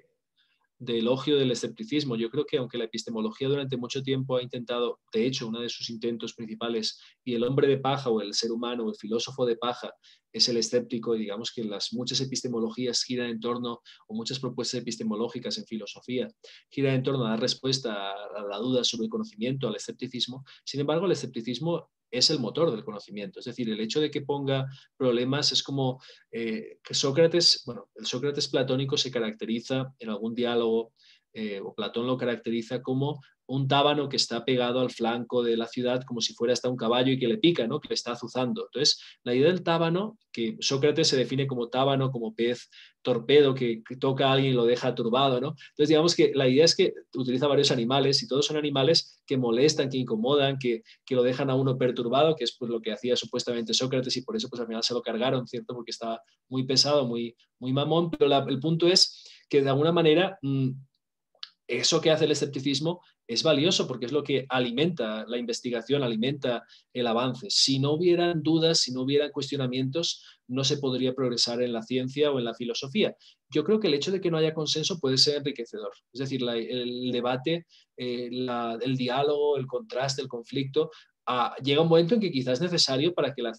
de elogio del escepticismo. Yo creo que aunque la epistemología durante mucho tiempo ha intentado, de hecho, uno de sus intentos principales, y el hombre de paja o el ser humano o el filósofo de paja es el escéptico, y digamos que las muchas epistemologías giran en torno, o muchas propuestas epistemológicas en filosofía, giran en torno a dar respuesta a la duda sobre el conocimiento, al escepticismo. Sin embargo, el escepticismo es el motor del conocimiento, es decir, el hecho de que ponga problemas es como eh, que Sócrates, bueno, el Sócrates platónico se caracteriza en algún diálogo, eh, o Platón lo caracteriza como un tábano que está pegado al flanco de la ciudad como si fuera hasta un caballo y que le pica, ¿no? Que le está azuzando. Entonces, la idea del tábano, que Sócrates se define como tábano, como pez torpedo que, que toca a alguien y lo deja turbado, ¿no? Entonces, digamos que la idea es que utiliza varios animales y todos son animales que molestan, que incomodan, que, que lo dejan a uno perturbado, que es pues, lo que hacía supuestamente Sócrates, y por eso pues, al final se lo cargaron, ¿cierto? Porque estaba muy pesado, muy, muy mamón. Pero la, el punto es que de alguna manera... Mmm, eso que hace el escepticismo es valioso porque es lo que alimenta la investigación, alimenta el avance. Si no hubieran dudas, si no hubieran cuestionamientos, no se podría progresar en la ciencia o en la filosofía. Yo creo que el hecho de que no haya consenso puede ser enriquecedor. Es decir, la, el debate, eh, la, el diálogo, el contraste, el conflicto... Ah, llega un momento en que quizás es necesario para que la,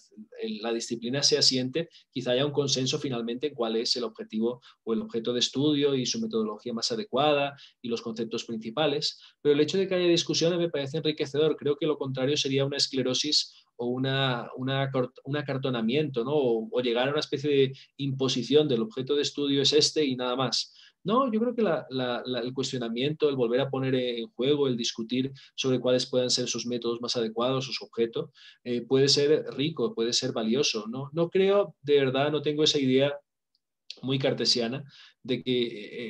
la disciplina se asiente, quizá haya un consenso finalmente en cuál es el objetivo o el objeto de estudio y su metodología más adecuada y los conceptos principales, pero el hecho de que haya discusiones me parece enriquecedor. Creo que lo contrario sería una esclerosis o una, una, un acartonamiento, ¿no? o, o llegar a una especie de imposición del objeto de estudio es este y nada más. No, yo creo que la, la, la, el cuestionamiento, el volver a poner en juego, el discutir sobre cuáles puedan ser sus métodos más adecuados o su objeto, eh, puede ser rico, puede ser valioso. No, no creo, de verdad, no tengo esa idea muy cartesiana de que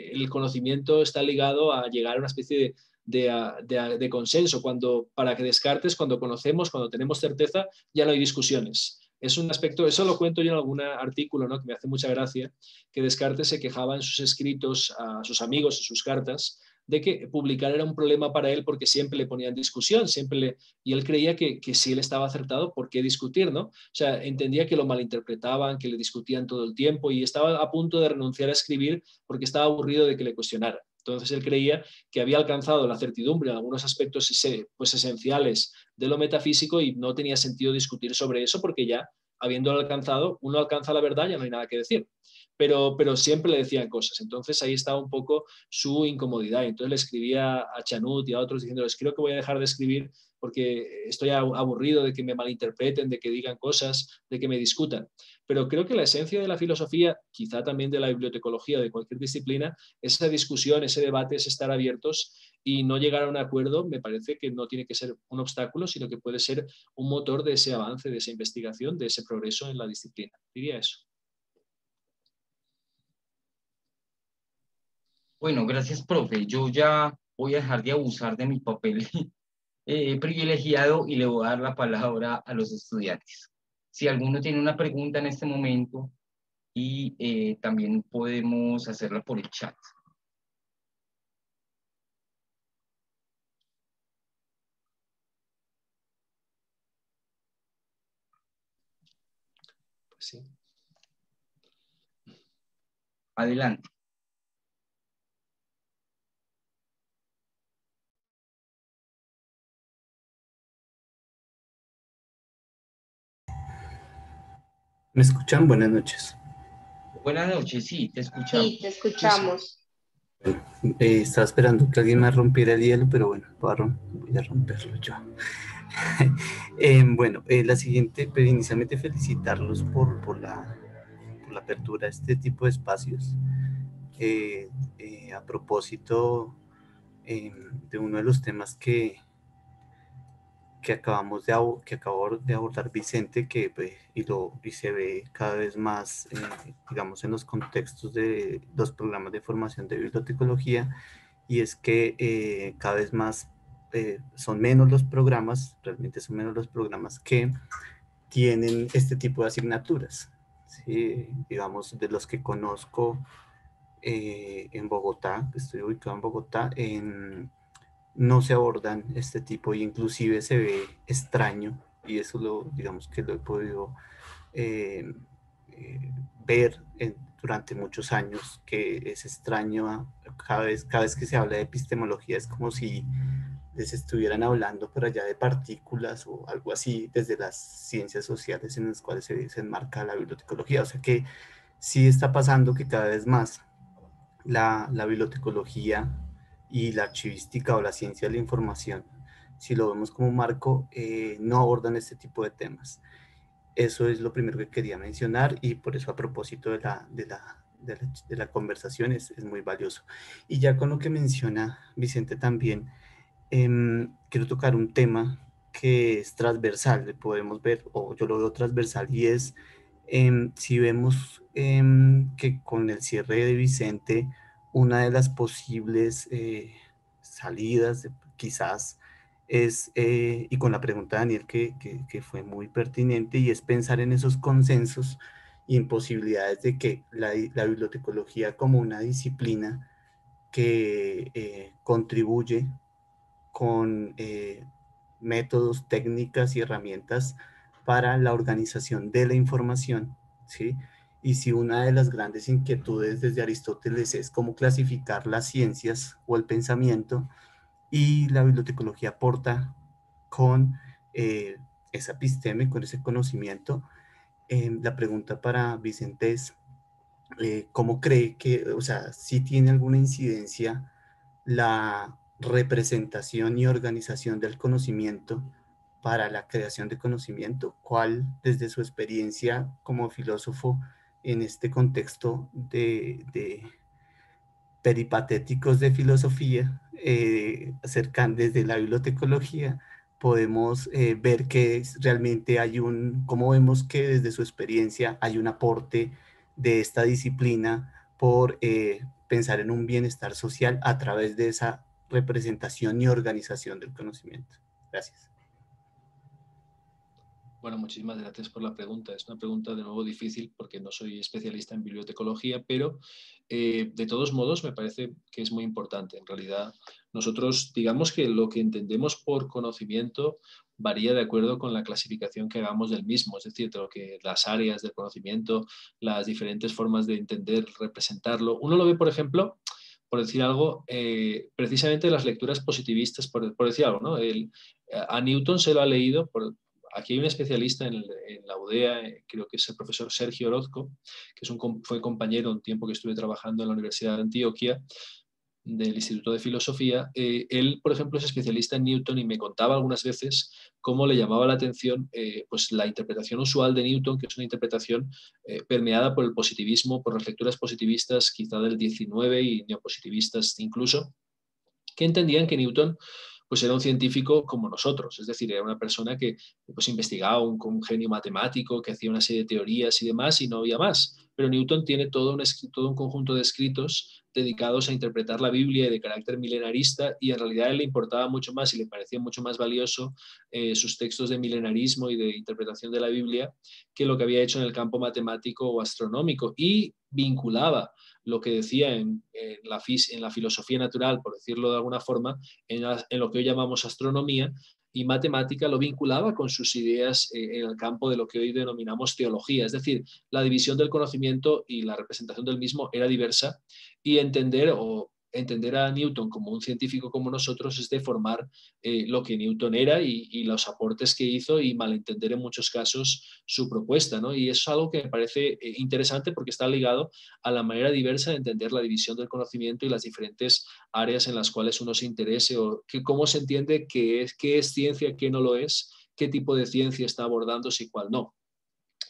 eh, el conocimiento está ligado a llegar a una especie de De, de, de consenso, cuando para que Descartes, cuando conocemos, cuando tenemos certeza, ya no hay discusiones. Es un aspecto, eso lo cuento yo en algún artículo, ¿no? Que me hace mucha gracia, que Descartes se quejaba en sus escritos a sus amigos, en sus cartas, de que publicar era un problema para él porque siempre le ponían discusión, siempre le, y él creía que, que si él estaba acertado, ¿por qué discutir, no? O sea, entendía que lo malinterpretaban, que le discutían todo el tiempo y estaba a punto de renunciar a escribir porque estaba aburrido de que le cuestionaran. Entonces él creía que había alcanzado la certidumbre en algunos aspectos pues, esenciales de lo metafísico y no tenía sentido discutir sobre eso porque ya, habiéndolo alcanzado, uno alcanza la verdad, ya no hay nada que decir. Pero, pero siempre le decían cosas, entonces ahí estaba un poco su incomodidad. Entonces le escribía a Chanut y a otros diciéndoles, creo que voy a dejar de escribir porque estoy aburrido de que me malinterpreten, de que digan cosas, de que me discutan. Pero creo que la esencia de la filosofía, quizá también de la bibliotecología o de cualquier disciplina, esa discusión, ese debate, es estar abiertos y no llegar a un acuerdo, me parece que no tiene que ser un obstáculo, sino que puede ser un motor de ese avance, de esa investigación, de ese progreso en la disciplina. Diría eso. Bueno, gracias, profe. Yo ya voy a dejar de abusar de mi papel eh, privilegiado y le voy a dar la palabra a los estudiantes. Si alguno tiene una pregunta en este momento, y eh, también podemos hacerla por el chat. Pues sí. Adelante. ¿Me escuchan? Buenas noches. Buenas noches, sí, te escuchamos. Sí, te escuchamos. Bueno, eh, estaba esperando que alguien más rompiera el hielo, pero bueno, voy a romperlo yo. eh, bueno, eh, la siguiente, pero inicialmente felicitarlos por, por, la, por la apertura a este tipo de espacios. Eh, eh, a propósito eh, de uno de los temas que... que acabamos de, que acabo de abordar Vicente, que pues, y, lo, y se ve cada vez más, eh, digamos, en los contextos de los programas de formación de bibliotecología, y es que eh, cada vez más eh, son menos los programas, realmente son menos los programas que tienen este tipo de asignaturas, ¿sí? Digamos, de los que conozco eh, en Bogotá, estoy ubicado en Bogotá, en... no se abordan este tipo y inclusive se ve extraño, y eso lo, digamos que lo he podido eh, eh, ver en, durante muchos años, que es extraño cada vez, cada vez que se habla de epistemología, es como si les estuvieran hablando por allá de partículas o algo así desde las ciencias sociales en las cuales se, se enmarca la bibliotecología. O sea que sí está pasando que cada vez más la, la bibliotecología y la archivística o la ciencia de la información, si lo vemos como marco, eh, no abordan este tipo de temas. Eso es lo primero que quería mencionar, y por eso a propósito de la, de la, de la, de la conversación es, es muy valioso. Y ya con lo que menciona Vicente también, eh, quiero tocar un tema que es transversal, podemos ver, o yo lo veo transversal, y es eh, si vemos eh, que con el cierre de Vicente, una de las posibles eh, salidas, de, quizás, es, eh, y con la pregunta de Daniel que, que, que fue muy pertinente, y es pensar en esos consensos y en posibilidades de que la, la bibliotecología como una disciplina que eh, contribuye con eh, métodos, técnicas y herramientas para la organización de la información, ¿sí? Y si una de las grandes inquietudes desde Aristóteles es cómo clasificar las ciencias o el pensamiento, y la bibliotecología aporta con eh, esa episteme, con ese conocimiento, eh, la pregunta para Vicente es, eh, ¿cómo cree que, o sea, si tiene alguna incidencia la representación y organización del conocimiento para la creación de conocimiento? ¿Cuál, desde su experiencia como filósofo, en este contexto de, de peripatéticos de filosofía, eh, acercan desde la bibliotecología, podemos eh, ver que realmente hay un, cómo vemos que desde su experiencia hay un aporte de esta disciplina por eh, pensar en un bienestar social a través de esa representación y organización del conocimiento? Gracias. Bueno, muchísimas gracias por la pregunta. Es una pregunta de nuevo difícil porque no soy especialista en bibliotecología, pero eh, de todos modos me parece que es muy importante. En realidad, nosotros digamos que lo que entendemos por conocimiento varía de acuerdo con la clasificación que hagamos del mismo, es decir, de lo que las áreas del conocimiento, las diferentes formas de entender, representarlo. Uno lo ve, por ejemplo, por decir algo, eh, precisamente las lecturas positivistas, por, por decir algo, ¿no? El, a Newton se lo ha leído, por, aquí hay un especialista en, el, en la U D E A, eh, creo que es el profesor Sergio Orozco, que es un, fue compañero un tiempo que estuve trabajando en la Universidad de Antioquia, del Instituto de Filosofía. Eh, él, por ejemplo, es especialista en Newton y me contaba algunas veces cómo le llamaba la atención eh, pues la interpretación usual de Newton, que es una interpretación eh, permeada por el positivismo, por las lecturas positivistas quizá del diecinueve y neopositivistas incluso, que entendían que Newton pues era un científico como nosotros, es decir, era una persona que pues, investigaba un, con un genio matemático, que hacía una serie de teorías y demás, y no había más. Pero Newton tiene todo un, todo un conjunto de escritos dedicados a interpretar la Biblia de carácter milenarista, y en realidad a él le importaba mucho más y le parecía mucho más valioso eh, sus textos de milenarismo y de interpretación de la Biblia que lo que había hecho en el campo matemático o astronómico, y vinculaba lo que decía en, en, la, en la filosofía natural, por decirlo de alguna forma, en, la, en lo que hoy llamamos astronomía y matemática, lo vinculaba con sus ideas eh, en el campo de lo que hoy denominamos teología. Es decir, la división del conocimiento y la representación del mismo era diversa, y entender o entender a Newton como un científico como nosotros es deformar eh, lo que Newton era y, y los aportes que hizo, y malentender en muchos casos su propuesta, ¿no? Y eso es algo que me parece eh, interesante, porque está ligado a la manera diversa de entender la división del conocimiento y las diferentes áreas en las cuales uno se interese, o que, cómo se entiende qué es, qué es ciencia, qué no lo es, qué tipo de ciencia está abordándose y cuál no.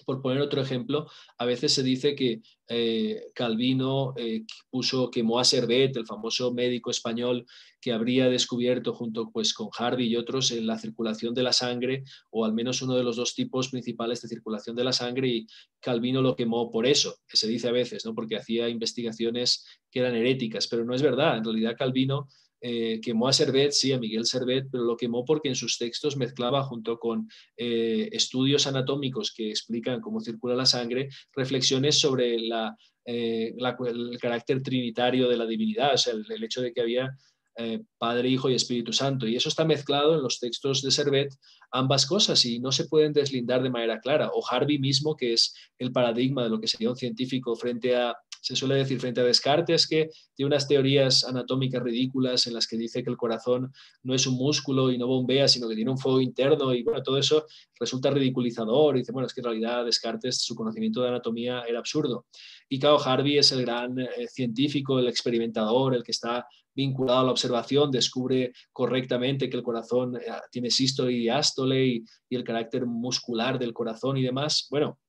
Por poner otro ejemplo, a veces se dice que eh, Calvino eh, puso, quemó a Servet, el famoso médico español que habría descubierto junto pues, con Harvey y otros en la circulación de la sangre, o al menos uno de los dos tipos principales de circulación de la sangre, y Calvino lo quemó por eso, que se dice a veces, ¿no? Porque hacía investigaciones que eran heréticas, pero no es verdad. En realidad Calvino Eh, quemó a Servet, sí, a Miguel Servet, pero lo quemó porque en sus textos mezclaba, junto con eh, estudios anatómicos que explican cómo circula la sangre, reflexiones sobre la, eh, la, el carácter trinitario de la divinidad, o sea, el, el hecho de que había eh, Padre, Hijo y Espíritu Santo. Y eso está mezclado en los textos de Servet, ambas cosas, y no se pueden deslindar de manera clara. O Harvey mismo, que es el paradigma de lo que sería un científico frente a... Se suele decir frente a Descartes, que tiene unas teorías anatómicas ridículas en las que dice que el corazón no es un músculo y no bombea, sino que tiene un fuego interno, y bueno, todo eso resulta ridiculizador. Y dice, bueno, es que en realidad Descartes, su conocimiento de anatomía era absurdo. Y claro, Harvey es el gran eh, científico, el experimentador, el que está vinculado a la observación, descubre correctamente que el corazón eh, tiene sístole y diástole y, y el carácter muscular del corazón y demás. Bueno,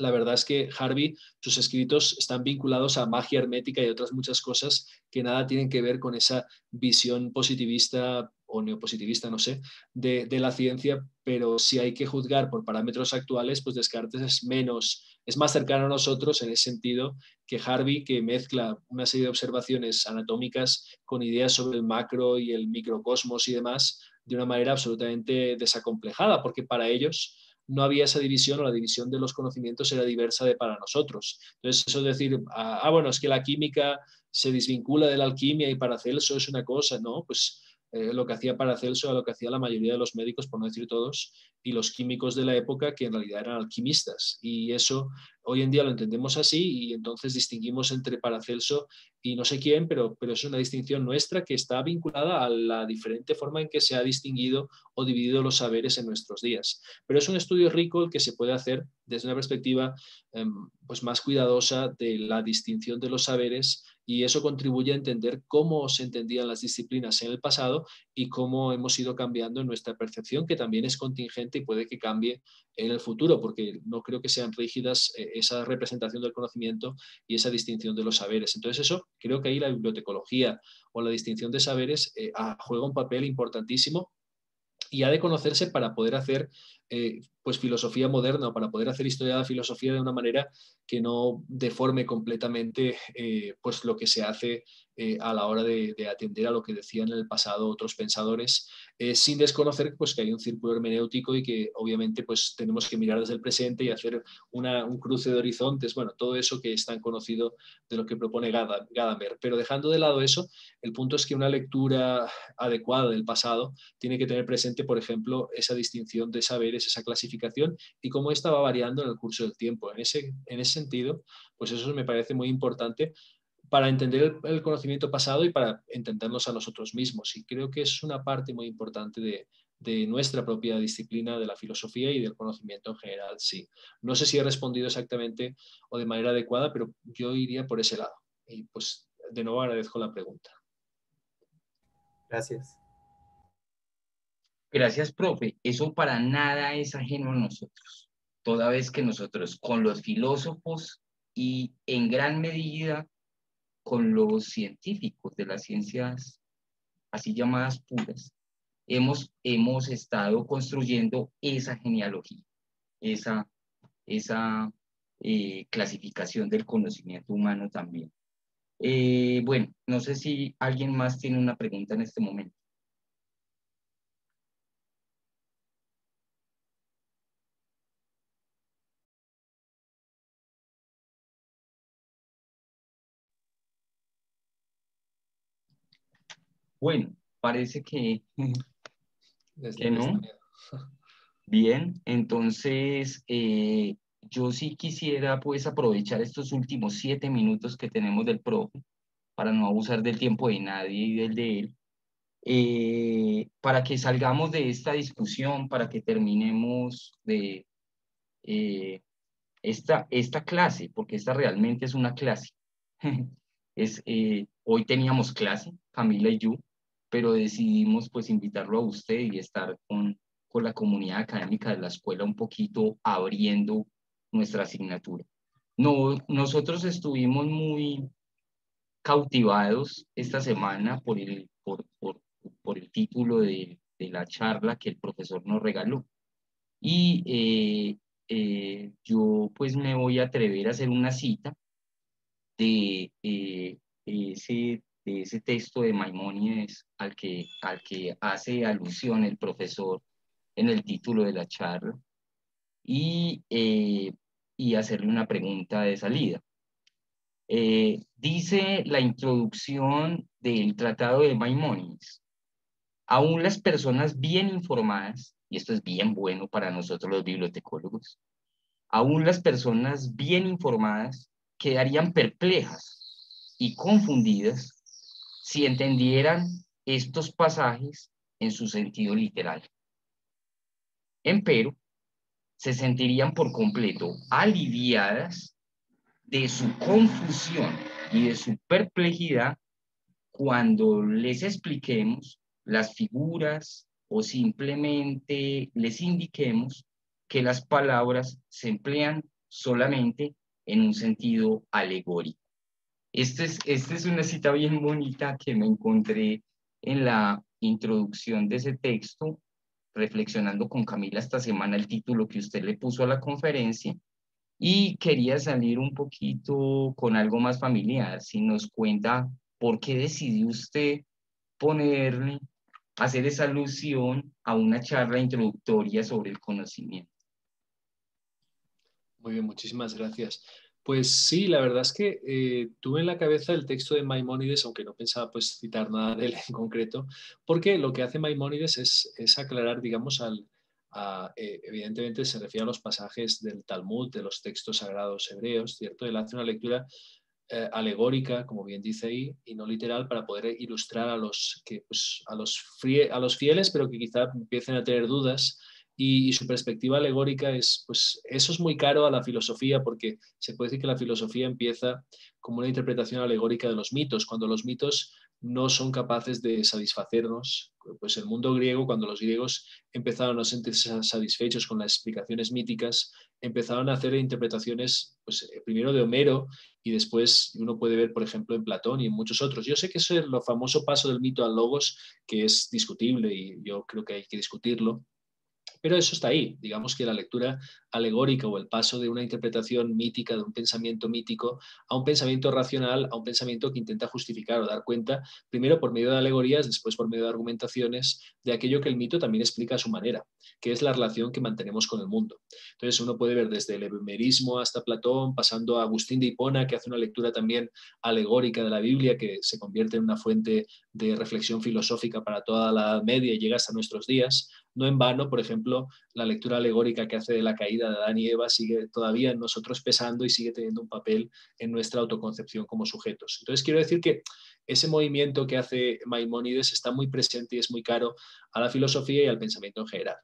la verdad es que Harvey, sus escritos están vinculados a magia hermética y otras muchas cosas que nada tienen que ver con esa visión positivista o neopositivista, no sé, de, de la ciencia. Pero si hay que juzgar por parámetros actuales, pues Descartes es menos, es más cercano a nosotros en ese sentido que Harvey, que mezcla una serie de observaciones anatómicas con ideas sobre el macro y el microcosmos y demás de una manera absolutamente desacomplejada, porque para ellos no había esa división, o la división de los conocimientos era diversa de para nosotros. Entonces, eso de decir, ah, bueno, es que la química se desvincula de la alquimia y Paracelso es una cosa, ¿no? Pues eh, lo que hacía Paracelso a lo que hacía la mayoría de los médicos, por no decir todos, y los químicos de la época, que en realidad eran alquimistas. Y eso hoy en día lo entendemos así, y entonces distinguimos entre Paracelso y no sé quién, pero, pero es una distinción nuestra que está vinculada a la diferente forma en que se ha distinguido o dividido los saberes en nuestros días. Pero es un estudio rico el que se puede hacer desde una perspectiva eh, pues más cuidadosa de la distinción de los saberes, y eso contribuye a entender cómo se entendían las disciplinas en el pasado y cómo hemos ido cambiando en nuestra percepción, que también es contingente y puede que cambie en el futuro, porque no creo que sean rígidas eh, esa representación del conocimiento y esa distinción de los saberes. Entonces eso, creo que ahí la bibliotecología o la distinción de saberes eh, juega un papel importantísimo, y ha de conocerse para poder hacer eh, pues filosofía moderna, o para poder hacer historia de la filosofía de una manera que no deforme completamente eh, pues lo que se hace eh, a la hora de, de atender a lo que decían en el pasado otros pensadores, eh, sin desconocer pues, que hay un círculo hermenéutico y que obviamente pues, tenemos que mirar desde el presente y hacer una, un cruce de horizontes, bueno, todo eso que es tan conocido de lo que propone Gadamer. Pero dejando de lado eso, el punto es que una lectura adecuada del pasado tiene que tener presente, por ejemplo, esa distinción de saberes, esa clasificación, y cómo esta va variando en el curso del tiempo. En ese, en ese sentido, pues eso me parece muy importante para entender el conocimiento pasado y para entendernos a nosotros mismos. Y creo que es una parte muy importante de, de nuestra propia disciplina, de la filosofía y del conocimiento en general, sí. No sé si he respondido exactamente o de manera adecuada, pero yo iría por ese lado. Y pues de nuevo agradezco la pregunta. Gracias. Gracias, profe. Eso para nada es ajeno a nosotros. Toda vez que nosotros con los filósofos y en gran medida con los científicos de las ciencias así llamadas puras, hemos, hemos estado construyendo esa genealogía, esa, esa eh, clasificación del conocimiento humano también. Eh, bueno, no sé si alguien más tiene una pregunta en este momento. Bueno, parece que, que no. Bien, entonces eh, yo sí quisiera pues aprovechar estos últimos siete minutos que tenemos del profe para no abusar del tiempo de nadie y del de él, eh, para que salgamos de esta discusión, para que terminemos de eh, esta, esta clase, porque esta realmente es una clase. es, eh, hoy teníamos clase, Camila y yo, pero decidimos pues invitarlo a usted y estar con, con la comunidad académica de la escuela un poquito abriendo nuestra asignatura. No, nosotros estuvimos muy cautivados esta semana por el, por, por, por el título de, de la charla que el profesor nos regaló. Y eh, eh, yo pues me voy a atrever a hacer una cita de, eh, ese, de ese texto de Maimónides al que, al que hace alusión el profesor en el título de la charla y, eh, y hacerle una pregunta de salida. Eh, dice la introducción del tratado de Maimónides: aún las personas bien informadas, y esto es bien bueno para nosotros los bibliotecólogos, aún las personas bien informadas quedarían perplejas y confundidas si entendieran estos pasajes en su sentido literal. Empero, se sentirían por completo aliviadas de su confusión y de su perplejidad cuando les expliquemos las figuras o simplemente les indiquemos que las palabras se emplean solamente en un sentido alegórico. Esta es, este es una cita bien bonita que me encontré en la introducción de ese texto, reflexionando con Camila esta semana el título que usted le puso a la conferencia, y quería salir un poquito con algo más familiar. Si nos cuenta por qué decidió usted ponerle, hacer esa alusión a una charla introductoria sobre el conocimiento. Muy bien, muchísimas gracias. Pues sí, la verdad es que eh, tuve en la cabeza el texto de Maimónides, aunque no pensaba pues citar nada de él en concreto, porque lo que hace Maimónides es, es aclarar, digamos, al, a, eh, evidentemente se refiere a los pasajes del Talmud, de los textos sagrados hebreos, ¿cierto? Él hace una lectura eh, alegórica, como bien dice ahí, y no literal, para poder ilustrar a los, que, pues, a los, frie, a los fieles, pero que quizá empiecen a tener dudas. Y, y su perspectiva alegórica es, pues eso es muy caro a la filosofía, porque se puede decir que la filosofía empieza como una interpretación alegórica de los mitos, cuando los mitos no son capaces de satisfacernos. Pues el mundo griego, cuando los griegos empezaron a sentirse satisfechos con las explicaciones míticas, empezaron a hacer interpretaciones, pues primero de Homero, y después uno puede ver, por ejemplo, en Platón y en muchos otros. Yo sé que ese es el famoso paso del mito al logos, que es discutible y yo creo que hay que discutirlo. Pero eso está ahí, digamos que la lectura alegórica o el paso de una interpretación mítica, de un pensamiento mítico a un pensamiento racional, a un pensamiento que intenta justificar o dar cuenta, primero por medio de alegorías, después por medio de argumentaciones, de aquello que el mito también explica a su manera, que es la relación que mantenemos con el mundo. Entonces uno puede ver desde el epimerismo hasta Platón, pasando a Agustín de Hipona, que hace una lectura también alegórica de la Biblia, que se convierte en una fuente de reflexión filosófica para toda la Edad Media y llega hasta nuestros días. No en vano, por ejemplo, la lectura alegórica que hace de la caída de Adán y Eva sigue todavía en nosotros pesando y sigue teniendo un papel en nuestra autoconcepción como sujetos. Entonces quiero decir que ese movimiento que hace Maimónides está muy presente y es muy caro a la filosofía y al pensamiento en general.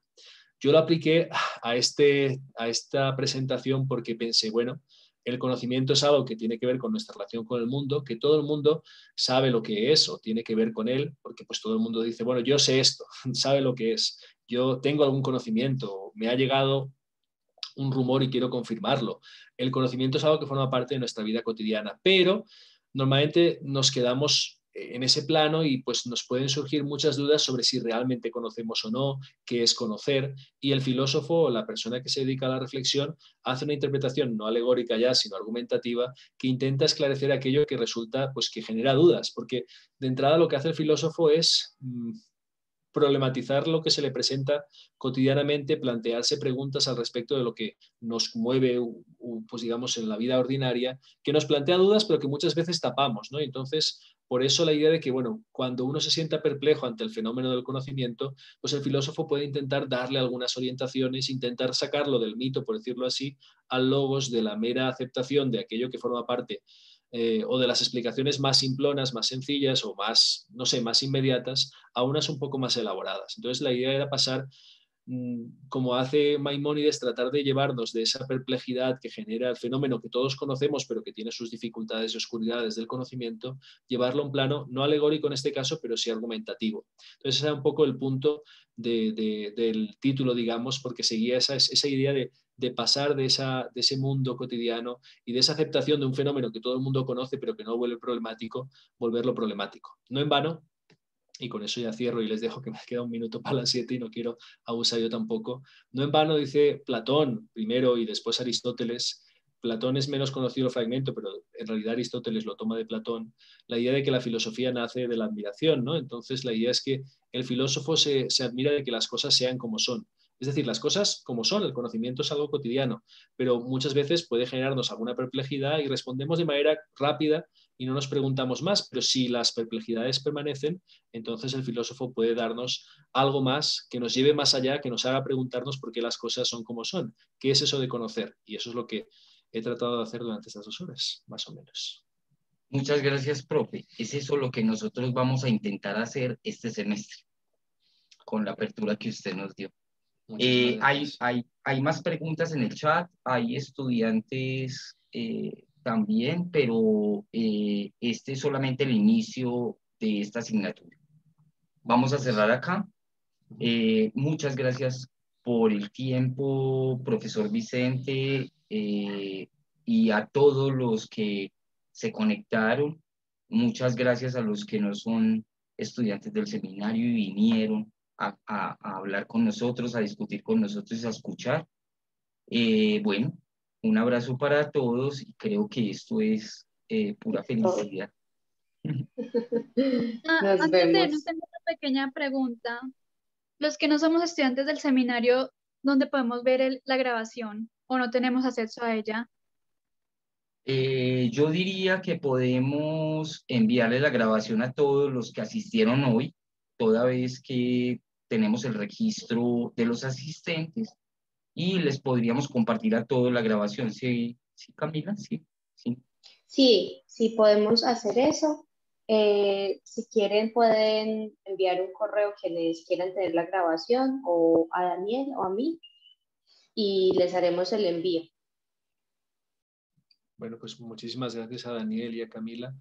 Yo lo apliqué a, este, a esta presentación porque pensé, bueno, el conocimiento es algo que tiene que ver con nuestra relación con el mundo, que todo el mundo sabe lo que es o tiene que ver con él, porque pues todo el mundo dice, bueno, yo sé esto, sabe lo que es, yo tengo algún conocimiento, me ha llegado un rumor y quiero confirmarlo. El conocimiento es algo que forma parte de nuestra vida cotidiana, pero normalmente nos quedamos en ese plano y pues nos pueden surgir muchas dudas sobre si realmente conocemos o no, qué es conocer, y el filósofo o la persona que se dedica a la reflexión hace una interpretación no alegórica ya, sino argumentativa, que intenta esclarecer aquello que resulta pues que genera dudas, porque de entrada lo que hace el filósofo es mmm, problematizar lo que se le presenta cotidianamente, plantearse preguntas al respecto de lo que nos mueve, pues digamos, en la vida ordinaria, que nos plantea dudas, pero que muchas veces tapamos, ¿no? Entonces, por eso la idea de que, bueno, cuando uno se sienta perplejo ante el fenómeno del conocimiento, pues el filósofo puede intentar darle algunas orientaciones, intentar sacarlo del mito, por decirlo así, al logos de la mera aceptación de aquello que forma parte Eh, o de las explicaciones más simplonas, más sencillas o más, no sé, más inmediatas, a unas un poco más elaboradas. Entonces la idea era pasar, mmm, como hace Maimónides, tratar de llevarnos de esa perplejidad que genera el fenómeno que todos conocemos, pero que tiene sus dificultades y oscuridades del conocimiento, llevarlo a un plano no alegórico en este caso, pero sí argumentativo. Entonces ese era un poco el punto de, de, del título, digamos, porque seguía esa, esa idea de de pasar de, esa, de ese mundo cotidiano y de esa aceptación de un fenómeno que todo el mundo conoce pero que no vuelve problemático, volverlo problemático. No en vano, y con eso ya cierro y les dejo que me queda un minuto para las siete y no quiero abusar yo tampoco, no en vano dice Platón primero y después Aristóteles. Platón es menos conocido el fragmento, pero en realidad Aristóteles lo toma de Platón, la idea de que la filosofía nace de la admiración, ¿no? Entonces la idea es que el filósofo se, se admira de que las cosas sean como son. Es decir, las cosas como son, el conocimiento es algo cotidiano, pero muchas veces puede generarnos alguna perplejidad y respondemos de manera rápida y no nos preguntamos más, pero si las perplejidades permanecen, entonces el filósofo puede darnos algo más que nos lleve más allá, que nos haga preguntarnos por qué las cosas son como son, qué es eso de conocer, y eso es lo que he tratado de hacer durante estas dos horas, más o menos. Muchas gracias, profe. Es eso lo que nosotros vamos a intentar hacer este semestre, con la apertura que usted nos dio. Eh, hay, hay, hay más preguntas en el chat, hay estudiantes eh, también, pero eh, este es solamente el inicio de esta asignatura. Vamos a cerrar acá. Eh, muchas gracias por el tiempo, profesor Vicente, eh, y a todos los que se conectaron. Muchas gracias a los que no son estudiantes del seminario y vinieron A, a, a hablar con nosotros, a discutir con nosotros, a escuchar. Eh, bueno, un abrazo para todos y creo que esto es eh, pura felicidad. Nos Antes vemos. De irnos, tengo una pequeña pregunta. Los que no somos estudiantes del seminario, ¿dónde podemos ver el, la grabación o no tenemos acceso a ella? Eh, yo diría que podemos enviarle la grabación a todos los que asistieron hoy, toda vez que tenemos el registro de los asistentes, y les podríamos compartir a todos la grabación. ¿Sí, sí Camila? ¿Sí? Sí, sí, sí podemos hacer eso. Eh, si quieren pueden enviar un correo que les quieran tener la grabación, o a Daniel o a mí, y les haremos el envío. Bueno, pues muchísimas gracias a Daniel y a Camila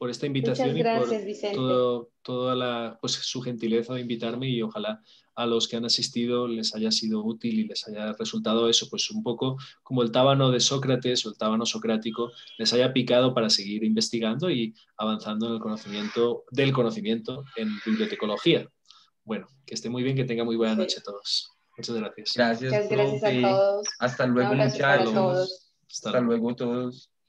por esta invitación y por todo, toda la, pues, su gentileza de invitarme, y ojalá a los que han asistido les haya sido útil y les haya resultado eso, pues un poco como el tábano de Sócrates o el tábano socrático, les haya picado para seguir investigando y avanzando en el conocimiento, del conocimiento en bibliotecología. Bueno, que esté muy bien, que tenga muy buena noche a todos. Muchas gracias. Gracias, Muchas gracias a todos. Hasta luego, muchachos. Hasta luego todos.